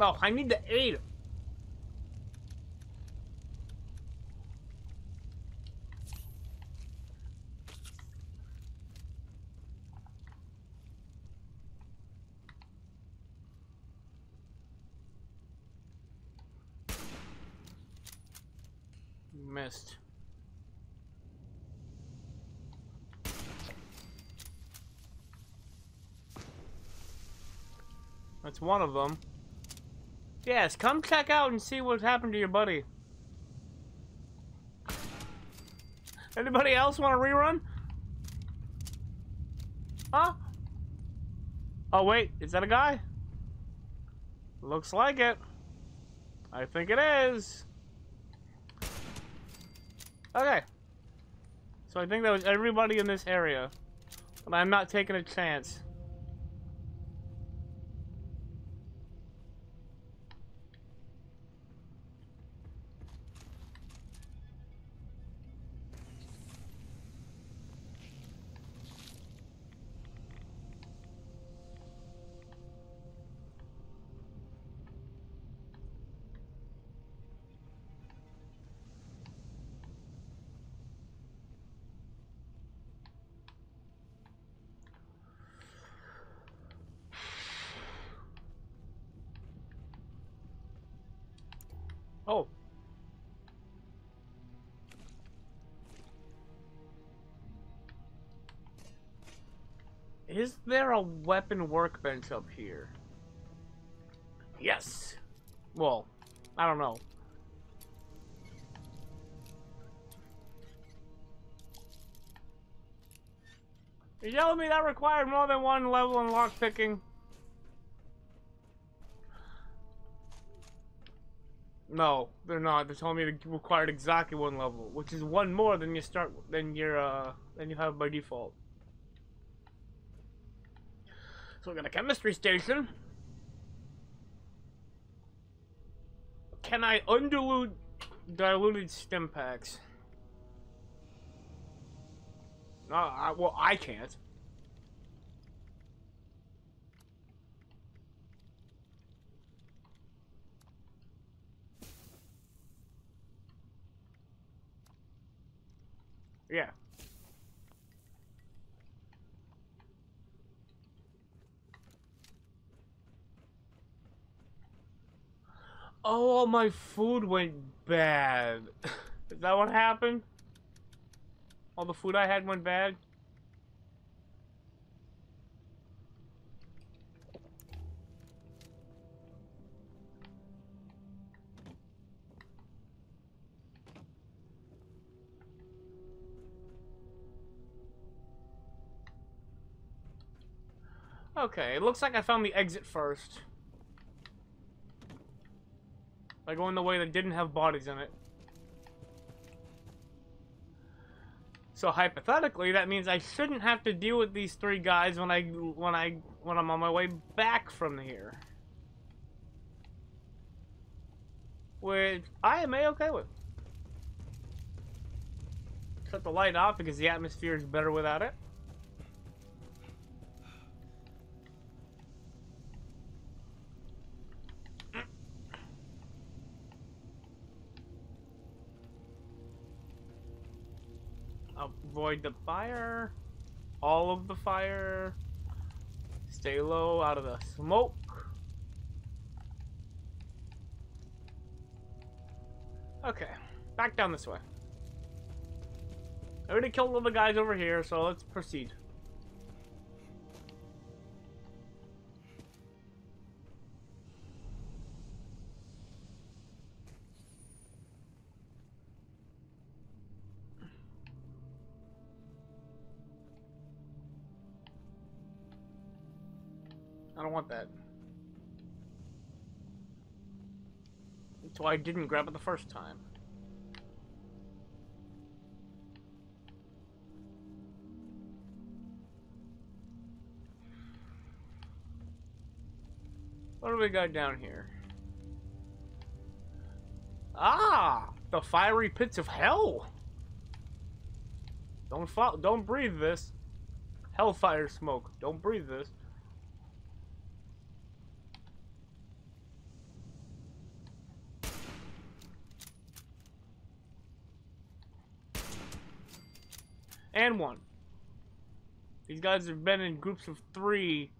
No, I need the aid. Missed. That's one of them. Yes, come check out and see what happened to your buddy. Anybody else want a rerun? Huh? Oh wait, is that a guy? Looks like it. I think it is. Okay. So I think that was everybody in this area. But I'm not taking a chance. Oh. Is there a weapon workbench up here? Yes. Well, I don't know. You're telling me that required more than one level in lockpicking? No, they're not. They're telling me it required exactly one level, which is one more than you start than you have by default. So we got a chemistry station. Can I undilute diluted stim packs? No, well I can't. Yeah. Oh, all my food went bad. Is that what happened? All the food I had went bad? Okay, it looks like I found the exit first. By going the way that didn't have bodies in it. So hypothetically, that means I shouldn't have to deal with these three guys when I'm on my way back from here. Which I am A-okay with. Shut the light off because the atmosphere is better without it. Avoid the fire, all of the fire, stay low out of the smoke. Okay, back down this way. I already killed all the guys over here, so let's proceed. I don't want that. That's why I didn't grab it the first time. What do we got down here? Ah! The fiery pits of hell! Don't breathe this. Hellfire smoke. Don't breathe this. and one. These guys have been in groups of three.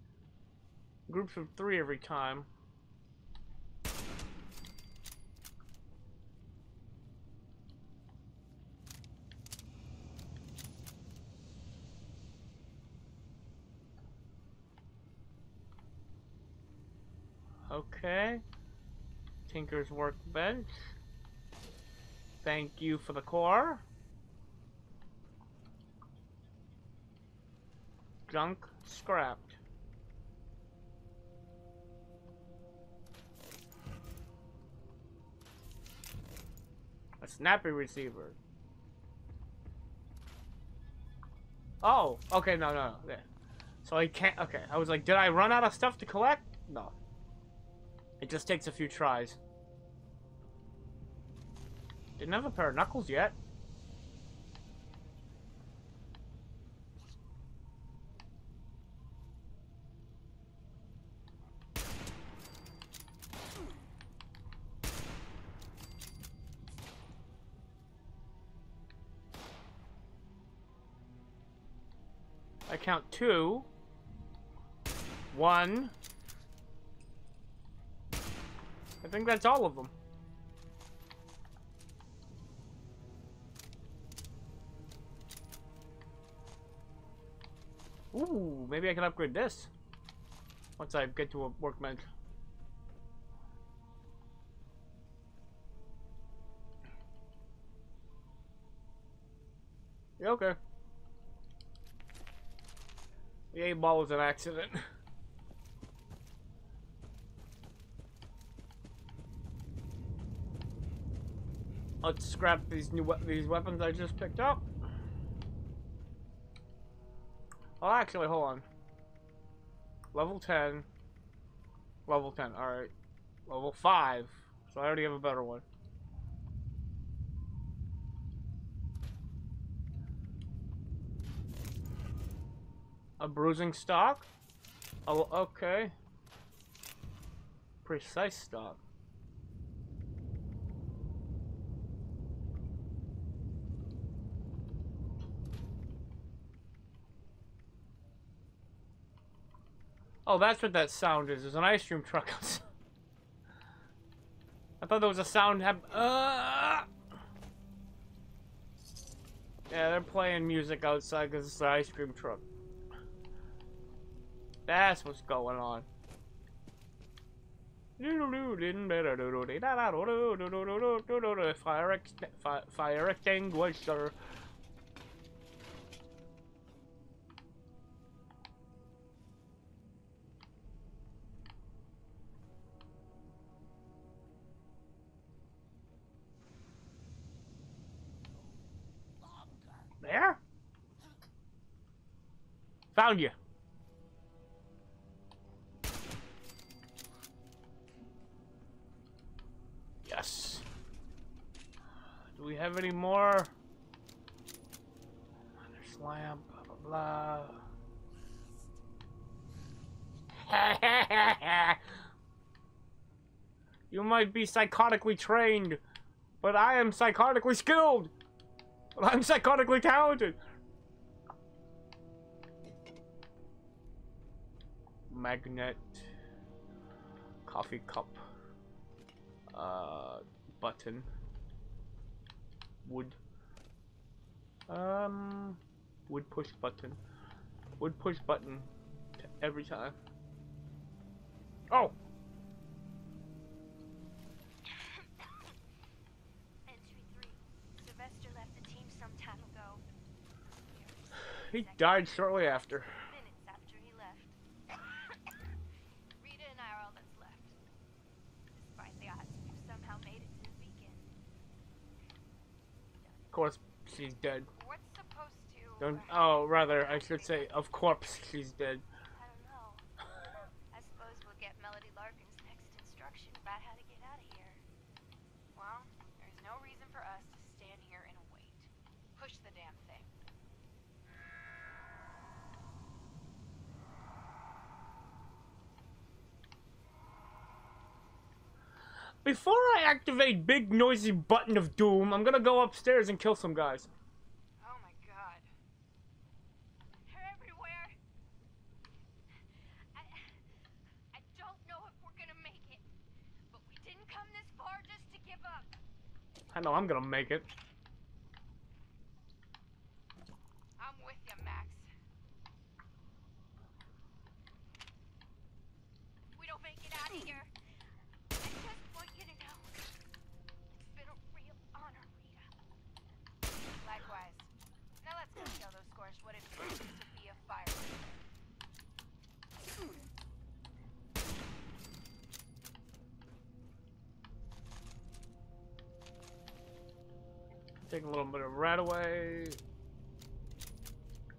Groups of three every time. Okay. Tinker's workbench. Thank you for the core. Junk scrapped. A snappy receiver. Oh, okay, no. Yeah. So I can't, okay. I was like, did I run out of stuff to collect? No. It just takes a few tries. Didn't have a pair of knuckles yet. I count 2, 1. I think that's all of them. Ooh, maybe I can upgrade this once I get to a workbench. Yeah, okay. The 8-ball was an accident. Let's scrap these weapons I just picked up. Oh, actually, hold on. Level 10. Level 10, alright. Level 5. So I already have a better one. A bruising stock? Oh, okay. Precise stock. Oh, that's what that sound is. There's an ice cream truck outside. I thought there was a sound. Yeah, they're playing music outside because it's an ice cream truck. That's what's going on. Fire extinguisher. Found you. Yes. Do we have any more? Another slam. Blah blah blah. You might be psychotically trained, but I am psychotically skilled. But I'm psychotically talented. Magnet, coffee cup, button, wood, wood push button every time. Oh! Entry 3. Sylvester left the team some time ago. He died shortly after. Of course she's dead. What's supposed to? Don't, oh, rather, I should say, of course she's dead. I don't know. I suppose we'll get Melody Larkin's next instruction about how to get out of here. Well, there's no reason for us to stand here and wait. Push the damn thing. Before I activate big noisy button of doom, I'm gonna go upstairs and kill some guys. Oh my god. I know I'm gonna make it. I'm with you, Max. We don't make it out of here. I just want you to know it's been a real honor, Rita. Likewise. Now let's go kill those scores. What it means to be a fireman. Take a little bit of rat away.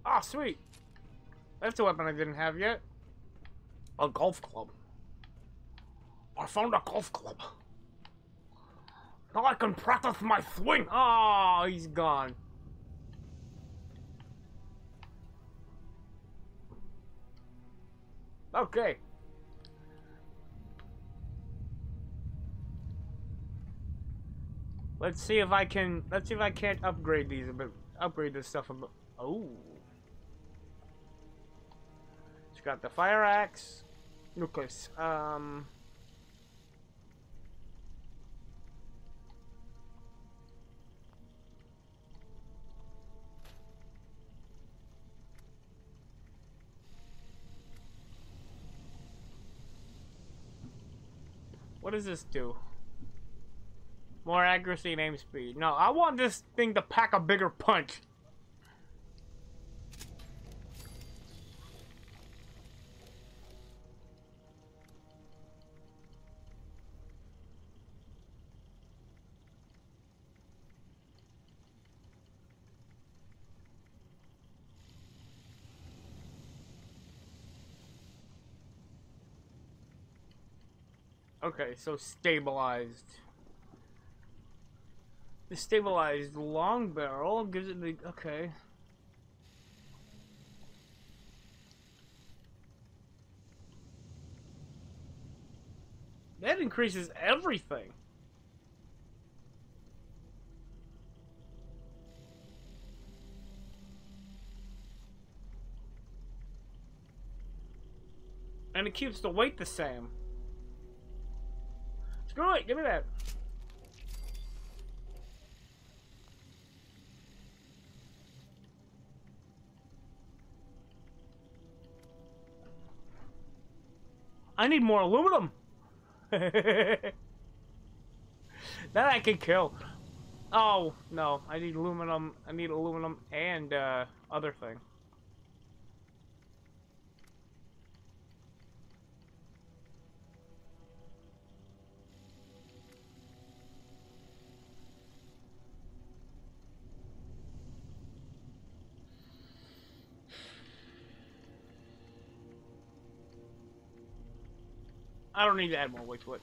Ah, oh, sweet. That's a weapon I didn't have yet. A golf club. I found a golf club. Now I can practice my swing. Ah, oh, he's gone. Okay. Let's see if I can. Let's see if I can't upgrade these a bit. Upgrade this stuff a bit. Oh, it's got the fire axe, nucleus. What does this do? More accuracy and aim speed. No, I want this thing to pack a bigger punch. Okay, so stabilized. The stabilized long barrel gives it the... Okay. That increases everything. And it keeps the weight the same. Screw it, give me that. I need more aluminum. That I can kill. Oh, no. I need aluminum. I need aluminum and other thing. I don't need to add more weight to it.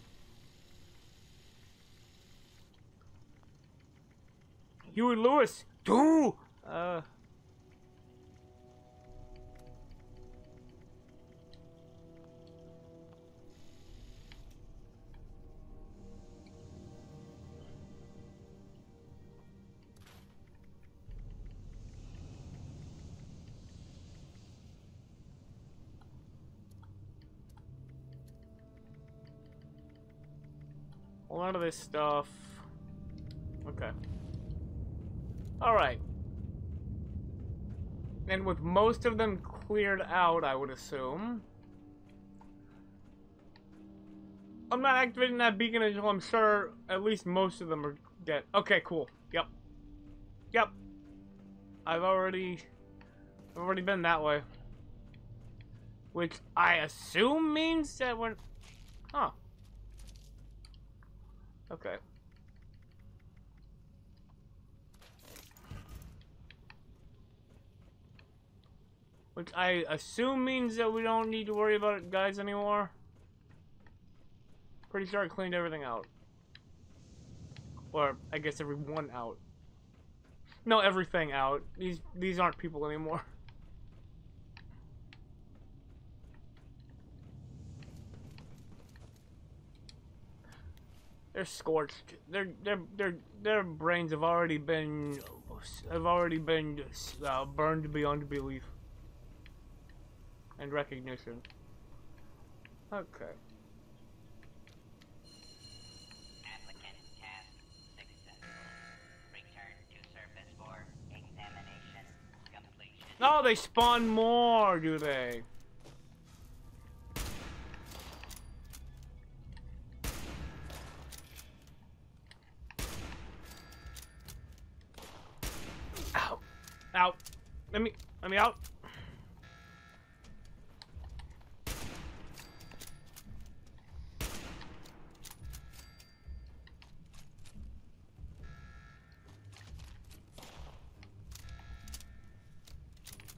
Huey Lewis, do. A lot of this stuff. Okay. Alright. And with most of them cleared out, I would assume. I'm not activating that beacon until I'm sure at least most of them are dead. Okay, cool. Yep. Yep. I've already been that way. Which I assume means that we're... Huh. Okay. Which I assume means that we don't need to worry about it, guys, anymore. Pretty sure I cleaned everything out. Or, I guess everyone out. No, everything out. These aren't people anymore. They're scorched. Their brains have already been burned beyond belief and recognition. Okay. Applicant task successful. No, they spawn more, do they? Ow. Ow. Let me out.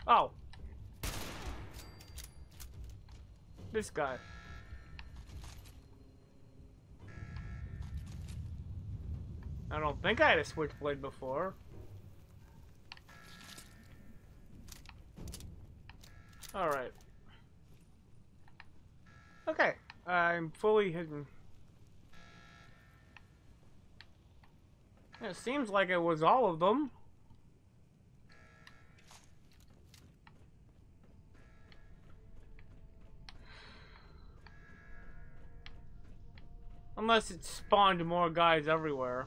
Oh. This guy. I don't think I had a switchblade before. Alright. Okay. I'm fully hidden. It seems like it was all of them. Unless it spawned more guys everywhere.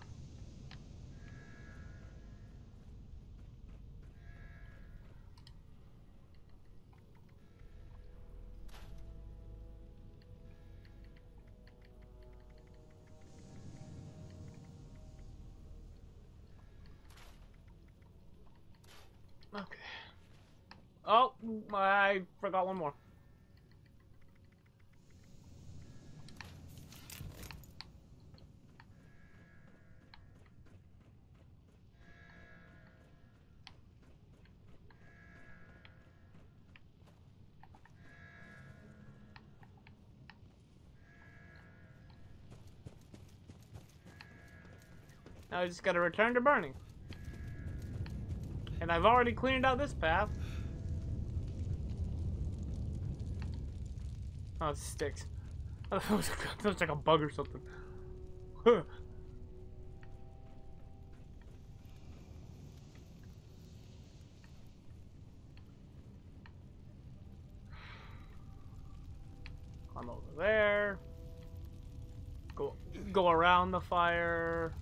Okay. Oh, I forgot one more. Now I just gotta return to burning. And I've already cleaned out this path. Oh, it sticks. I thought it was like a bug or something. Climb over there. Go around the fire.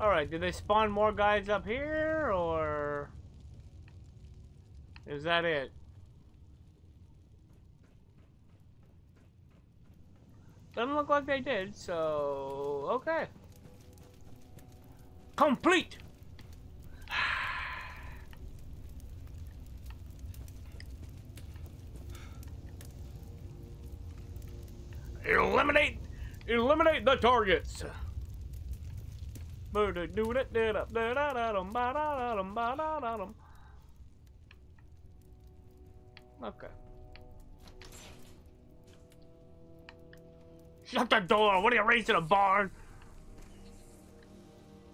Alright, did they spawn more guys up here, or is that it? Doesn't look like they did, so okay. Complete! Eliminate the targets! Okay. Shut the door! What are you raising a barn?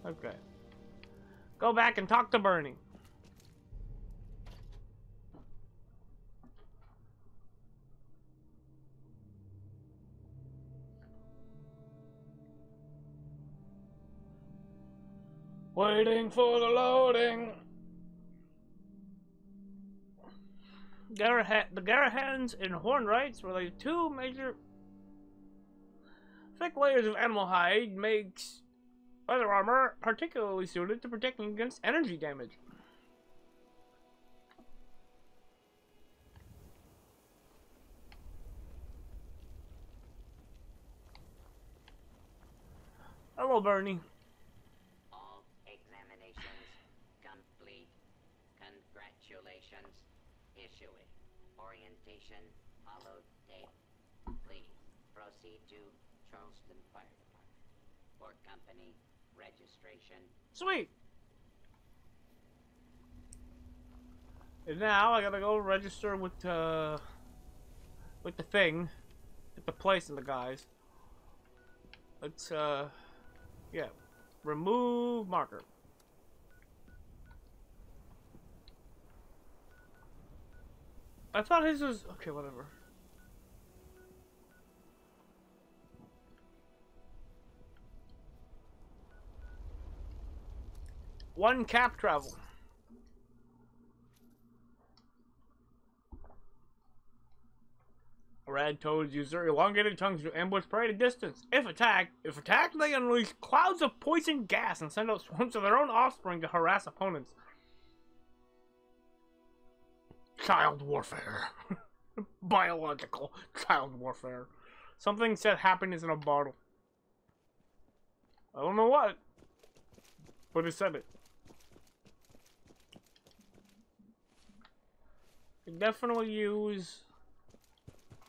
Okay. Go back and talk to Bernie. Waiting for the loading. The Garahans and Hornwrights were like two major thick layers of animal hide makes leather armor particularly suited to protecting against energy damage. Hello, Bernie. Issuing orientation followed date. Please proceed to Charleston Fire Department for company registration. Sweet. And now I gotta go register with the thing, with the place and the guys. Let's yeah, remove marker. I thought his was... Okay, whatever. One cap travel. Rad toads use their elongated tongues to ambush prey at a distance. If attacked, they unleash clouds of poison gas and send out swarms of their own offspring to harass opponents. child warfare. Biological child warfare. Something said happiness in a bottle. I don't know what, but it said it. Could definitely use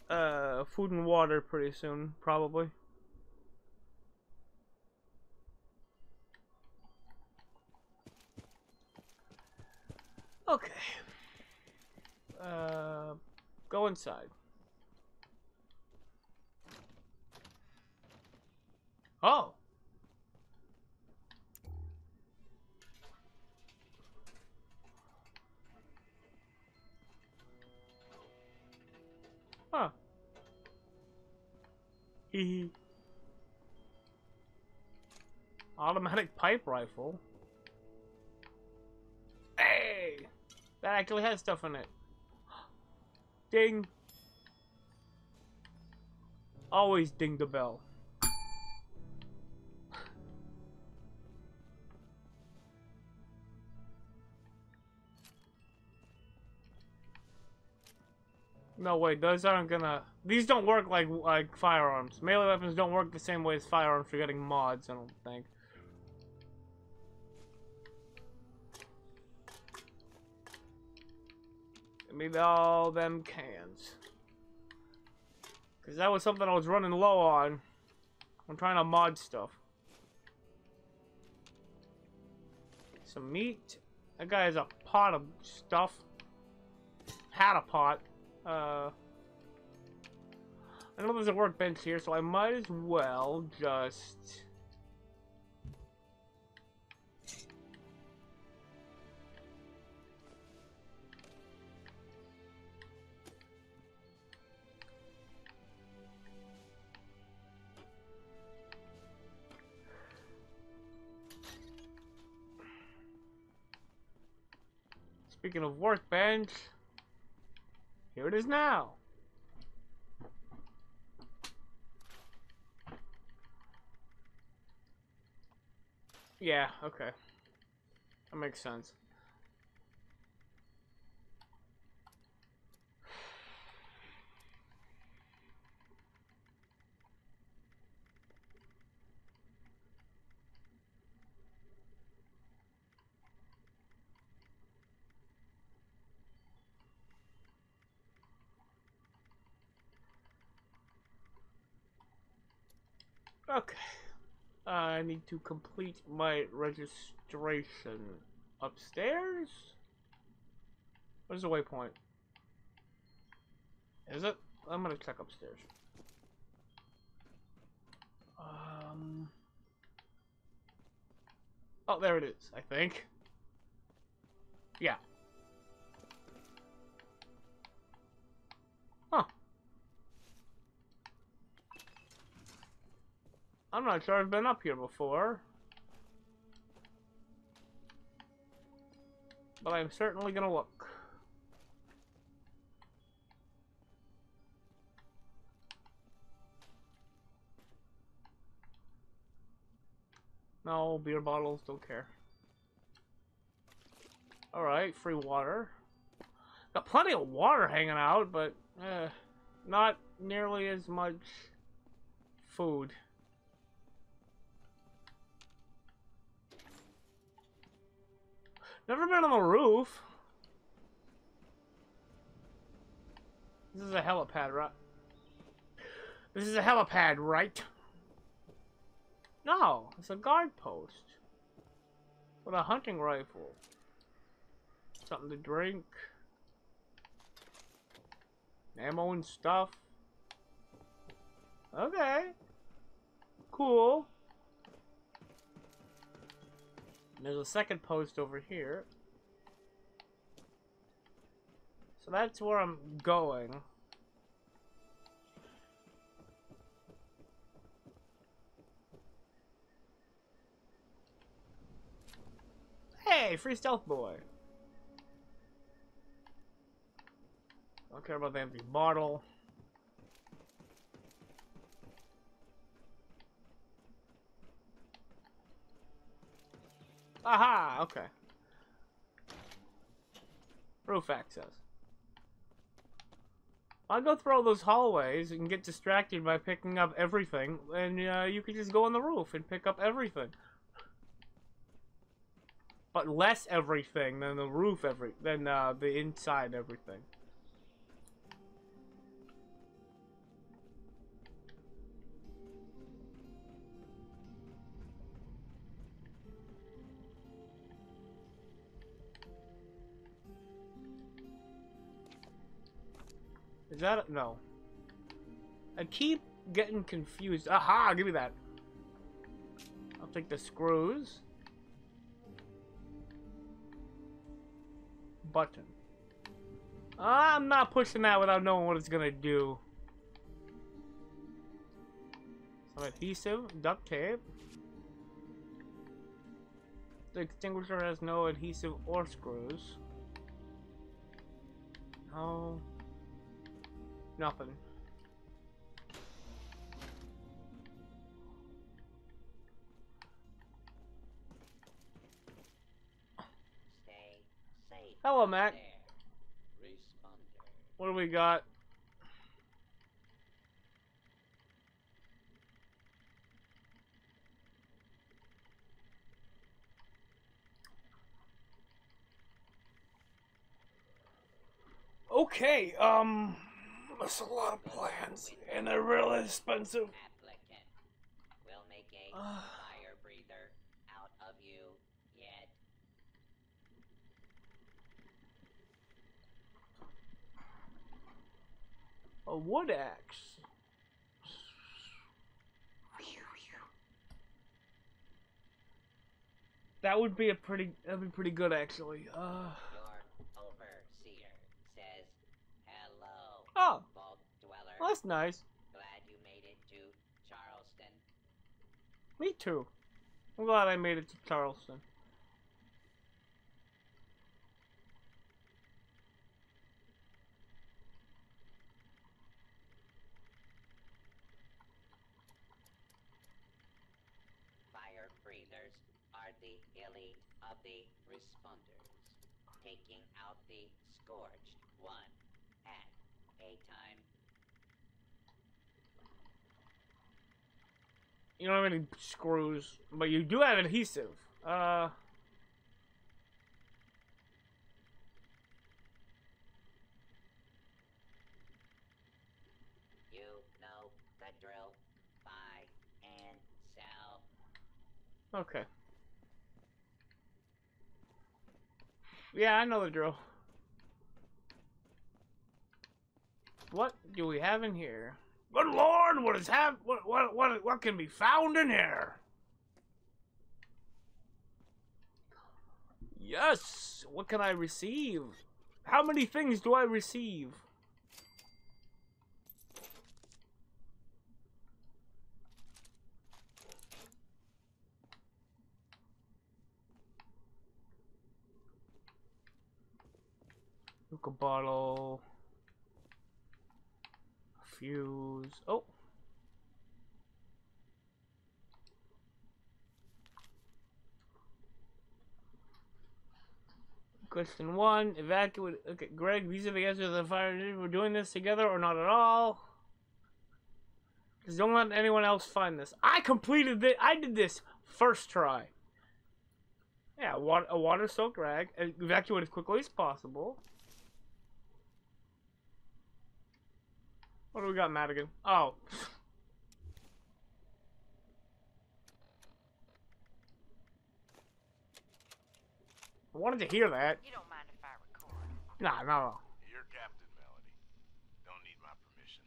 food and water pretty soon, probably. Okay. Go inside. Oh. Huh. Hee. Automatic pipe rifle. Hey. That actually has stuff in it. Ding. Always ding the bell. No wait, those aren't gonna... These don't work like firearms. Melee weapons don't work the same way as firearms for getting mods, I don't think. Give me all them cans. Because that was something I was running low on. I'm trying to mod stuff. Some meat. That guy has a pot of stuff. Had a pot. I know there's a workbench here, so I might as well just... Speaking of workbench... Here it is now. Yeah, okay. That makes sense. Okay, I need to complete my registration upstairs? Where's the waypoint? Is it? I'm gonna check upstairs. Oh, there it is, I think. Yeah. I'm not sure I've been up here before. But I'm certainly gonna look. No, beer bottles, don't care. Alright, free water. Got plenty of water hanging out, but not nearly as much food. Never been on a roof. This is a helipad, right? This is a helipad, right? No, it's a guard post. With a hunting rifle. Something to drink. Ammo and stuff. Okay. Cool. There's a second post over here. So that's where I'm going. Hey, free stealth boy. Don't care about the empty bottle. Aha! Okay. Roof access. I'll go through all those hallways and get distracted by picking up everything, and you can just go on the roof and pick up everything. But less everything than the roof the inside everything. Is that a, no? I keep getting confused. Aha! Give me that. I'll take the screws. Button. I'm not pushing that without knowing what it's gonna do. Some adhesive, duct tape. The extinguisher has no adhesive or screws. No. Nothing. Stay safe. Hello, Mac. What do we got? Okay, that's a lot of plans, and they're really expensive. Applicant will make a fire breather out of you yet. A wood axe. That would be a pretty. That'd be pretty good, actually. Oh, well, that's nice. Glad you made it to Charleston. Me too. I'm glad I made it to Charleston. Fire breathers are the elite of the responders, taking out the scourged one at a time. You don't have any screws, but you do have adhesive. You know the drill. Buy and sell. Okay. Yeah, I know the drill. What do we have in here? Good Lord, what is what can be found in here? Yes, what can I receive? How many things do I receive? Nuka bottle. Fuse. Oh. Question 1. Evacuate. Okay, Greg, these are the answers to the fire. We're doing this together or not at all. Just don't let anyone else find this. I completed this. I did this first try. Yeah, a water-soaked rag. Evacuate as quickly as possible. What do we got, Madigan? Oh. I wanted to hear that. You don't mind if I record? Nah, not at all. You're Captain Melody. Don't need my permission.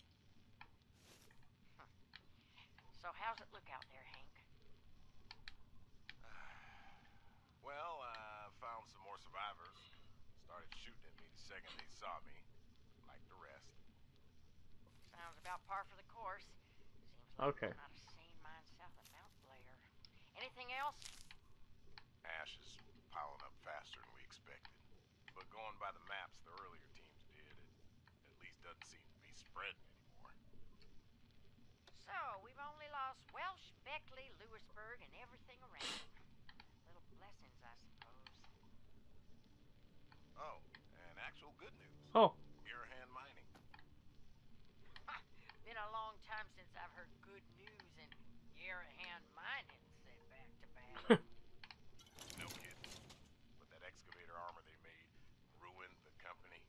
So how's it look out there, Hank? Well, I found some more survivors. Started shooting at me the second they saw me. Like the rest. Sounds about par for the course. Seems like okay. I've seen mine south of Mount Blair. Anything else? Ash is piling up faster than we expected. But going by the maps the earlier teams did, it at least doesn't seem to be spreading anymore. So we've only lost Welsh, Beckley, Lewisburg, and everything around. Little blessings, I suppose. Oh, and actual good news. Oh. Garahan mining. Garahan mining set back to back. No kidding. With that excavator armor they made, ruined the company.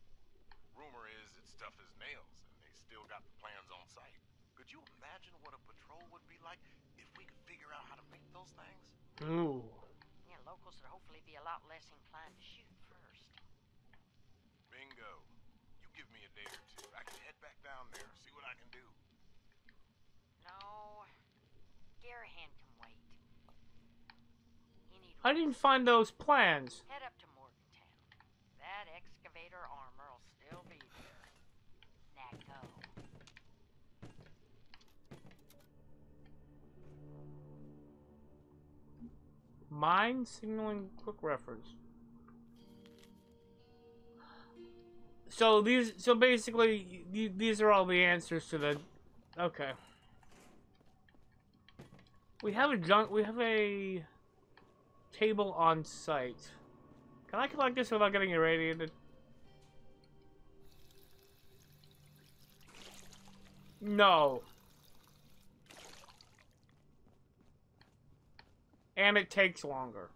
Rumor is it's tough as nails, and they still got the plans on site. Could you imagine what a patrol would be like if we could figure out how to make those things? Ooh. Yeah, locals would hopefully be a lot less inclined to shoot first. Bingo. You give me a day or two. I can head back down there, see what I can do. No, Garahan can wait. I didn't find those plans. Head up to Morgantown. That excavator armor'll still be there. Now go. Mine signaling quick reference. So these, so basically, these are all the answers to the. Okay. We have a we have a table on site. Can I collect this without getting irradiated? No. And it takes longer.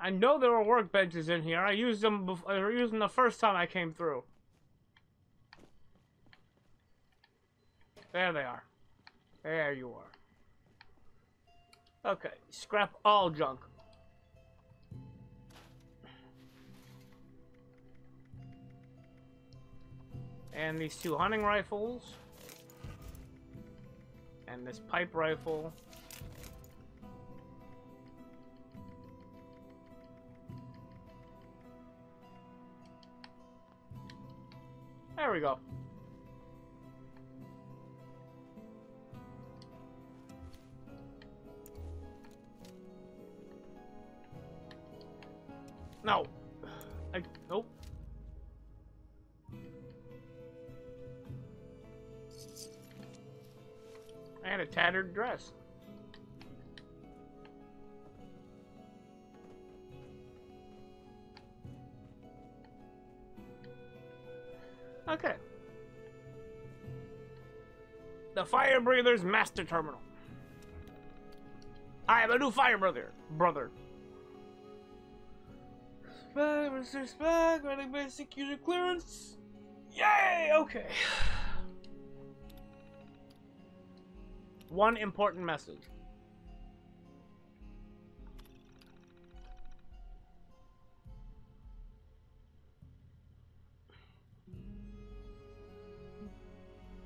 I know there were workbenches in here. I used them before. I used them the first time I came through. There they are. There you are. Okay, scrap all junk. And these two hunting rifles. And this pipe rifle. There we go. No. Nope. I had a tattered dress. Okay. The Fire Breather's Master Terminal. I am a new Fire Breather, brother. Research back, running basic user clearance. Yay! Okay. One important message.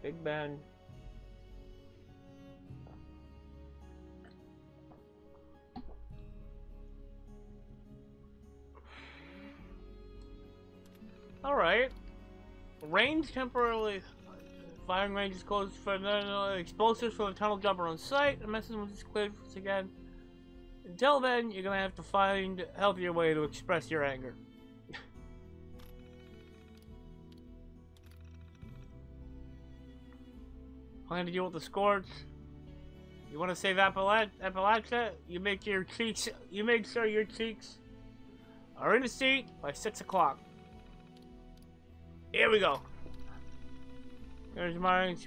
Big Bend. Alright. Range temporarily. Firing range is closed for explosives for the tunnel jumper on site. The message was just cleared once again. Until then, you're gonna have to find a healthier way to express your anger. Plan to deal with the scorch. You wanna save Appalachia? You make sure your cheeks are in a seat by 6 o'clock. Here we go. There's mining.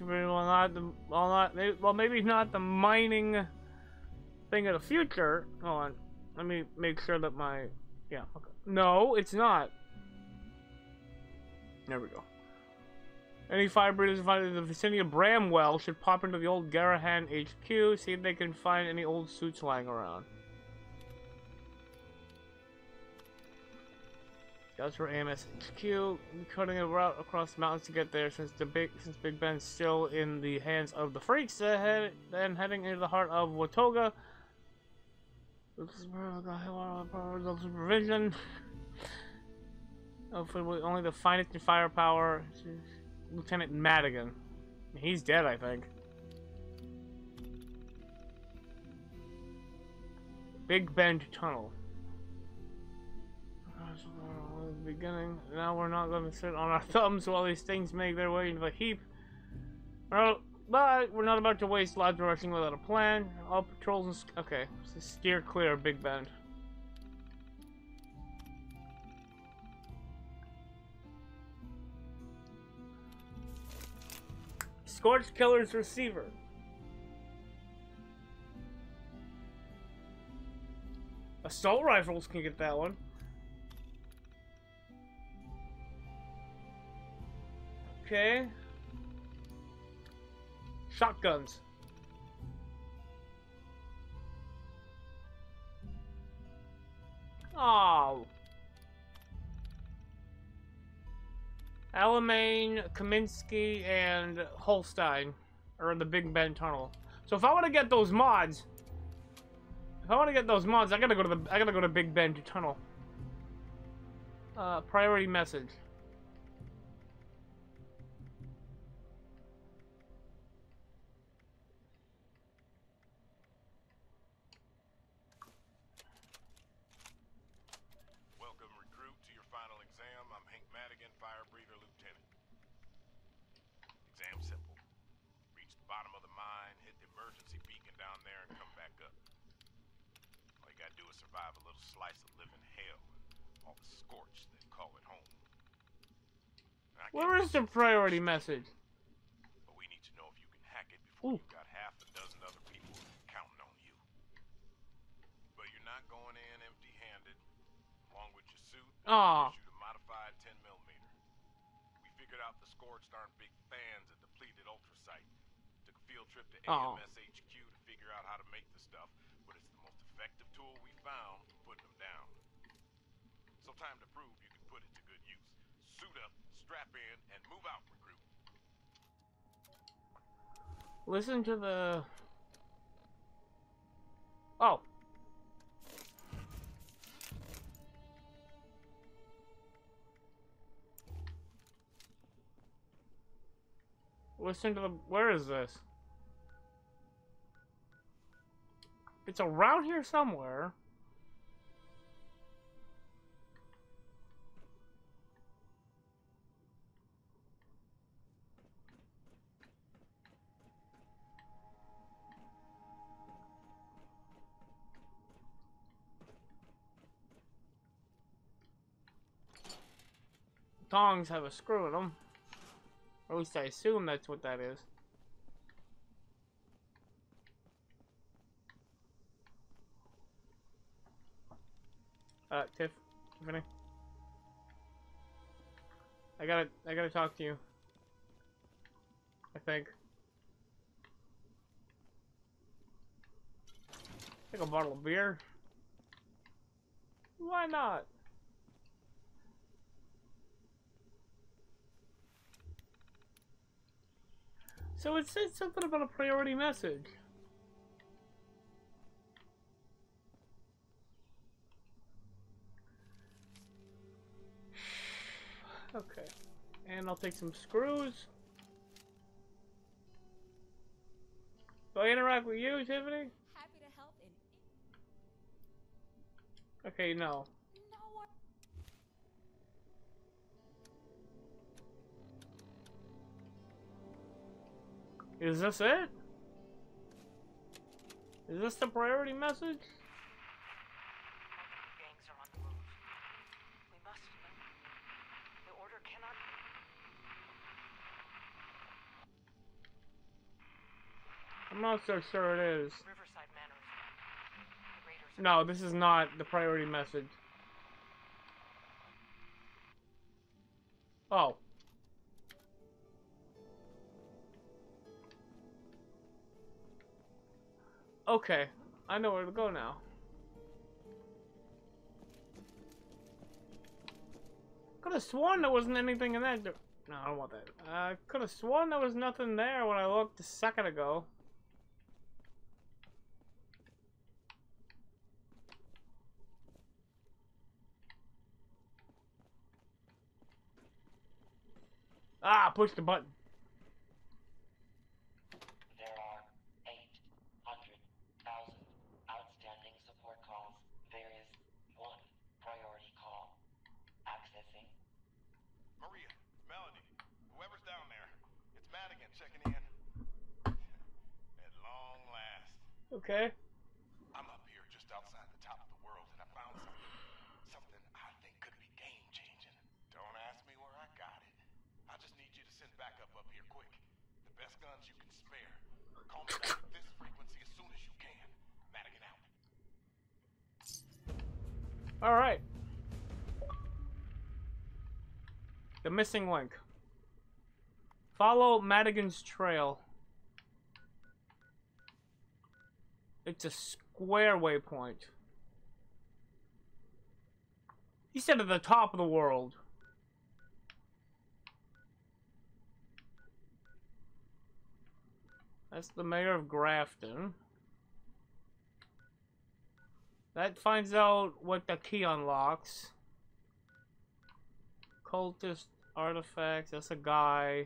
Well, maybe not the mining thing of the future. Hold on. Let me make sure that my. Yeah. Okay. No, it's not. There we go. Any fire breeders in the vicinity of Bramwell should pop into the old Garahan HQ, see if they can find any old suits lying around. That's for AMS HQ. Cutting a route across the mountains to get there, since Big Ben's still in the hands of the freaks. Then heading into the heart of Watoga. Supervision. Hopefully, only the finest in firepower. Lieutenant Madigan. He's dead, I think. Big Bend Tunnel. Beginning. Now we're not going to sit on our thumbs while these things make their way into the heap. Well, but we're not about to waste live direction without a plan. All patrols and... Okay, so steer clear of Big Bend. Scorch Killer's receiver. Assault rifles can get that one. Okay. Shotguns. Oh. Alamein, Kaminsky, and Holstein are in the Big Bend Tunnel. So if I want to get those mods, I gotta go to Big Bend Tunnel. Priority message. Where is the priority message? But we need to know if you can hack it before you've got half a dozen other people counting on you. But you're not going in empty-handed, along with your suit. Aww. Shoot a modified 10mm. We figured out the Scorched aren't big fans of depleted ultrasite. Took a field trip to AMS HQ to figure out how to make the stuff, but it's the most effective tool we found for putting them down. So time to prove you can put it to good use. Suit up. Strap in and move out, recruit. Listen to the... Oh. Listen to the... Where is this? It's around here somewhere. Tongs have a screw in them. Or at least I assume that's what that is. Tiffany. I gotta talk to you. I think a bottle of beer. Why not? So it said something about a priority message. Okay. And I'll take some screws. Do I interact with you, Tiffany? Happy to help in... Okay, no. Is this it? Is this the priority message? Multiple gangs are on the move. We must remember the order cannot be. I'm not so sure it is. Riverside Manor is Raiders. No, this is not the priority message. Oh. Okay, I know where to go now. Could have sworn there wasn't anything in that. No, I don't want that. I could have sworn there was nothing there when I looked a second ago. Ah, push the button. Checking in. Okay. I'm up here just outside the top of the world, and I found something I think could be game-changing. Don't ask me where I got it. I just need you to send backup up here quick. The best guns you can spare. Call me back at this frequency as soon as you can. Madigan out. All right. The missing link. Follow Madigan's trail. It's a square waypoint. He said at the top of the world. That's the mayor of Grafton. That finds out what the key unlocks. Cultist artifacts, that's a guy.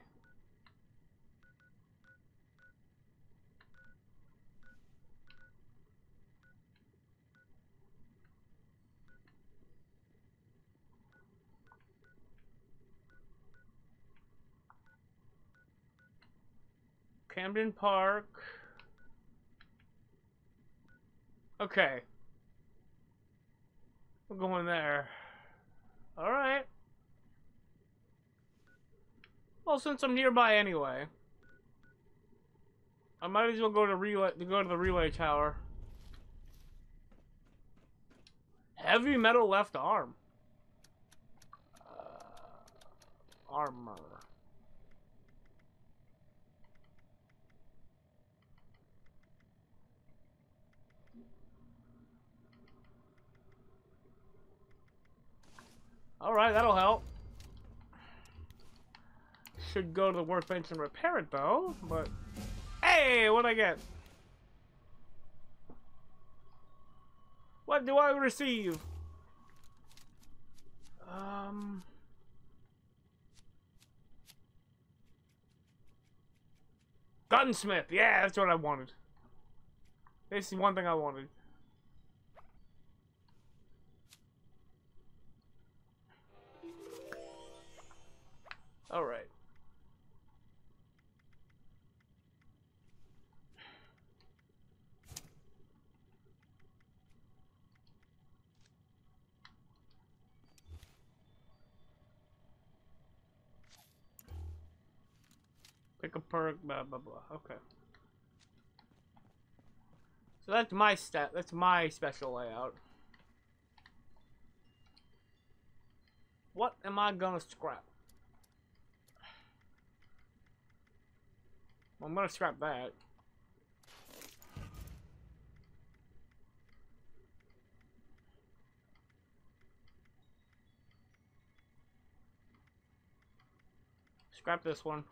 Camden Park. Okay. We're going there. Alright. Well, since I'm nearby anyway, I might as well go to the relay tower. Heavy metal left arm. Armor. Alright, that'll help. Should go to the workbench and repair it though, but... Hey, what'd I get? What do I receive? Gunsmith! Yeah, that's what I wanted. This is one thing I wanted. All right. Pick a perk, blah, blah, blah. Okay. So that's my stat. That's my special layout. What am I gonna scrap? I'm gonna scrap that. Scrap this one.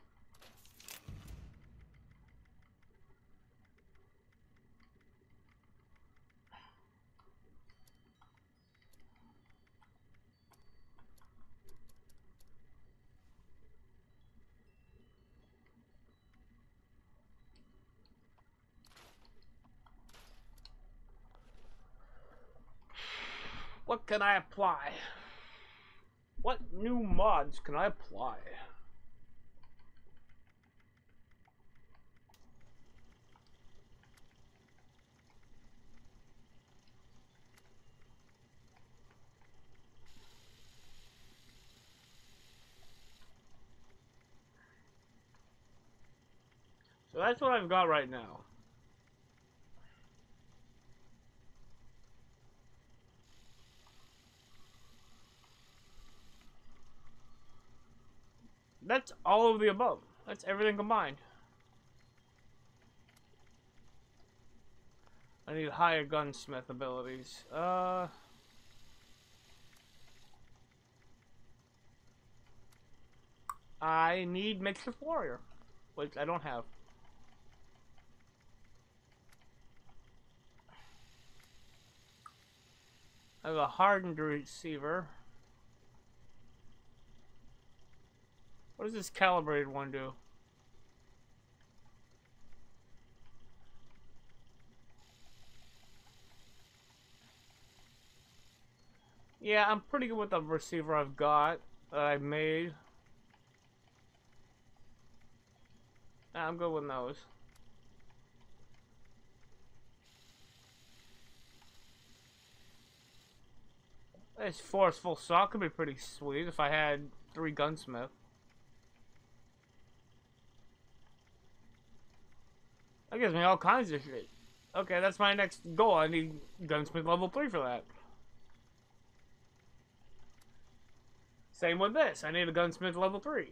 What can I apply? What new mods can I apply? So that's what I've got right now. That's all of the above. That's everything combined. I need higher gunsmith abilities. I need makeshift warrior, which I don't have. I have a hardened receiver. What does this calibrated one do? Yeah, I'm pretty good with the receiver I've got, that I made. I'm good with those. This forceful saw could be pretty sweet if I had 3 gunsmith. That gives me all kinds of shit. Okay, that's my next goal. I need gunsmith level 3 for that. Same with this. I need a gunsmith level 3.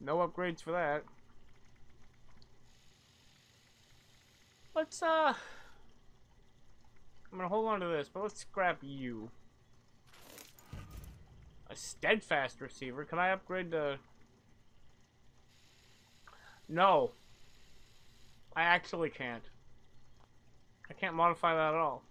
No upgrades for that. Let's, I'm gonna hold on to this, but let's scrap you. A steadfast receiver? Can I upgrade to... No. I actually can't. I can't modify that at all.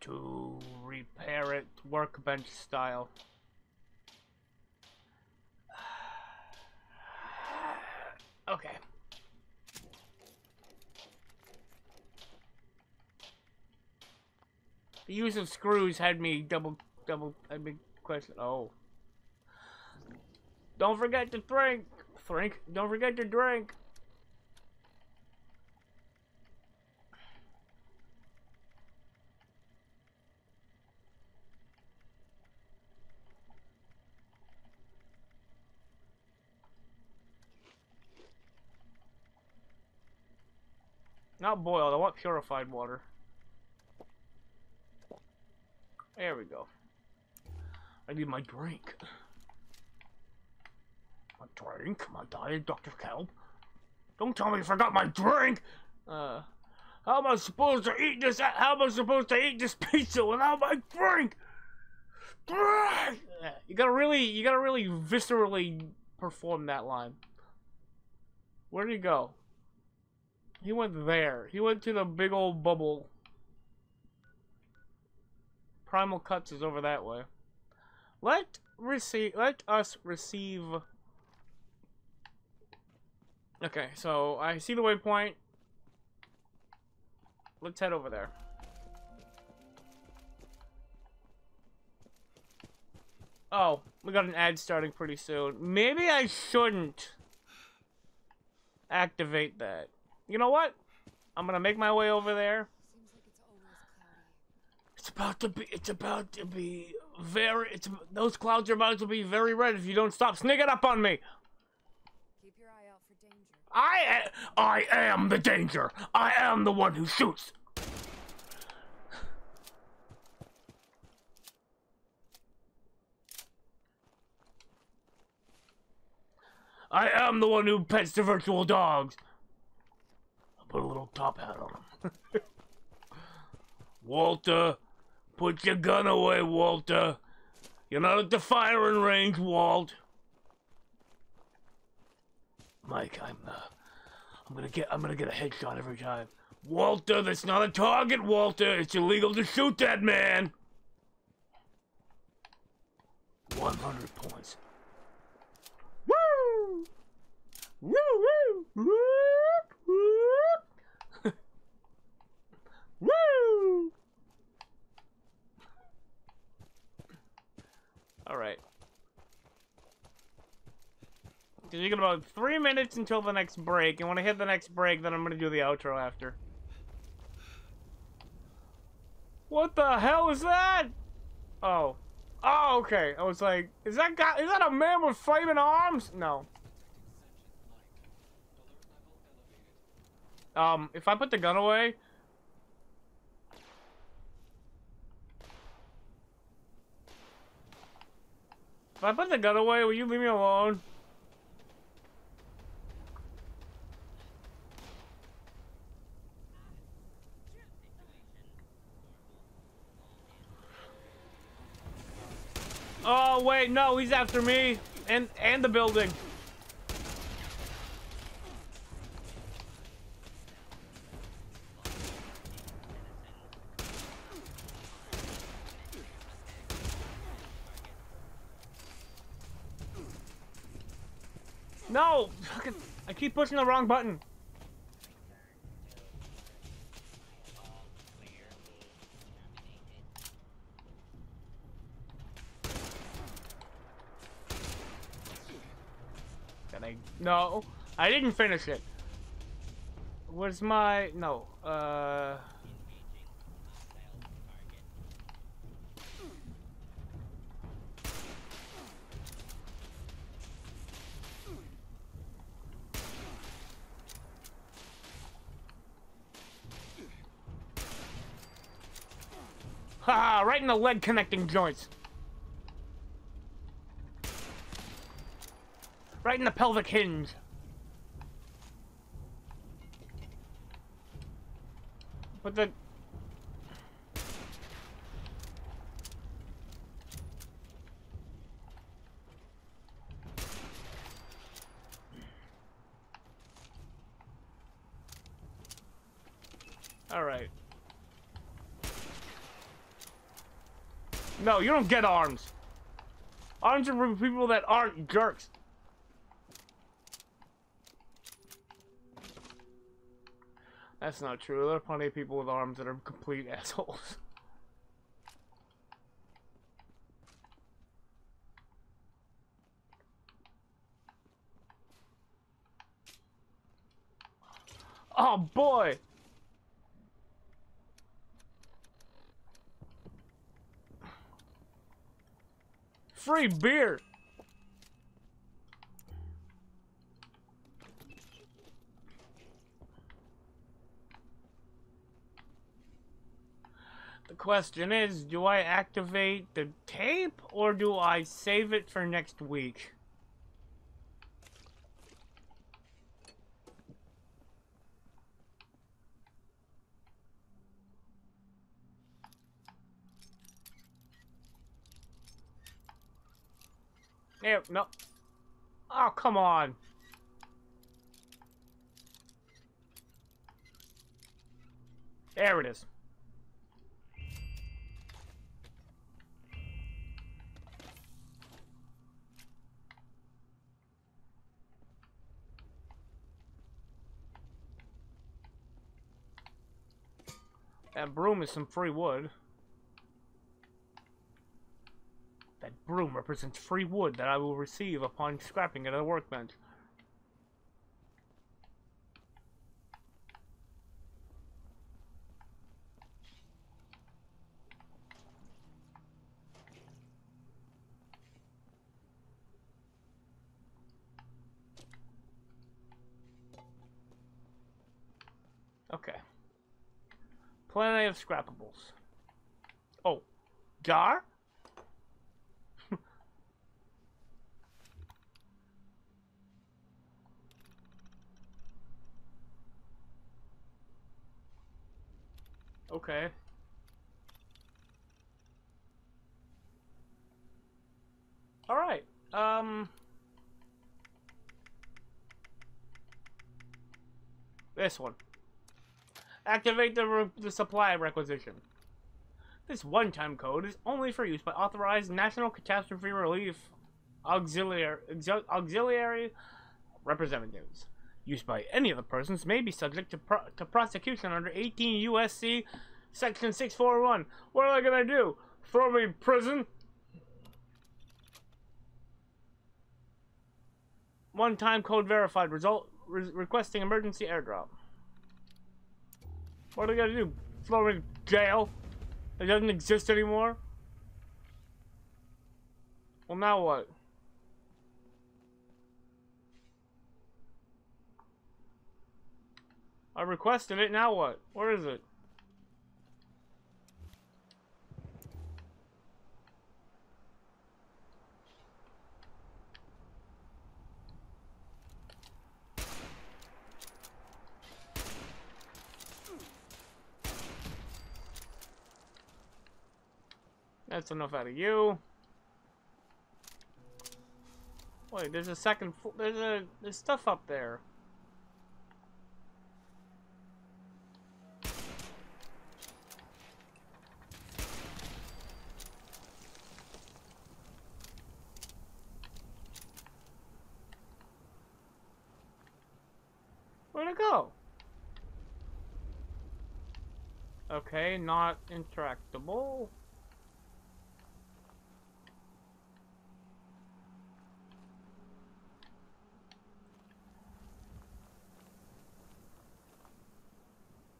To repair it workbench style. Okay. The use of screws had me double question. Oh. Don't forget to drink. Frank, don't forget to drink. Not boiled, I want purified water. There we go. I need my drink. My drink? My diet, Dr. Kelp? Don't tell me you forgot my drink! How am I supposed to eat this? How am I supposed to eat this pizza without my drink? Drink! You gotta really viscerally perform that line. Where did he go? He went there. He went to the big old bubble. Primal Cuts is over that way. Let us receive. Okay, so I see the waypoint. Let's head over there. Oh, we got an ad starting pretty soon. Maybe I shouldn't activate that. You know what? I'm gonna make my way over there. Seems like it's always cloudy. Those clouds are about to be very red if you don't stop sneaking up on me. Keep your eye out for danger. I am the danger. I am the one who shoots. I am the one who pets the virtual dogs. Put a little top hat on him. Walter, put your gun away, Walter. You're not at the firing range, Walt. Mike, I'm gonna get a headshot every time. Walter, that's not a target, Walter. It's illegal to shoot that man. 100 points. Woo! Woo! Woo! Woo! Woo! Alright. Because you got about 3 minutes until the next break, and when I hit the next break, then I'm gonna do the outro after. What the hell is that? Oh. Oh, okay. I was like, is that a man with flaming arms? No. If I put the gun away... If I put the gun away, will you leave me alone? Oh wait, no, he's after me and the building. No! I keep pushing the wrong button. No, I didn't finish it. Where's my... No, haha, right in the leg connecting joints. Right in the pelvic hinge. But the... Alright. No, you don't get arms. Arms are for people that aren't jerks. That's not true. There are plenty of people with arms that are complete assholes. Oh boy! Free beer! Question is, do I activate the tape or do I save it for next week? Ew, no. Oh, come on. There it is. That broom is some free wood. That broom represents free wood that I will receive upon scrapping it at a workbench. Okay. Plenty of scrappables. Oh, Gar? Okay. All right. This one. Activate the supply requisition. This one-time code is only for use by authorized National Catastrophe Relief Auxiliary Representatives. Use by any of the persons may be subject to prosecution under 18 U.S.C. Section 641. What am I gonna do? Throw me in prison? One-time code verified. Result requesting emergency airdrop. What are we gonna do? Throw me in jail? It doesn't exist anymore? Well, now what? I requested it, now what? Where is it? That's enough out of you. Wait, there's a second. There's stuff up there. go? Okay, not interactable.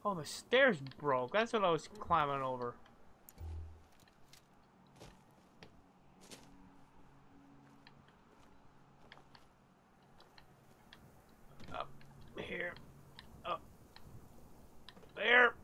Oh, the stairs broke. That's what I was climbing over. Up here. Up there.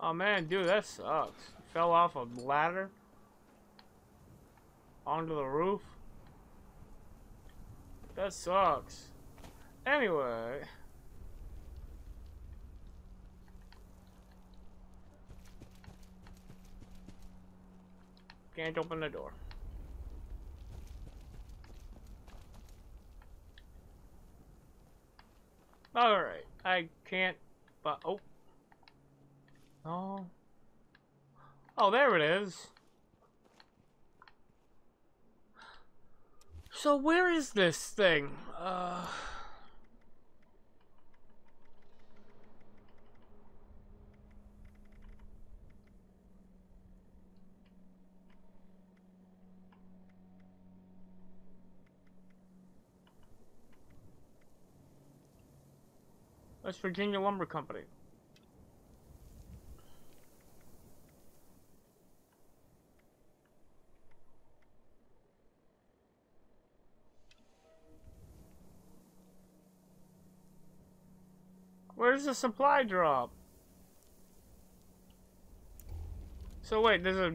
Oh man, dude, that sucks. Fell off a ladder onto the roof. That sucks. Anyway, can't open the door. All right, I can't. But oh, no. Oh, there it is. So where is this thing? West Virginia Lumber Company. Where's the supply drop? So wait, there's a...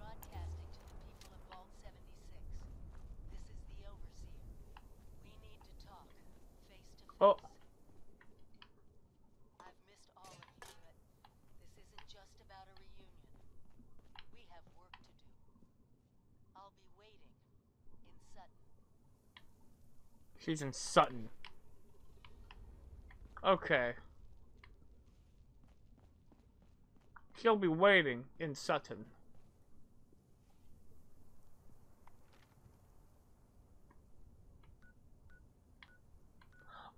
Broadcasting to the people of Vault 76. This is the overseer. We need to talk face to face. Oh. She's in Sutton. Okay. She'll be waiting in Sutton.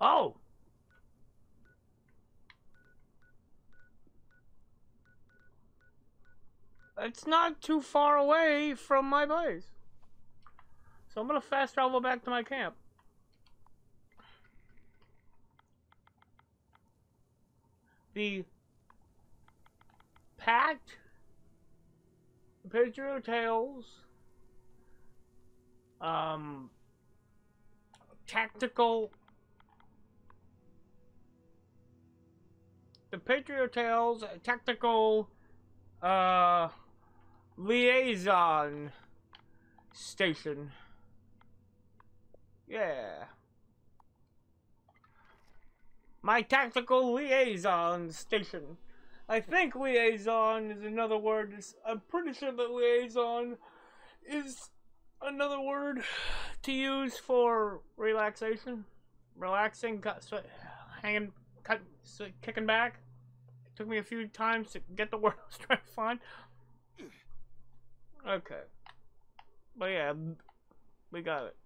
Oh! It's not too far away from my place. So I'm gonna fast travel back to my camp. The Pact, Patriot Tails, Tactical Liaison Station. Yeah. My tactical liaison station. I think liaison is another word. I'm pretty sure that liaison is another word to use for relaxation. Relaxing, hanging, kicking back. It took me a few times to get the word I was trying to find. Okay. But yeah, we got it.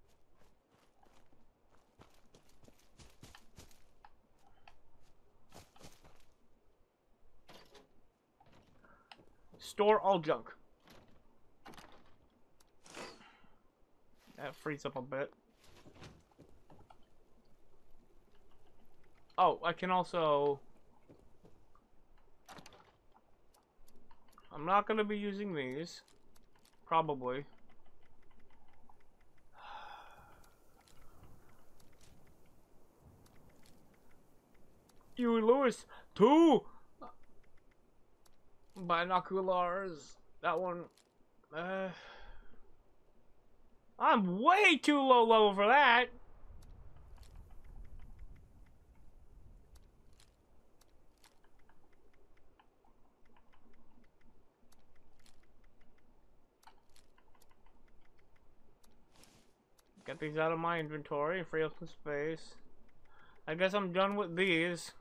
Store all junk. That frees up a bit. Oh, I can also... I'm not going to be using these. Probably. Huey Lewis 2! Binoculars. That one. I'm way too low level for that. Get these out of my inventory, free up some space. I guess I'm done with these.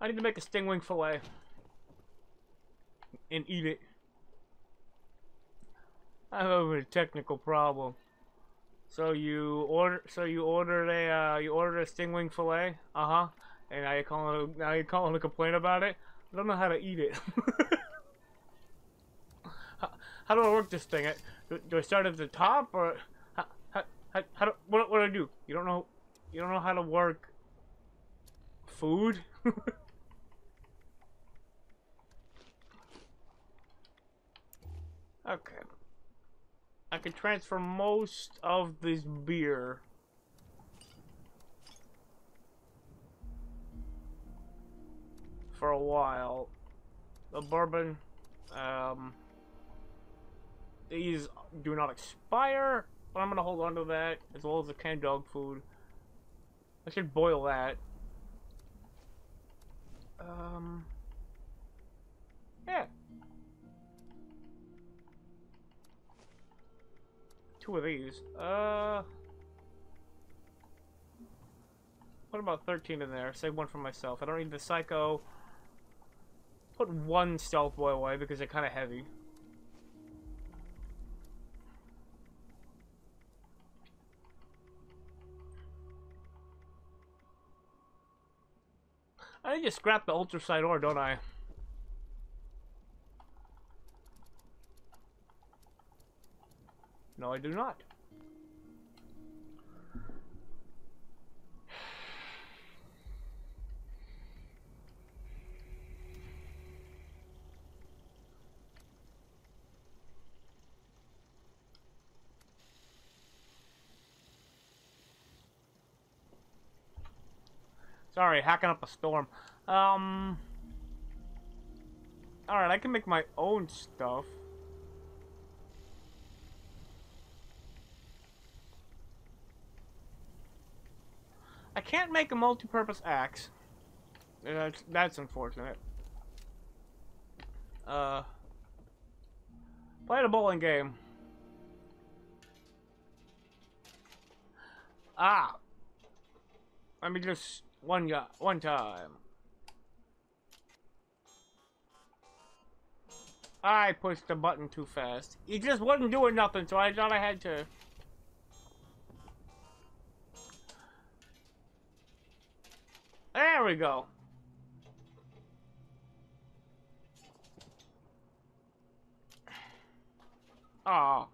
I need to make a stingwing fillet and eat it. I have a technical problem. So you ordered a stingwing fillet, and now you're calling to complain about it. I don't know how to eat it. How do I work this thing? Do I start at the top, or what do I do? You don't know how to work food. Okay. I can transfer most of this beer. For a while. The bourbon. These do not expire. But I'm going to hold on to that. As well as the canned dog food. I should boil that. Yeah. 2 of these. What about 13 in there? Save 1 for myself. I don't need the psycho. Put 1 stealth boy away because they're kind of heavy. I need to scrap the ultracite ore, don't I? No, I do not. Sorry, hacking up a storm. Alright, I can make my own stuff. I can't make a multi-purpose axe. That's unfortunate. Played a bowling game. Ah. Let me just one time. I pushed the button too fast. It just wasn't doing nothing, so I thought I had to. There we go. Aw.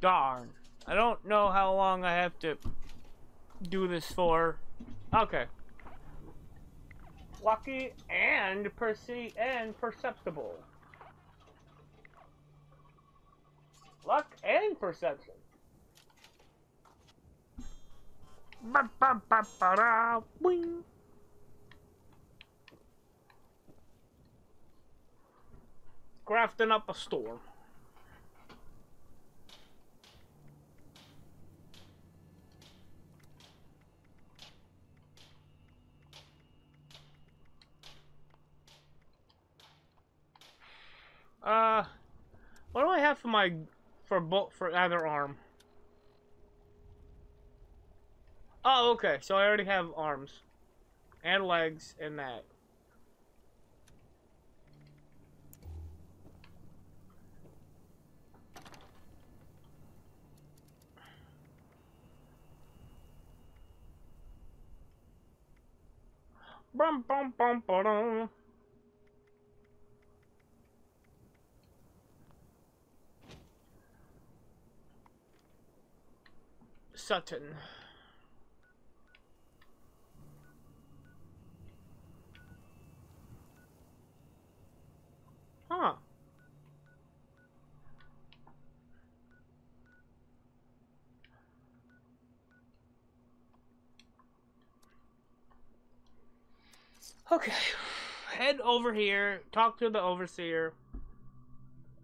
Darn. I don't know how long I have to do this for. Okay. Lucky and perceptible. Luck and perception. Ba, ba, ba, ba, da, boing. Crafting up a storm. What do I have for my for either arm? Oh, okay, so I already have arms. And legs, and that. Bum bum bum ba-dum. Sutton. Huh. Okay. Head over here, talk to the overseer,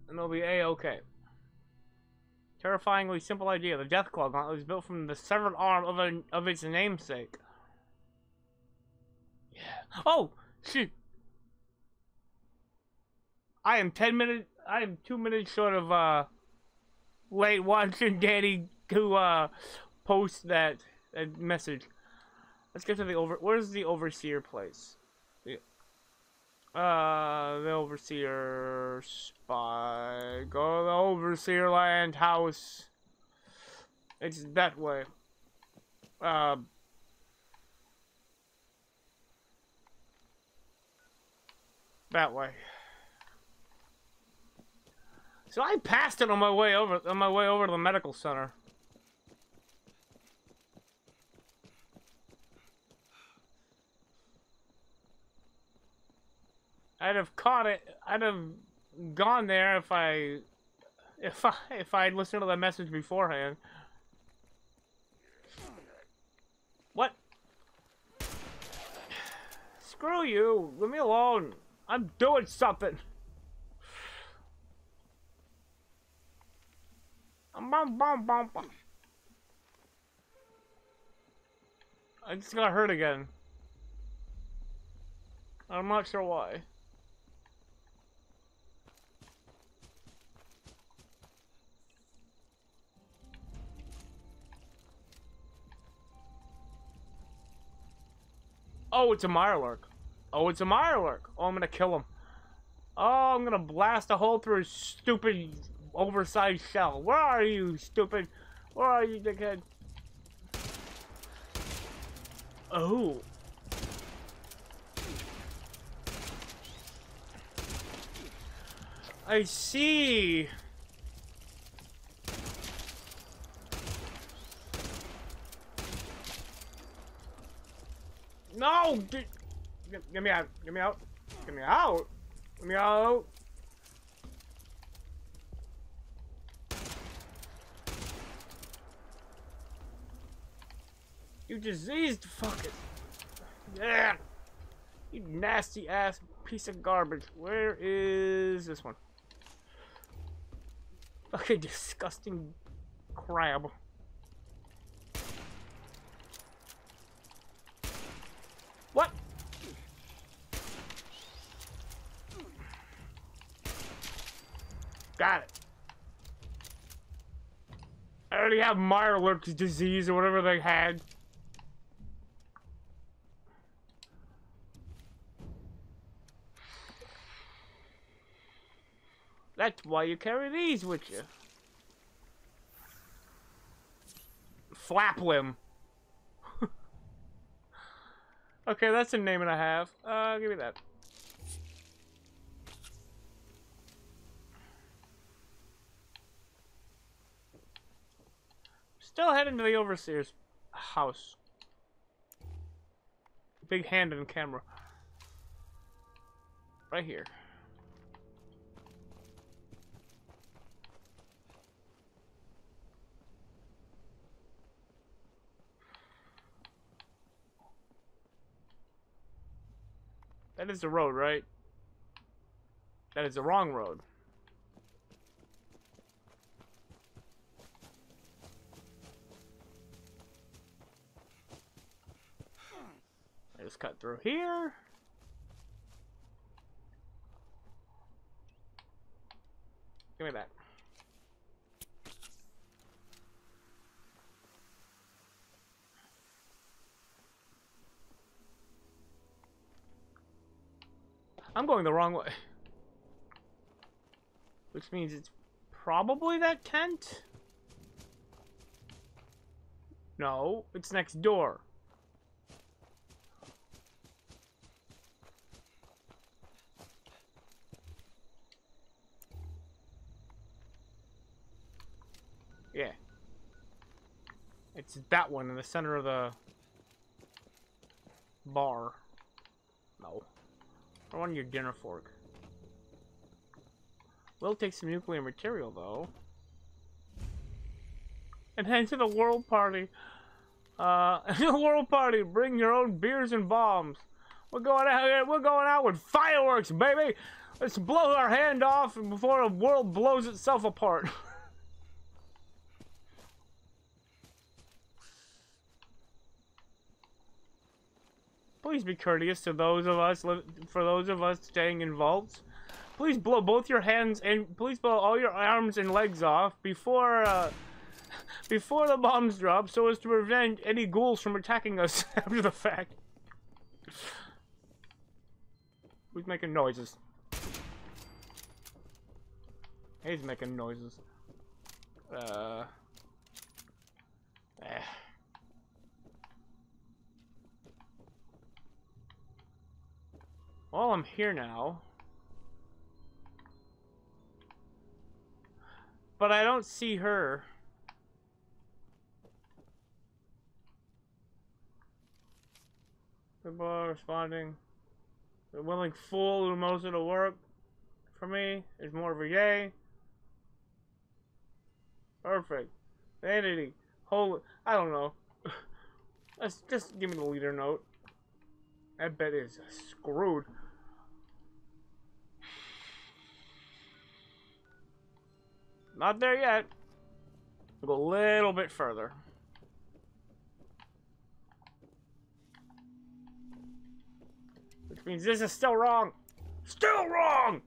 and they'll be A-okay. terrifyingly simple idea. The Deathclaw Gauntlet was built from the severed arm of its namesake. Yeah. Oh, shoot. I am 2 minutes short of, late watching Daddy who, post that message. Let's get to the where's the Overseer place? The Overseer spy. Go to the Overseer land house. It's that way. That way. So I passed it on my way over to the medical center. I'd have caught it. I'd have gone there if I'd listened to the message beforehand. What? Screw you. Leave me alone. I'm doing something. I just got hurt again. I'm not sure why. Oh, it's a Mirelurk. Oh, it's a Mirelurk. Oh, I'm gonna kill him. Oh, I'm gonna blast a hole through his stupid oversized shell. Where are you, stupid? Where are you, dickhead? Oh. I see. No! Get me out. Get me out. Get me out. Get me out. You diseased fucker. Yeah. You nasty ass piece of garbage. Where is this one? Fucking disgusting crab. What? Got it. I already have Mirelurk's disease or whatever they had. That's why you carry these with you. Flap limb. Okay, that's a name and a half. Give me that. Still heading to the Overseer's house. Big hand in camera. Right here. That is the road, right? That is the wrong road. I just cut through here. Give me that. I'm going the wrong way. Which means it's probably that tent? No, it's next door. Yeah. It's that one in the center of the bar. No. I want your dinner fork. We'll take some nuclear material, though. And head to the world party. The world party. Bring your own beers and bombs. We're going out here. We're going out with fireworks, baby. Let's blow our hand off before the world blows itself apart. Please be courteous to those of us, staying in vaults. Please blow both your hands and please blow all your arms and legs off before the bombs drop, so as to prevent any ghouls from attacking us after the fact. Who's making noises? He's making noises. Well, I'm here now. But I don't see her. Good boy, responding. The willing fool who knows it'll work for me is more of a yay. Perfect. Vanity. Holy. I don't know. Let's just give me the leader note. That bet is screwed. Not there yet. We'll go a little bit further. Which means this is still wrong. Still wrong!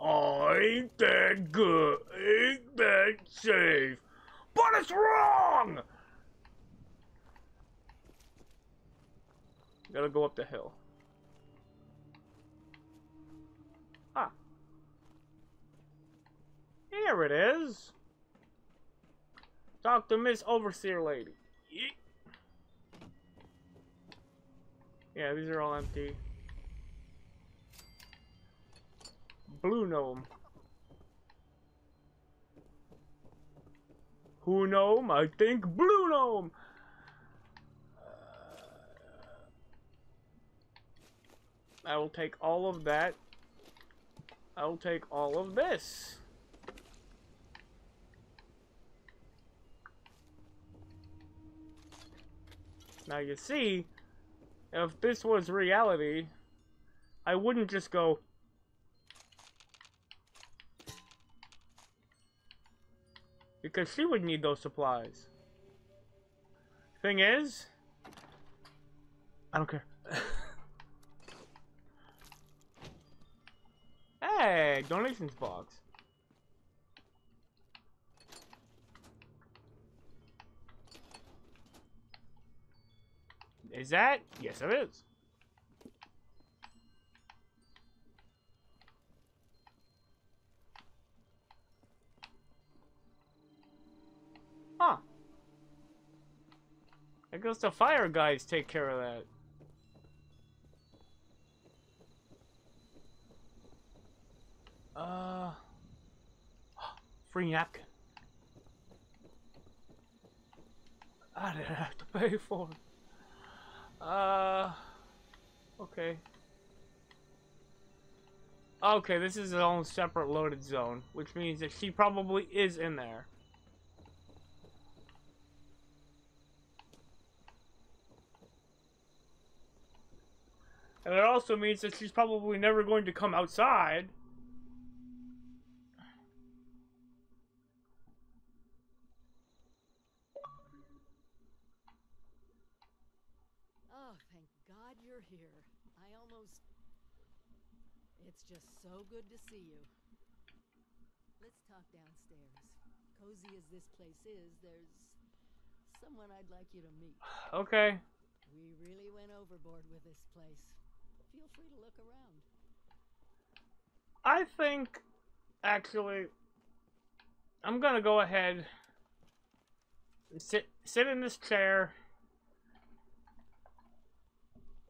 Oh, ain't that good. Ain't that safe. But it's wrong! Gotta go up the hill. Ah. Here it is. Talk to Miss Overseer Lady. Yeah, these are all empty. Blue gnome. Who gnome? I think blue gnome. I will take all of that. I will take all of this. Now you see, if this was reality, I wouldn't just go. Because she would need those supplies. Thing is, I don't care. Hey, donations box. Is that? Yes, it is. Huh. I guess the fire guys take care of that. Free napkin. I didn't have to pay for it. Okay. Okay, this is its own separate loaded zone, which means that she probably is in there. And it also means that she's probably never going to come outside. It's just so good to see you. Let's talk downstairs. Cozy as this place is, there's someone I'd like you to meet. Okay. We really went overboard with this place. Feel free to look around. I think, actually, I'm gonna go ahead and sit in this chair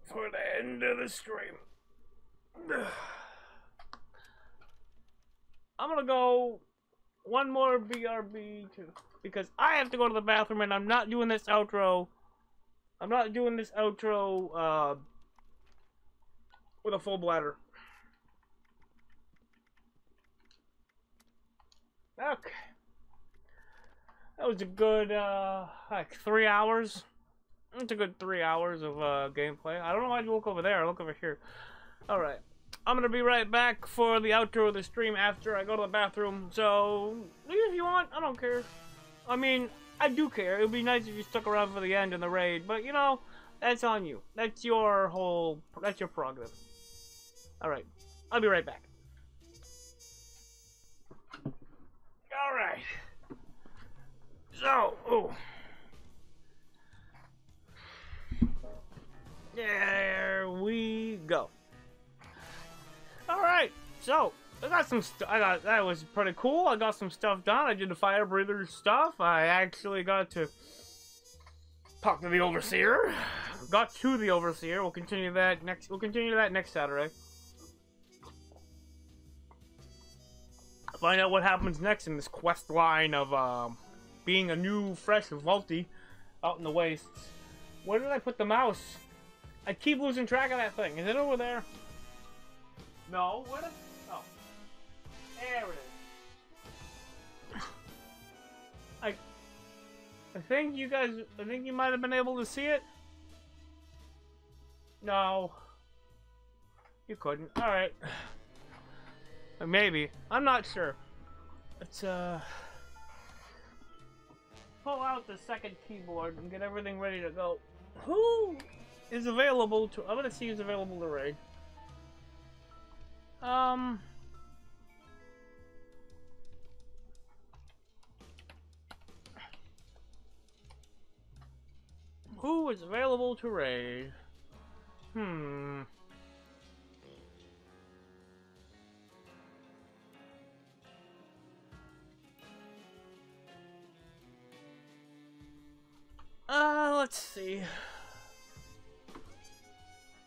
for the end of the stream. I'm gonna go one more BRB too, because I have to go to the bathroom and I'm not doing this outro. I'm not doing this outro with a full bladder. Okay. That was a good like 3 hours. That's a good 3 hours of gameplay. I don't know why you look over there, I look over here. Alright, I'm gonna be right back for the outro of the stream after I go to the bathroom, so leave if you want, I don't care. I mean, I do care, it would be nice if you stuck around for the end in the raid, but you know, That's on you. That's your whole... That's your prerogative. Alright. I'll be right back. Alright. So... Oh. There we go. Alright. So... I got some stuff. I got that was pretty cool. I got some stuff done. I did the fire breather stuff. I actually got to talk to the overseer. Got to the overseer. We'll continue that next. We'll continue that next Saturday. Find out what happens next in this quest line of being a new, fresh vaulty out in the wastes. Where did I put the mouse? I keep losing track of that thing. Is it over there? No. What? Oh. There it is. I think you guys, I think you might have been able to see it. No. You couldn't. Alright. Maybe. I'm not sure. Let's, pull out the second keyboard and get everything ready to go. Who is available to, I'm gonna see who's available to raid. Who is available to raid? Let's see.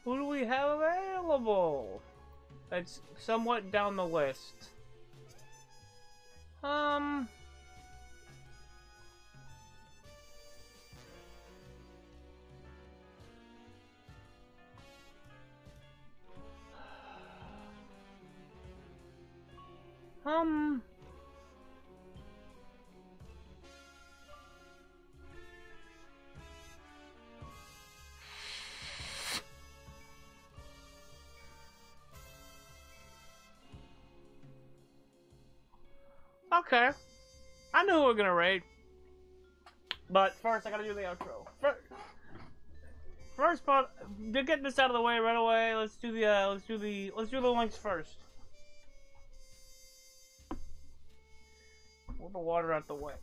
Who do we have available? That's somewhat down the list. Okay. I know who we're gonna raid. But first, I gotta do the outro. First part, to get this out of the way right away, let's do the links first. Move the water out the way.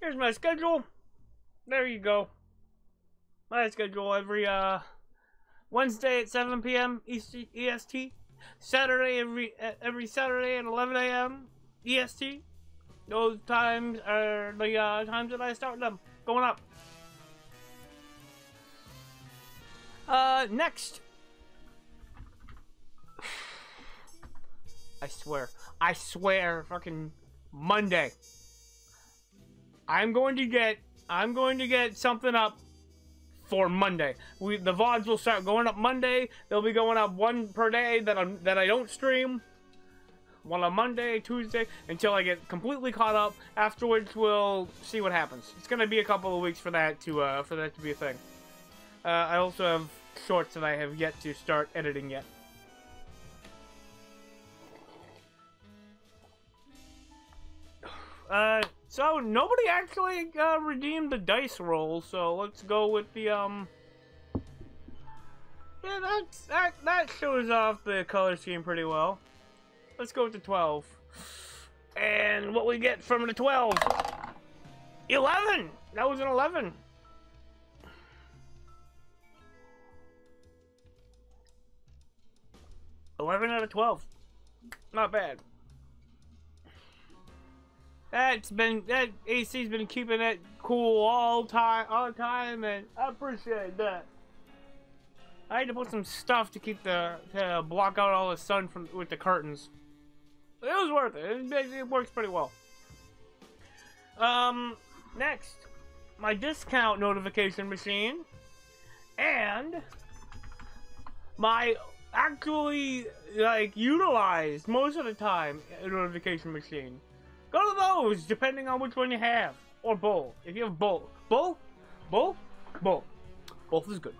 Here's my schedule. There you go. My schedule every Wednesday at 7 p.m. EST. Saturday every Saturday at 11 a.m. EST. Those times are the times that I start them going up. Next. I swear, fucking Monday. I'm going to get something up for Monday. The VODs will start going up Monday. They'll be going up one per day that I don't stream. One on Monday, Tuesday, until I get completely caught up. Afterwards, we'll see what happens. It's gonna be a couple of weeks for that to be a thing. I also have shorts that I have yet to start editing yet. So nobody actually redeemed the dice roll, so let's go with the yeah, that shows off the color scheme pretty well. Let's go with the 12. And what we get from the 12? 11! That was an 11. Out of 12. Not bad. That AC's been keeping it cool all the time, and I appreciate that. I had to put some stuff to keep to block out all the sun with the curtains. It was worth it. It works pretty well. Next, my discount notification machine, and my actually like utilized most of the time notification machine. Go to those, depending on which one you have. Or both. If you have both. Both. Both is good.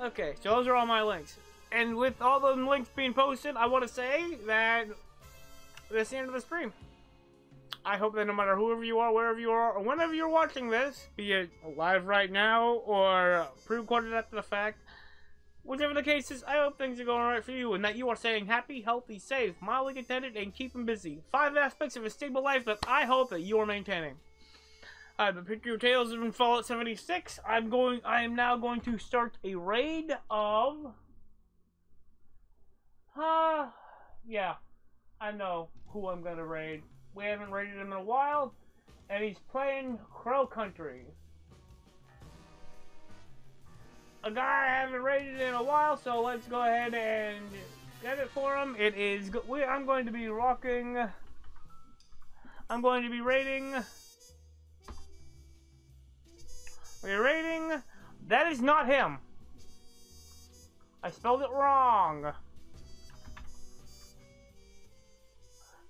Okay, so those are all my links. And with all the links being posted, I want to say that That's the end of the stream. I hope that no matter whoever you are, wherever you are, or whenever you're watching this, be it live right now or pre-recorded after the fact, whichever the case is, I hope things are going right for you and that you are staying happy, healthy, safe, mildly contented, and keeping busy. 5 aspects of a stable life that I hope that you are maintaining. I've been Patriot Tails from Fallout 76. I am now going to start a raid of... yeah, I know who I'm gonna raid. We haven't raided him in a while, and he's playing Crow Country. A guy I haven't raided in a while, so let's go ahead and get it for him. It is. I'm going to be rocking. I'm going to be raiding. We're raiding. That is not him. I spelled it wrong.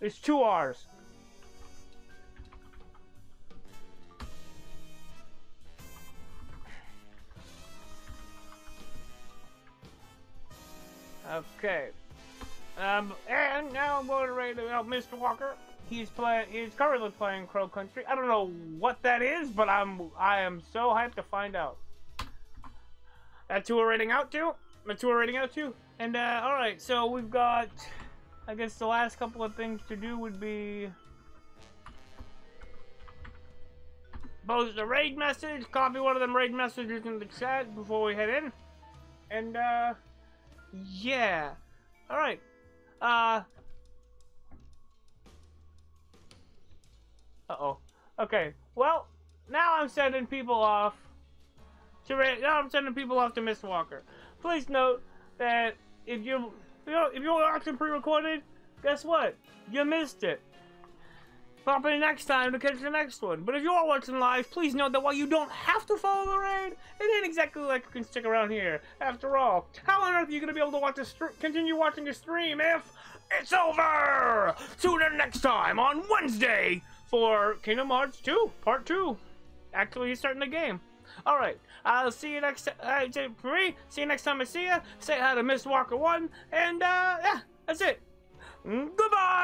It's 2 R's. Okay. And now I'm going to raid Mr. Walker. He's currently playing Crow Country. I don't know what that is, but I am so hyped to find out. That's who we're raiding out to. That's who we're raiding out to. And all right, so we've got. I guess the last couple of things to do would be post a raid message, copy one of them raid messages in the chat before we head in, and yeah, all right, okay, well now I'm sending people off to Ms. Walker. Please note that if you were watching pre-recorded, guess what? You missed it. Pop in next time to catch the next one. But if you are watching live, please note that while you don't have to follow the raid, it ain't exactly like you can stick around here. After all, how on earth are you going to be able to watch continue watching the stream if it's over? Tune in next time on Wednesday for Kingdom Hearts 2, Part 2. Actually, he's starting the game. All right, I'll see you next time. See you next time I see ya. Say hi to Ms. Walker 1, and yeah, that's it. Goodbye.